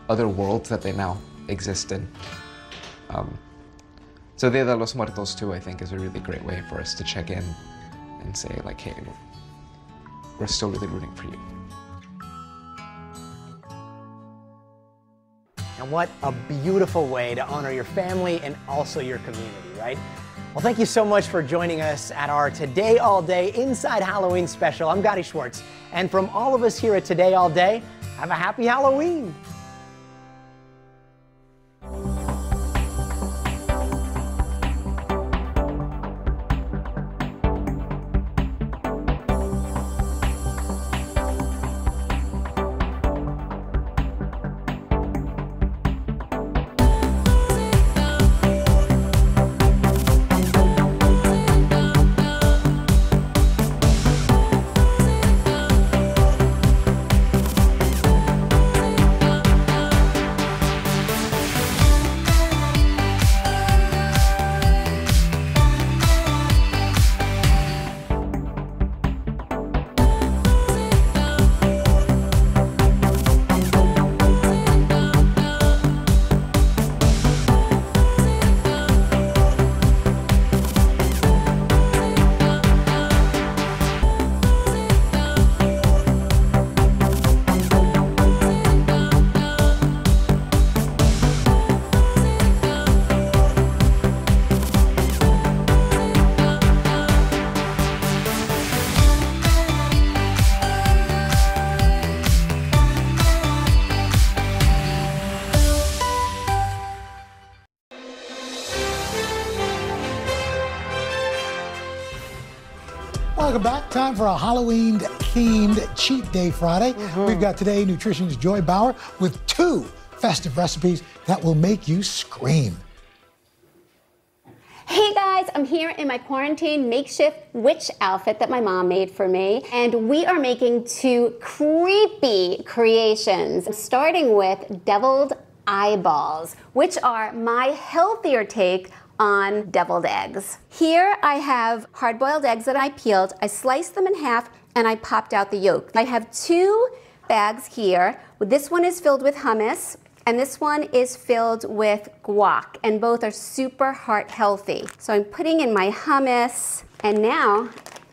other world that they now exist in. So Dia de los Muertos, too, I think, is a really great way for us to check in and say, like, hey, we're still really rooting for you. And what a beautiful way to honor your family and also your community, right? Well, thank you so much for joining us at our Today All Day Inside Halloween special. I'm Gadi Schwartz, and from all of us here at Today All Day, have a happy Halloween. Welcome back. Time for a Halloween-themed Cheat Day Friday. Mm-hmm. We've got today nutritionist Joy Bauer with two festive recipes that will make you scream. Hey guys, I'm here in my quarantine makeshift witch outfit that my mom made for me, and we are making two creepy creations, starting with deviled eyeballs, which are my healthier take on deviled eggs. Here I have hard-boiled eggs that I peeled. I sliced them in half and I popped out the yolk. I have two bags here. This one is filled with hummus and this one is filled with guac, and both are super heart healthy. So I'm putting in my hummus, and now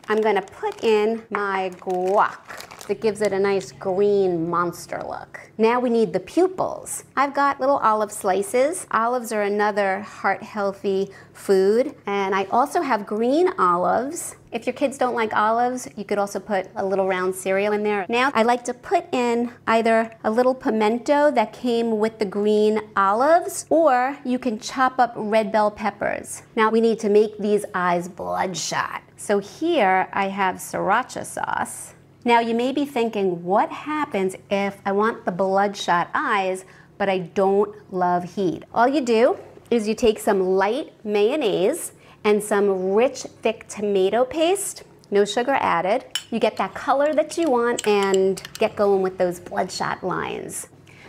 I'm gonna put in my guac. It gives it a nice green monster look. Now we need the pupils. I've got little olive slices. Olives are another heart-healthy food. And I also have green olives. If your kids don't like olives, you could also put a little round cereal in there. Now I like to put in either a little pimento that came with the green olives, or you can chop up red bell peppers. Now we need to make these eyes bloodshot. So here I have sriracha sauce. Now you may be thinking, what happens if I want the bloodshot eyes, but I don't love heat? All you do is you take some light mayonnaise and some rich, thick tomato paste, no sugar added. You get that color that you want and get going with those bloodshot lines.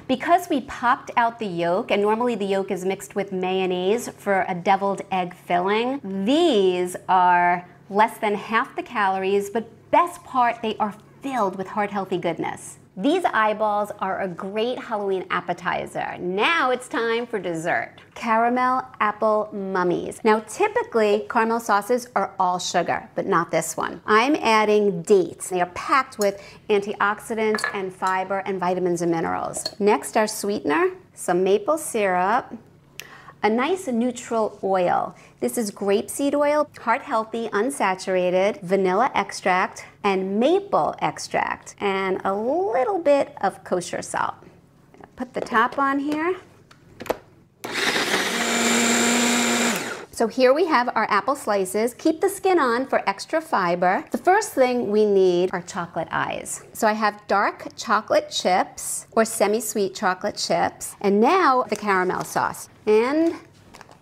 Because we popped out the yolk, and normally the yolk is mixed with mayonnaise for a deviled egg filling, these are less than half the calories, but best part, they are filled with heart-healthy goodness. These eyeballs are a great Halloween appetizer. Now it's time for dessert. Caramel apple mummies. Now typically, caramel sauces are all sugar, but not this one. I'm adding dates. They are packed with antioxidants and fiber and vitamins and minerals. Next, our sweetener, some maple syrup, a nice neutral oil. This is grapeseed oil, heart-healthy, unsaturated, vanilla extract, and maple extract, and a little bit of kosher salt. put the top on here. So here we have our apple slices. Keep the skin on for extra fiber. The first thing we need are chocolate eyes. So I have dark chocolate chips or semi-sweet chocolate chips, and now the caramel sauce. And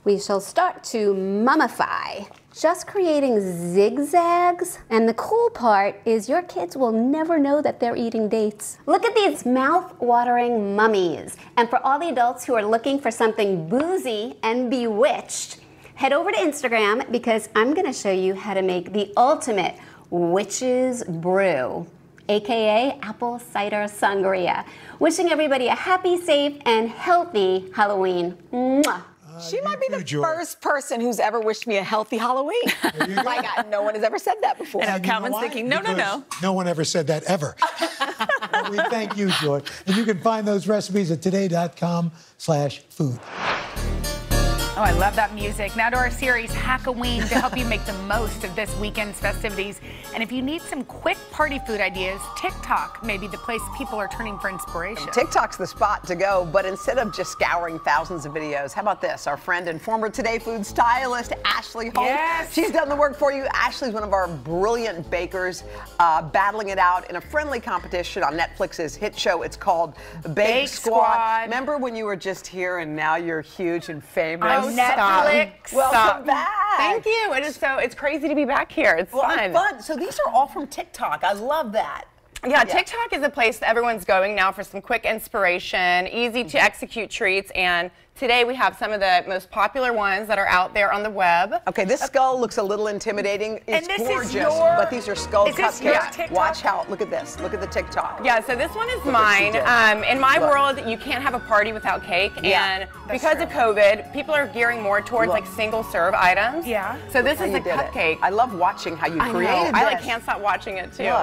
we shall start to mummify. Just creating zigzags. And the cool part is your kids will never know that they're eating dates. Look at these mouth-watering mummies. And for all the adults who are looking for something boozy and bewitched, head over to Instagram because I'm gonna show you how to make the ultimate witch's brew, AKA apple cider sangria. Wishing everybody a happy, safe, and healthy Halloween. Mwah. She might be the first person who's ever wished me a healthy Halloween. My God, no one has ever said that before. And Calvin's thinking, no, no, no. No one ever said that, ever. Well, we thank you, Joy. And you can find those recipes at today.com/food. Oh, I love that music. Now to our series, Hackoween, to help you make the most of this weekend's festivities. And if you need some quick party food ideas, TikTok may be the place people are turning for inspiration. And TikTok's the spot to go, but instead of just scouring thousands of videos, how about this? Our friend and former Today Food stylist, Ashley Holmes. Yes. She's done the work for you. Ashley's one of our brilliant bakers, battling it out in a friendly competition on Netflix's hit show. It's called Bake Squad. Remember when you were just here and now you're huge and famous? Netflix. Welcome back. Thank you. It is so, it's crazy to be back here. It's fun. So these are all from TikTok. I love that. Yeah, TikTok is a place that everyone's going now for some quick inspiration, easy to execute treats, and today we have some of the most popular ones that are out there on the web. Okay, this skull looks a little intimidating. It's gorgeous, but these are skull cupcakes. Watch out. Look at this. Look at the TikTok. Yeah, so this one is mine. In my world, you can't have a party without cake, and because of COVID, people are gearing more towards like single-serve items. Yeah. So this is a cupcake. I love watching how you created this. I like can't stop watching it too.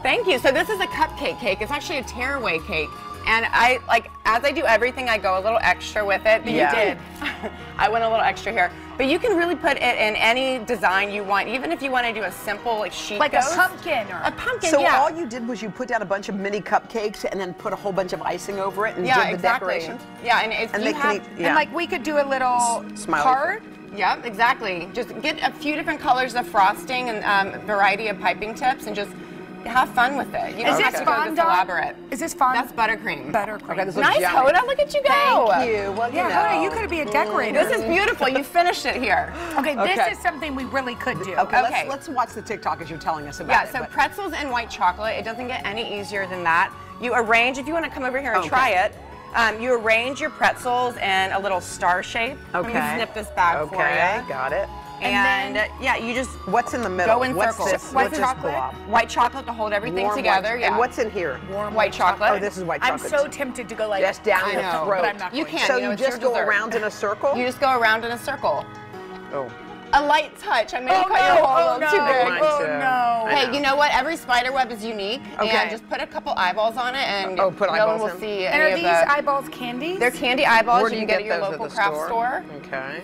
Thank you. So this is a cupcake cake. It's actually a tearaway cake. And I, like, as I do everything, I go a little extra with it. But you did. I went a little extra here. But you can really put it in any design you want, even if you want to do a simple, like, sheet ghost. Like a pumpkin or... A pumpkin, so all you did was you put down a bunch of mini cupcakes and then put a whole bunch of icing over it and did the decorations. Yeah, and it's... And, and, like, we could do a little card. Yep, exactly. Just get a few different colors of frosting and variety of piping tips and just... Have fun with it. You don't have to go this elaborate. Is this fondant? That's buttercream. Buttercream. Okay, nice, Hoda. Look at you go. Thank you. Well, Hoda, you could be a decorator. This is beautiful. You finished it here. Okay, this is something we really could do. Okay, let's watch the TikTok as you're telling us about it. Yeah, so pretzels and white chocolate. It doesn't get any easier than that. You arrange, if you want to come over here and try it, you arrange your pretzels in a little star shape. Okay. Let me snip this back for you. Okay, got it. And then, you just what's in the middle? Go in circles. What's chocolate? White chocolate to hold everything together. And what's in here? Warm white chocolate. Oh, this is white chocolate. I'm so tempted to go like just down your throat. But I'm not. You can't. So you just go around in a circle. You just go around in a circle. Oh. A light touch. I may have cut your hole a little too big. Oh no. Hey, you know what? Every spider web is unique. Okay. And just put a couple eyeballs on it, and no one will see. And are these eyeballs candy? They're candy eyeballs. You get at your local craft store. Okay.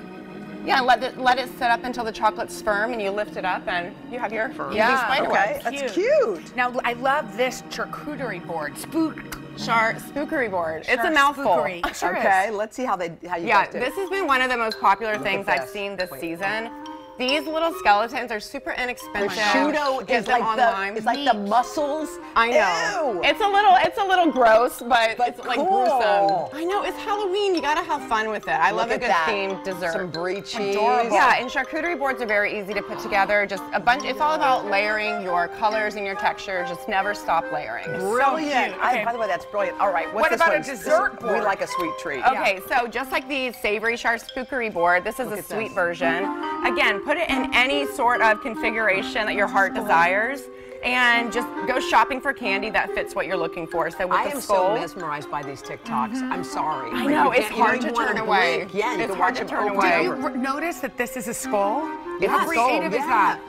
Yeah, let it sit up until the chocolate's firm, and you lift it up, and you have your spiderweb. Okay, that's cute. Now I love this charcuterie board, spookery board. It's a mouthful. Sure okay, is. Let's see how you guys do. Yeah, this has been one of the most popular things I've seen this season. These little skeletons are super inexpensive. Prosciutto is like online. It's like the muscles. I know. Ew. It's a little gross, but it's like gruesome. I know. It's Halloween. You gotta have fun with it. I love a good themed dessert. Some brie cheese. Adorable. Yeah, and charcuterie boards are very easy to put together. Just a bunch. It's all about layering your colors and your texture. Just never stop layering. Brilliant. So by the way, that's brilliant. All right. What about a dessert board? We like a sweet treat. Okay, so just like the savory charcuterie board, this is a sweet version. Again. Put it in any sort of configuration that your heart desires, and just go shopping for candy that fits what you're looking for. So with the skull, I am so mesmerized by these TikToks. I'm sorry. I know it's hard to turn away. Yeah, it's hard to turn away. Did you notice that this is a skull? How creative is that?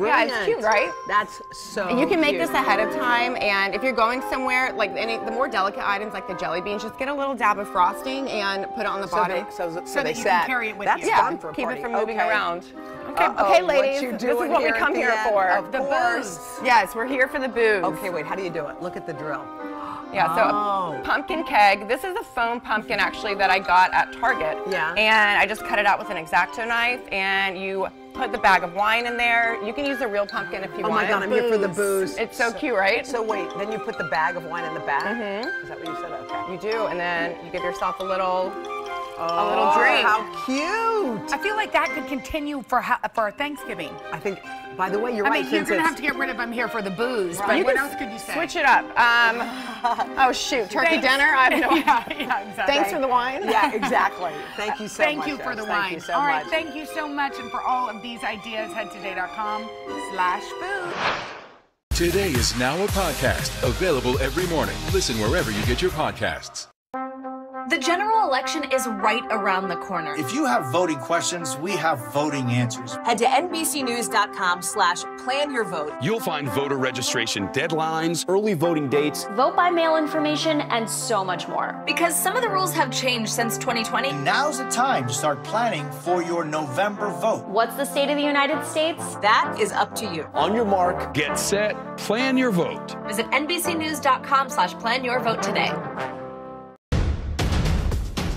Yeah, it's cute, right? That's so. And you can make this ahead of time, and if you're going somewhere, like the more delicate items, like the jelly beans, just get a little dab of frosting and put it on the bottom, so that you can carry it with you. That's fun for a party. Keep it from moving around. Okay, ladies, this is what we come here for. The booze. Yes, we're here for the booze. Okay, wait, how do you do it? Look at the drill. Yeah, so a pumpkin keg. This is a foam pumpkin, actually, that I got at Target. Yeah. And I just cut it out with an X-Acto knife, and you put the bag of wine in there. You can use a real pumpkin if you want. Oh my God, I'm here for the booze. It's so cute, right? So wait, then you put the bag of wine in the bag? Mm-hmm. Is that what you said? Okay. You do, and then you give yourself a little drink. How cute! I feel like that could continue for Thanksgiving. I think. By the way, you're right. I mean, you're gonna have to get rid of "I'm here for the booze," right. But what else could you say? Switch it up. Oh shoot, turkey dinner. I don't know. Yeah, exactly. Thanks for the wine. Yeah, exactly. Thank you so much. Thank you for the wine. Thank you so much. All right, thank you so much, and for all of these ideas, head to today.com/food. Today is now a podcast available every morning. Listen wherever you get your podcasts. The general election is right around the corner. If you have voting questions, we have voting answers. Head to NBCnews.com/planyourvote. You'll find voter registration deadlines, early voting dates, vote by mail information, and so much more. Because some of the rules have changed since 2020. Now's the time to start planning for your November vote. What's the state of the United States? That is up to you. On your mark, get set, plan your vote. Visit NBCnews.com/planyourvote today.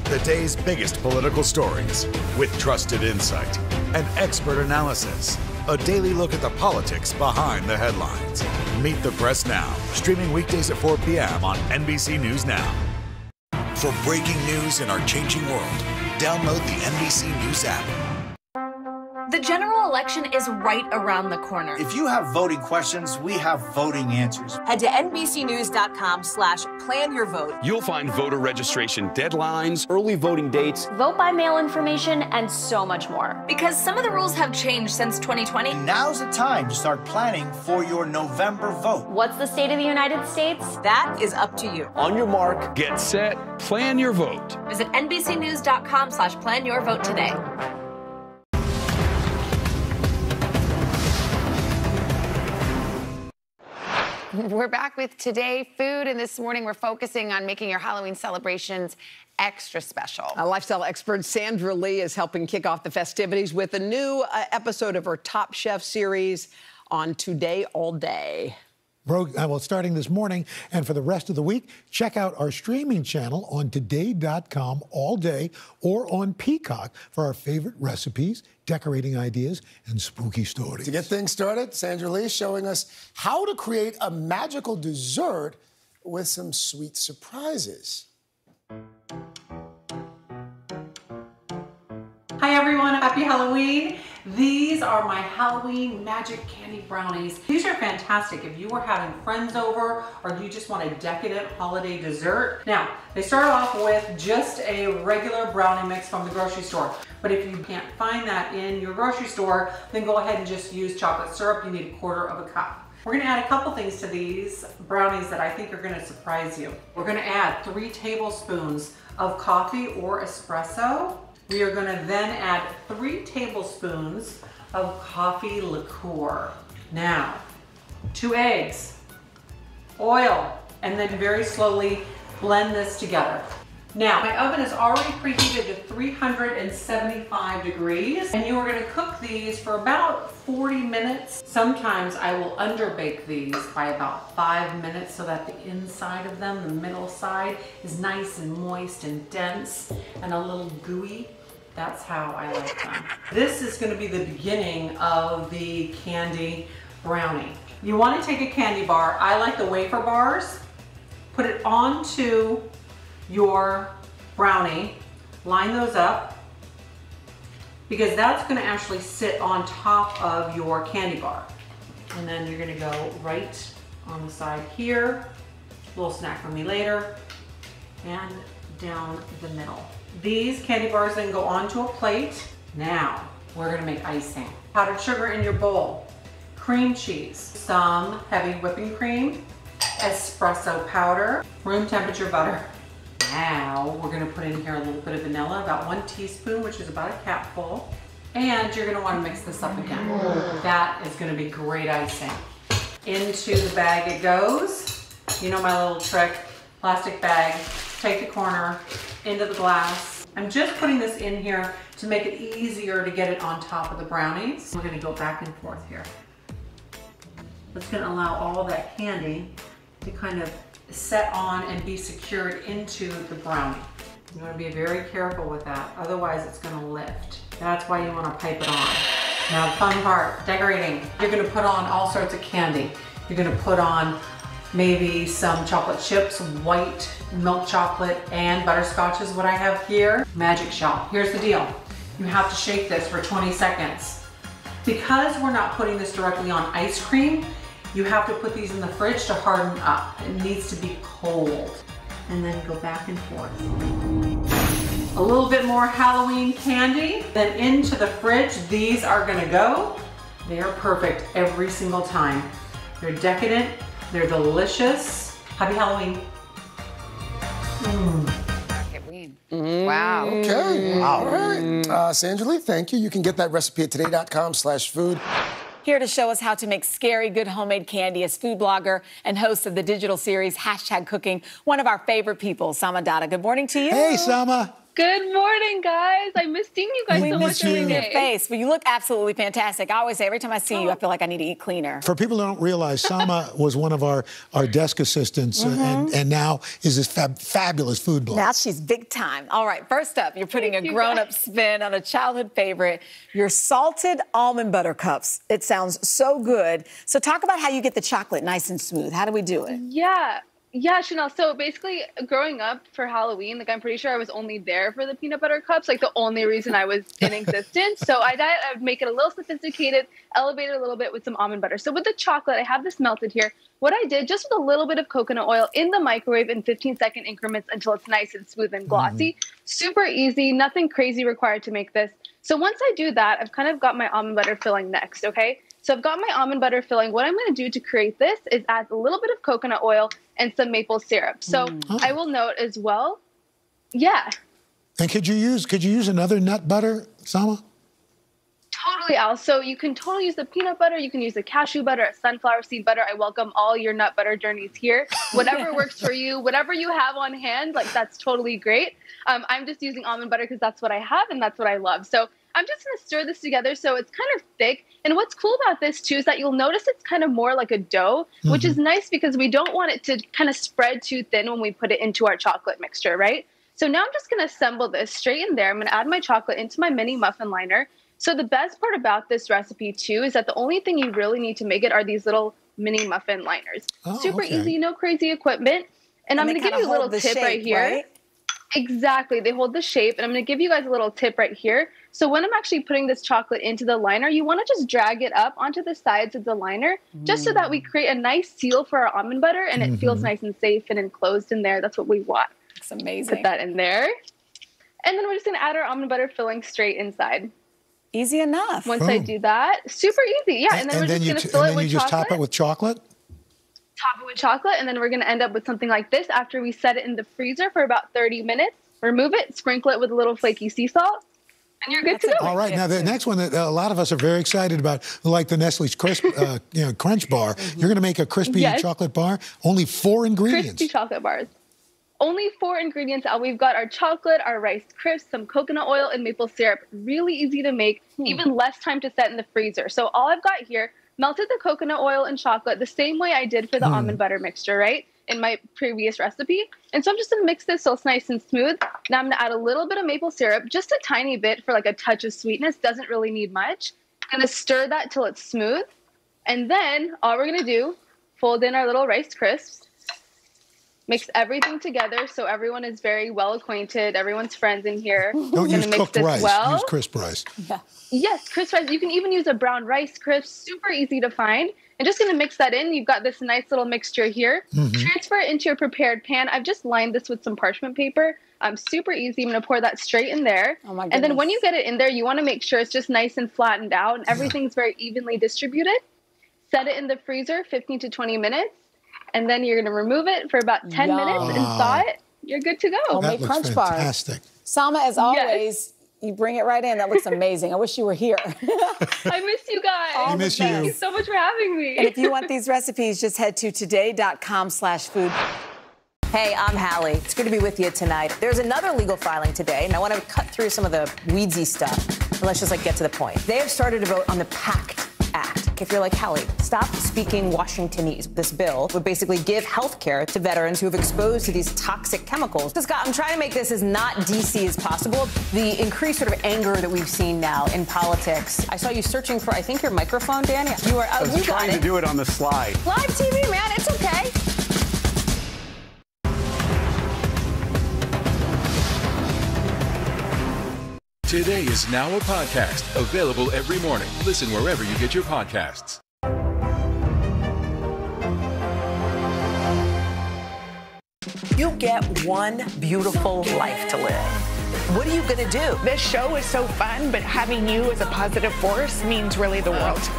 The day's biggest political stories with trusted insight and expert analysis. A daily look at the politics behind the headlines. Meet the Press Now, streaming weekdays at 4 p.m. on NBC News Now. For breaking news in our changing world, download the NBC News app. The general election is right around the corner. If you have voting questions, we have voting answers. Head to NBCnews.com/planyourvote. You'll find voter registration deadlines, early voting dates, vote by mail information, and so much more. Because some of the rules have changed since 2020. Now's the time to start planning for your November vote. What's the state of the United States? That is up to you. On your mark, get set, plan your vote. Visit NBCnews.com/planyourvote today. We're back with Today Food, and this morning we're focusing on making your Halloween celebrations extra special. Lifestyle expert Sandra Lee is helping kick off the festivities with a new episode of her Top Chef series on Today All Day. Well, starting this morning and for the rest of the week, check out our streaming channel on today.com all day or on Peacock for our favorite recipes, decorating ideas, and spooky stories. To get things started, Sandra Lee is showing us how to create a magical dessert with some sweet surprises. Hi, everyone. Happy Halloween. These are my Halloween magic candy brownies. These are fantastic if you were having friends over or you just want a decadent holiday dessert. Now, they start off with just a regular brownie mix from the grocery store. But if you can't find that in your grocery store, then go ahead and just use chocolate syrup. You need 1/4 cup. We're gonna add a couple things to these brownies that I think are gonna surprise you. We're gonna add 3 tablespoons of coffee or espresso. We are going to then add 3 tablespoons of coffee liqueur. Now, 2 eggs, oil, and then very slowly blend this together. Now, my oven is already preheated to 375 degrees, and you are going to cook these for about 40 minutes. Sometimes I will underbake these by about 5 minutes so that the inside of them, the middle side, is nice and moist and dense and a little gooey. That's how I like them. This is going to be the beginning of the candy brownie. You want to take a candy bar. I like the wafer bars. Put it onto your brownie, line those up, because that's going to actually sit on top of your candy bar. And then you're going to go right on the side here, a little snack for me later, and down the middle. These candy bars then go onto a plate. Now we're going to make icing. Powdered sugar in your bowl, cream cheese, some heavy whipping cream, espresso powder, room temperature butter. Now we're going to put in here a little bit of vanilla, about 1 teaspoon, which is about a capful. And you're going to want to mix this up again. That is going to be great icing. Into the bag it goes. You know my little trick, plastic bag, take the corner, into the glass. I'm just putting this in here to make it easier to get it on top of the brownies. We're going to go back and forth here. That's going to allow all that candy to kind of set on and be secured into the brownie. You want to be very careful with that, otherwise it's going to lift. That's why you want to pipe it on. Now the fun part, decorating. You're going to put on all sorts of candy. You're going to put on maybe some chocolate chips, white milk chocolate, and butterscotch is what I have here. Magic shot. Here's the deal. You have to shake this for 20 seconds. Because we're not putting this directly on ice cream, you have to put these in the fridge to harden up. It needs to be cold. And then go back and forth. A little bit more Halloween candy. Then into the fridge, these are gonna go. They are perfect every single time. They're decadent, they're delicious. Happy Halloween. Wow. Okay, all right. Sandra Lee, thank you. You can get that recipe at today.com/food. Here to show us how to make scary, good homemade candy is food blogger and host of the digital series #Cooking, one of our favorite people, Sama Dada. Good morning to you. Hey, Sama. Good morning, guys. I miss seeing you guys so much every day. Your face, but you look absolutely fantastic. I always say every time I see you, I feel like I need to eat cleaner. For people who don't realize, Sama was one of our desk assistants and now is this fabulous food blogger. Now she's big time. All right, first up, you're putting a grown-up spin on a childhood favorite, your salted almond butter cups. It sounds so good. So talk about how you get the chocolate nice and smooth. How do we do it? Yeah, Chanel, so basically growing up for Halloween, like I'm pretty sure I was only there for the peanut butter cups, like the only reason I was in existence. So I'd make it a little sophisticated, elevate it a little bit with some almond butter. So with the chocolate, I have this melted here. What I did, just with a little bit of coconut oil in the microwave in 15-second increments until it's nice and smooth and glossy. Super easy, nothing crazy required to make this. So once I do that, I've kind of got my almond butter filling next, okay? So I've got my almond butter filling. What I'm going to do to create this is add a little bit of coconut oil and some maple syrup. So I will note as well, And could you use another nut butter, Sama? Totally, Al. So you can totally use the peanut butter. You can use the cashew butter, sunflower seed butter. I welcome all your nut butter journeys here. Whatever works for you, whatever you have on hand, like that's totally great. I'm just using almond butter because that's what I have and that's what I love. So I'm just going to stir this together so it's kind of thick. And what's cool about this, too, is that you'll notice it's kind of more like a dough, which is nice because we don't want it to kind of spread too thin when we put it into our chocolate mixture, right? So now I'm just going to assemble this straight in there. I'm going to add my chocolate into my mini muffin liner. So the best part about this recipe, too, is that the only thing you really need to make it are these little mini muffin liners. Super easy, no crazy equipment. And I'm going to give you a little tip right here. Right? Exactly. They hold the shape. And I'm going to give you guys a little tip right here. So when I'm actually putting this chocolate into the liner, you want to just drag it up onto the sides of the liner just so that we create a nice seal for our almond butter and it feels nice and safe and enclosed in there. That's what we want. It's amazing. Put that in there. And then we're just going to add our almond butter filling straight inside. Easy enough. Once I do that, super easy. Yeah, and then we're just going to fill it with chocolate. And then you just top it with chocolate? Top it with chocolate, and then we're going to end up with something like this after we set it in the freezer for about 30 minutes. Remove it, sprinkle it with a little flaky sea salt, and you're good to go. All right, now the next one that a lot of us are very excited about, like the Nestle's crisp, Crunch Bar. You're going to make a crispy chocolate bar. Only 4 ingredients. Crispy chocolate bars. Only 4 ingredients. We've got our chocolate, our Rice Crisps, some coconut oil, and maple syrup. Really easy to make, even less time to set in the freezer. So all I've got here, melted the coconut oil and chocolate the same way I did for the almond butter mixture, right? In my previous recipe. And so I'm just going to mix this so it's nice and smooth. Now I'm going to add a little bit of maple syrup, just a tiny bit for like a touch of sweetness. Doesn't really need much. I'm going to stir that till it's smooth. And then all we're going to do, fold in our little Rice Crisps. Mix everything together so everyone is very well acquainted. Everyone's friends in here. Don't use cooked rice. Well. Use crisp rice. Yeah. Yes, crisp rice. You can even use a brown Rice Crisp. Super easy to find. And just going to mix that in. You've got this nice little mixture here. Transfer it into your prepared pan. I've just lined this with some parchment paper. Super easy. I'm going to pour that straight in there. Oh my goodness. And then when you get it in there, you want to make sure it's just nice and flattened out and everything's very evenly distributed. Set it in the freezer 15 to 20 minutes. And then you're going to remove it for about 10 minutes and thaw it. You're good to go. Homemade Crunch Bar. Fantastic. Sama, as always, you bring it right in. That looks amazing. I wish you were here. I miss you guys. I miss you. Thank you so much for having me. And if you want these recipes, just head to today.com/food. Hey, I'm Hallie. It's good to be with you tonight. There's another legal filing today, and I want to cut through some of the weedsy stuff. But let's just, like, get to the point. They have started to vote on the PACT Act. If you're like Hallie, stop speaking Washingtonese. This bill would basically give health care to veterans who have exposed to these toxic chemicals. Scott, I'm trying to make this as not DC as possible. The increased sort of anger that we've seen now in politics. I saw you searching for, I think, your microphone, Dan. You are out. You got it. I was trying to do it on the slide. Live TV, man. It's okay. Today is now a podcast, available every morning. Listen wherever you get your podcasts. You get one beautiful life to live. What are you going to do? This show is so fun, but having you as a positive force means really the world to me.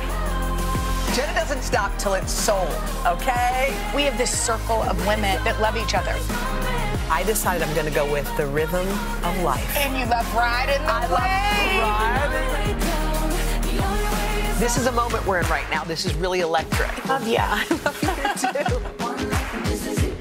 Jenna doesn't stop till it's sold, okay? We have this circle of women that love each other. I decided I'm going to go with the rhythm of life. And you love riding the I love riding. This is a moment we're in right now. This is really electric. Yeah, I love you too.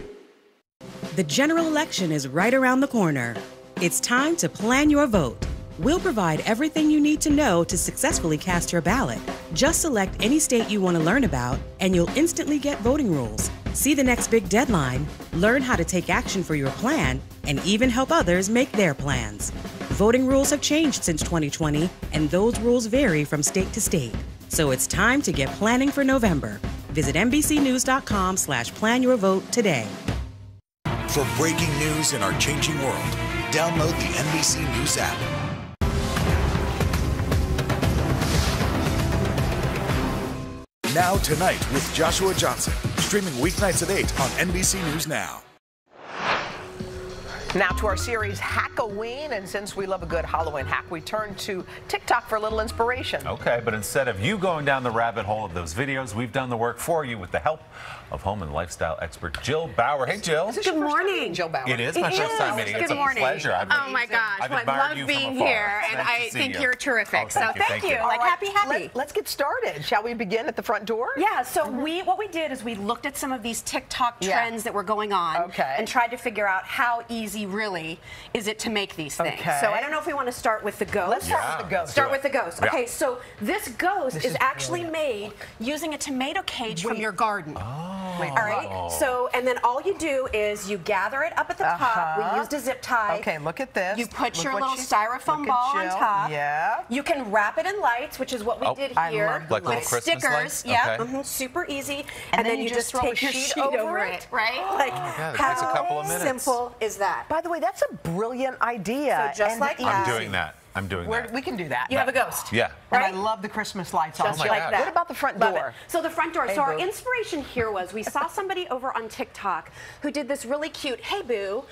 The general election is right around the corner. It's time to plan your vote. We'll provide everything you need to know to successfully cast your ballot. Just select any state you want to learn about, and you'll instantly get voting rules, see the next big deadline, learn how to take action for your plan, and even help others make their plans. Voting rules have changed since 2020, and those rules vary from state to state. So it's time to get planning for November. Visit NBCnews.com/planyourvote today. For breaking news in our changing world, download the NBC News app. Now Tonight with Joshua Johnson, streaming weeknights at 8 on NBC News Now. Now to our series, Hackoween, and since we love a good Halloween hack, we turn to TikTok for a little inspiration. Okay, but instead of you going down the rabbit hole of those videos, we've done the work for you with the help of home and lifestyle expert Jill Bauer. Hey, Jill. Good morning. Jill Bauer. It is my first time meeting. It's a pleasure. Oh my gosh, I love being here, and I think you're terrific. So thank you. Like happy. Let's get started. Shall we begin at the front door? Yeah. So what we did is we looked at some of these TikTok trends that were going on, and tried to figure out how easy really is it to make these things. So I don't know if we want to start with the ghost. Let's start with the ghost. Start with the ghost. Okay. So this ghost is actually made using a tomato cage from your garden. All right. So, and then all you do is you gather it up at the top. We used a zip tie. Okay, look at this. You put your little styrofoam ball on top. Yeah. You can wrap it in lights, which is what we did here. Like little Christmas lights. Yeah. Super easy. And then you just take your sheet over it, right? Like, how simple is that? By the way, that's a brilliant idea. So just like that. I'm doing that. We can do that. You have a ghost. Yeah. Right? And I love the Christmas lights on. Just like that. What about the front door? So the front door. So our inspiration here was we saw somebody over on TikTok who did this really cute "Hey Boo,"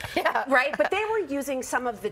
right? But they were using some of the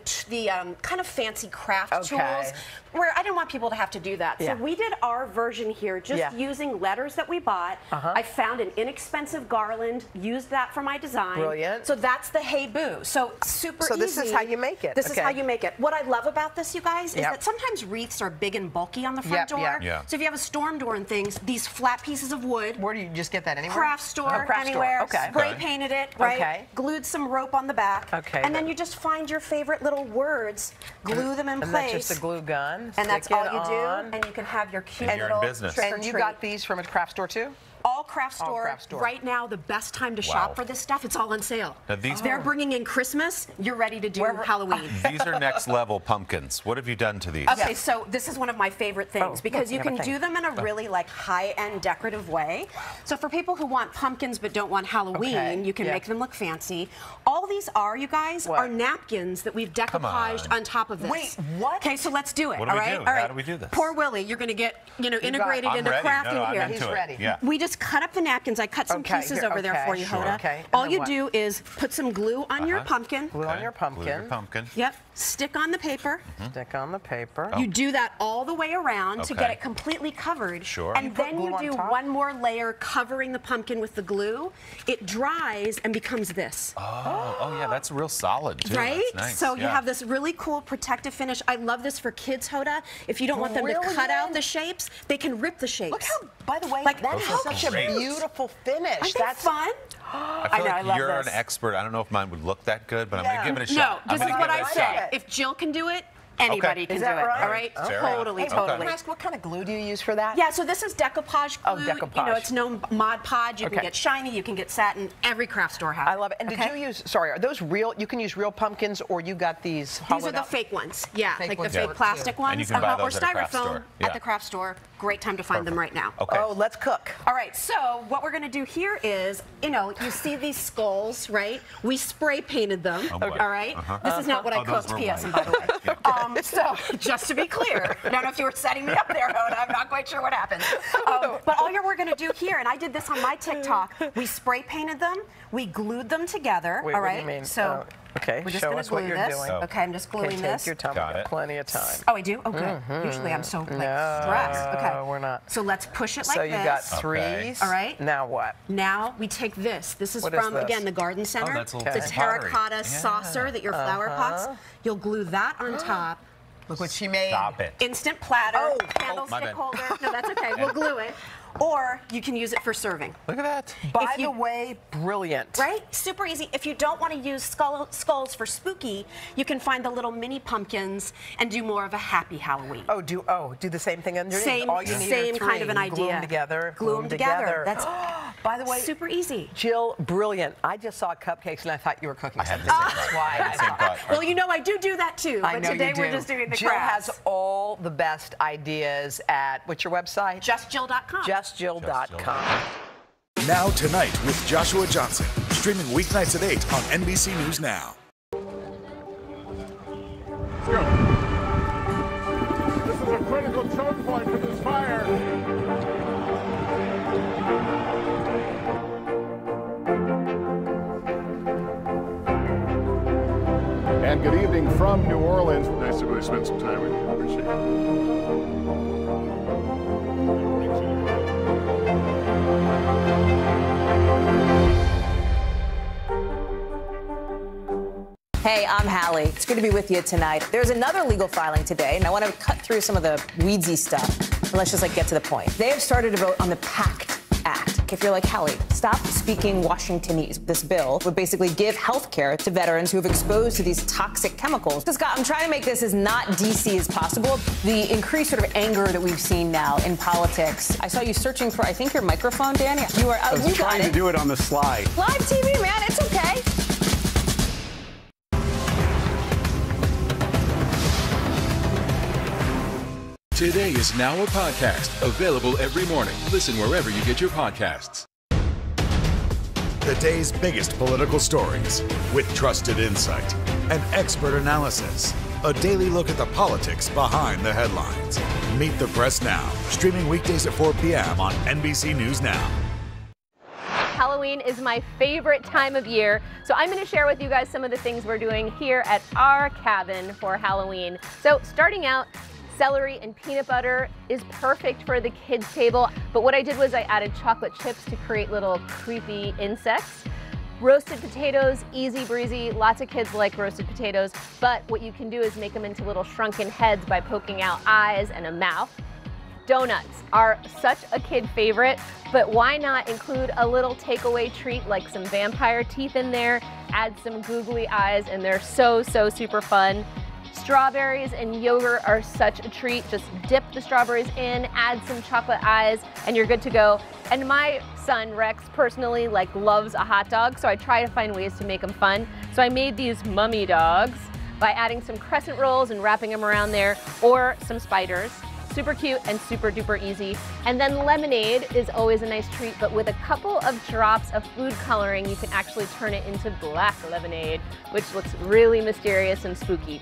kind of fancy craft tools where I didn't want people to have to do that. So we did our version here, just using letters that we bought. I found an inexpensive garland, used that for my design. Brilliant. So that's the "Hey Boo." So super easy. So this is how you make it. This is how you make it. What I love about this, you guys, is that sometimes wreaths are big and bulky on the front door. So if you have a storm door and things, these flat pieces of wood. Where do you just get that anywhere? Craft store, anywhere. Okay. Spray painted it, right? Okay. Glued some rope on the back. Okay. And then you just find your favorite little words, glue them in place. And that's just a glue gun. And that's all you do. And you can have your cute little trick or treat. And you got these from a craft store too? All craft store. Right now, the best time to shop for this stuff. It's all on sale. Now these they're bringing in Christmas. You're ready to do Halloween. These are next level pumpkins. What have you done to these? Okay, so this is one of my favorite things because you can do them in a really like high-end decorative way. So for people who want pumpkins but don't want Halloween, you can make them look fancy. All these are, you guys, are napkins that we've decoupaged on top of this. Wait, what? Okay, so let's do it. All right. How do we do this? Poor Willie, you're going to get integrated into crafting here. He's ready. We just cut up the napkins. I cut some pieces over there for you, Hoda. Okay. All you do is put some glue on your pumpkin. Glue on your pumpkin. Yep. Stick on the paper. Stick on the paper. You do that all the way around to get it completely covered. Sure. And then you do one more layer covering the pumpkin with the glue. It dries and becomes this. Oh yeah, that's real solid too. Right? Nice. So you have this really cool protective finish. I love this for kids, Hoda. If you don't want them to cut out the shapes, they can rip the shapes. Look how, by the way, like that is such a beautiful finish. That's fun. I feel like you're an expert. I don't know if mine would look that good, but I'm going to give it a shot. No, this is what I say. If Jill can do it, Anybody can do it. Right? All right? Oh. Totally. Can I ask, what kind of glue do you use for that? Yeah, so this is decoupage glue. Oh, decoupage. You know, it's known Mod Podge. You can get shiny, you can get satin. Every craft store has it. I love it. And did you use, sorry, are those real, you can use real pumpkins, or you got these hollowed out? These are the fake ones. Yeah, like the fake plastic ones. Or styrofoam at the craft store. Great time to find them right now. Okay. Oh, let's cook. All right, so what we're going to do here is, you know, you see these skulls, right? We spray painted them, all right? This is not what I cooked, P.S., by the way. So, just to be clear, I don't know if you were setting me up there, Owen. I'm not quite sure what happened. But all we're going to do here, and I did this on my TikTok, we spray painted them, we glued them together, all right? What do you mean? So, okay, we're just going to glue this. Okay, I'm just gluing this. Take your time. Plenty of time. Oh, I do? Oh, good. Usually I'm so stressed. Okay. No, we're not. So let's push it like this. So you got three. All right. Now what? Now we take this. This is from, again, the garden center. The terracotta saucer that your flower pots. You'll glue that on top. Look what she made. Stop it. Instant platter, candlestick holder. No, that's okay. We'll glue it. Or you can use it for serving. Look at that. By the way, brilliant. Right? Super easy. If you don't want to use skulls for spooky, you can find the little mini pumpkins and do more of a happy Halloween. Oh, do the same thing underneath. All you need are three. Kind of an idea. Glue them together. Glue them together. That's by the way, super easy. Jill, brilliant. I just saw cupcakes and I thought you were cooking something. That's why. Well, you know, I do that too. But today we're just doing the crafts. Jill has all the best ideas at, what's your website? JustJill.com. JustJill.com. Now Tonight with Joshua Johnson. Streaming weeknights at 8 on NBC News Now. Let's go. This is a critical choke point for this fire. And good evening from New Orleans. Nice to really spend some time with you. Appreciate it. Hey, I'm Hallie. It's good to be with you tonight. There's another legal filing today, and I want to cut through some of the weedsy stuff. And let's just get to the point. They have started to vote on the PACT Act. If you're like, Hallie, stop speaking Washingtonese. This bill would basically give health care to veterans who have exposed to these toxic chemicals. Scott, I'm trying to make this as not DC as possible. The increased sort of anger that we've seen now in politics. I saw you searching for, I think, your microphone, Danny. You are, you trying to do it on the slide. Live TV, man, it's okay. Today is now a podcast, available every morning. Listen wherever you get your podcasts. The day's biggest political stories with trusted insight and expert analysis. A daily look at the politics behind the headlines. Meet the Press Now, streaming weekdays at 4 p.m. on NBC News Now. Halloween is my favorite time of year, so I'm going to share with you guys some of the things we're doing here at our cabin for Halloween. So starting out, celery and peanut butter is perfect for the kids' table, but what I did was I added chocolate chips to create little creepy insects. Roasted potatoes, easy breezy. Lots of kids like roasted potatoes, but what you can do is make them into little shrunken heads by poking out eyes and a mouth. Donuts are such a kid favorite, but why not include a little takeaway treat like some vampire teeth in there, add some googly eyes, and they're so, so super fun. Strawberries and yogurt are such a treat. Just dip the strawberries in, add some chocolate eyes, and you're good to go. And my son, Rex, personally loves a hot dog, so I try to find ways to make them fun. So I made these mummy dogs by adding some crescent rolls and wrapping them around there, or some spiders. Super cute and super duper easy. And then lemonade is always a nice treat, but with a couple of drops of food coloring, you can actually turn it into black lemonade, which looks really mysterious and spooky.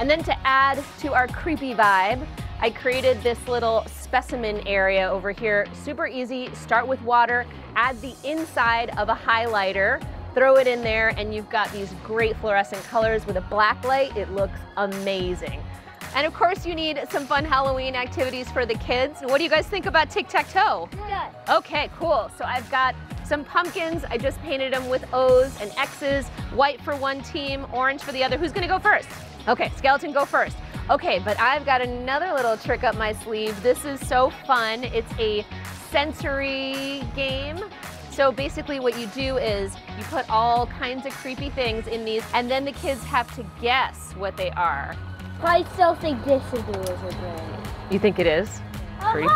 And then to add to our creepy vibe, I created this little specimen area over here. Super easy, start with water, add the inside of a highlighter, throw it in there, and you've got these great fluorescent colors. With a black light, it looks amazing. And of course, you need some fun Halloween activities for the kids. What do you guys think about tic-tac-toe? Good. Okay, cool. So I've got some pumpkins. I just painted them with O's and X's, white for one team, orange for the other. Who's gonna go first? Okay, skeleton, go first. Okay, but I've got another little trick up my sleeve. This is so fun. It's a sensory game. So basically what you do is you put all kinds of creepy things in these, and then the kids have to guess what they are. I still think this is the Wizard Dragon. You think it is? Dragon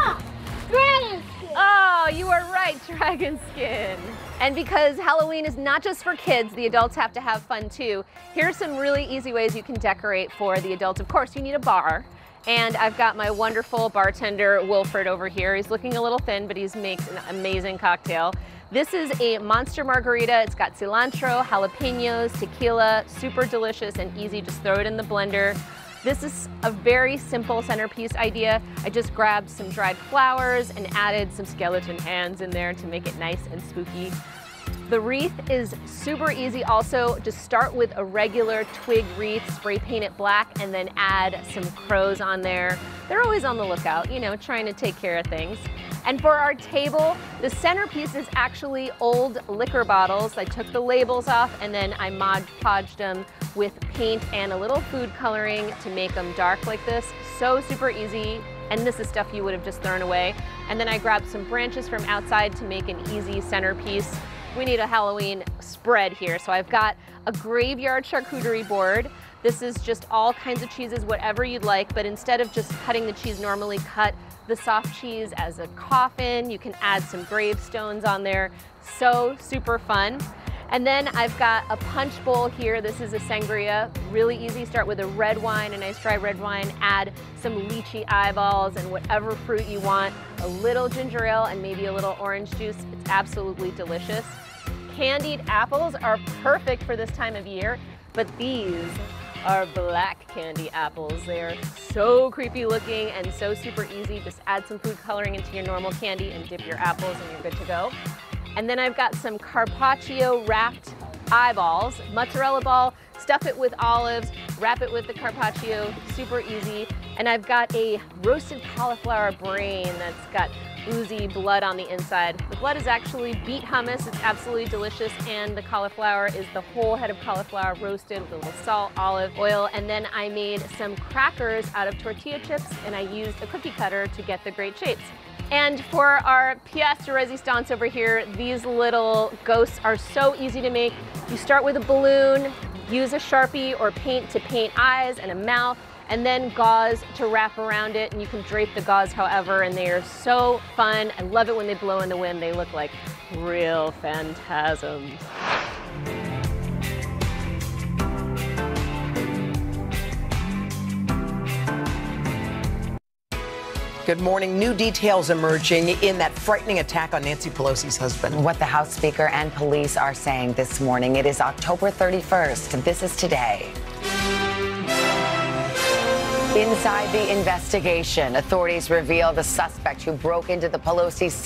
skin! Oh, you are right, dragon skin. And because Halloween is not just for kids, the adults have to have fun too. Here are some really easy ways you can decorate for the adults. Of course, you need a bar. And I've got my wonderful bartender, Wilfred, over here. He's looking a little thin, but he's makes an amazing cocktail. This is a monster margarita. It's got cilantro, jalapenos, tequila, super delicious and easy. Just throw it in the blender. This is a very simple centerpiece idea. I just grabbed some dried flowers and added some skeleton hands in there to make it nice and spooky. The wreath is super easy also. Just start with a regular twig wreath, spray paint it black, and then add some crows on there. They're always on the lookout, you know, trying to take care of things. And for our table, the centerpiece is actually old liquor bottles. I took the labels off and then I Mod Podged them with paint and a little food coloring to make them dark like this. So super easy. And this is stuff you would have just thrown away. And then I grabbed some branches from outside to make an easy centerpiece. We need a Halloween spread here. So I've got a graveyard charcuterie board. This is just all kinds of cheeses, whatever you'd like, but instead of just cutting the cheese normally, cut the soft cheese as a coffin. You can add some gravestones on there. So super fun. And then I've got a punch bowl here. This is a sangria, really easy. Start with a red wine, a nice dry red wine, add some lychee eyeballs and whatever fruit you want, a little ginger ale and maybe a little orange juice. It's absolutely delicious. Candied apples are perfect for this time of year, but these are black candy apples. They're so creepy looking and so super easy. Just add some food coloring into your normal candy and dip your apples and you're good to go. And then I've got some carpaccio wrapped eyeballs, mozzarella ball, stuff it with olives, wrap it with the carpaccio, super easy. And I've got a roasted cauliflower brain that's got oozy blood on the inside. The blood is actually beet hummus, it's absolutely delicious, and the cauliflower is the whole head of cauliflower roasted with a little salt, olive oil, and then I made some crackers out of tortilla chips and I used a cookie cutter to get the great shapes. And for our pièce de résistance over here, these little ghosts are so easy to make. You start with a balloon, use a Sharpie or paint to paint eyes and a mouth, and then gauze to wrap around it, and you can drape the gauze however, and they are so fun. I love it when they blow in the wind. They look like real phantasms. Good morning. New details emerging in that frightening attack on Nancy Pelosi's husband. What the House Speaker and police are saying this morning. It is October 31st. This is today. Inside the investigation, authorities reveal the suspect who broke into the Pelosi's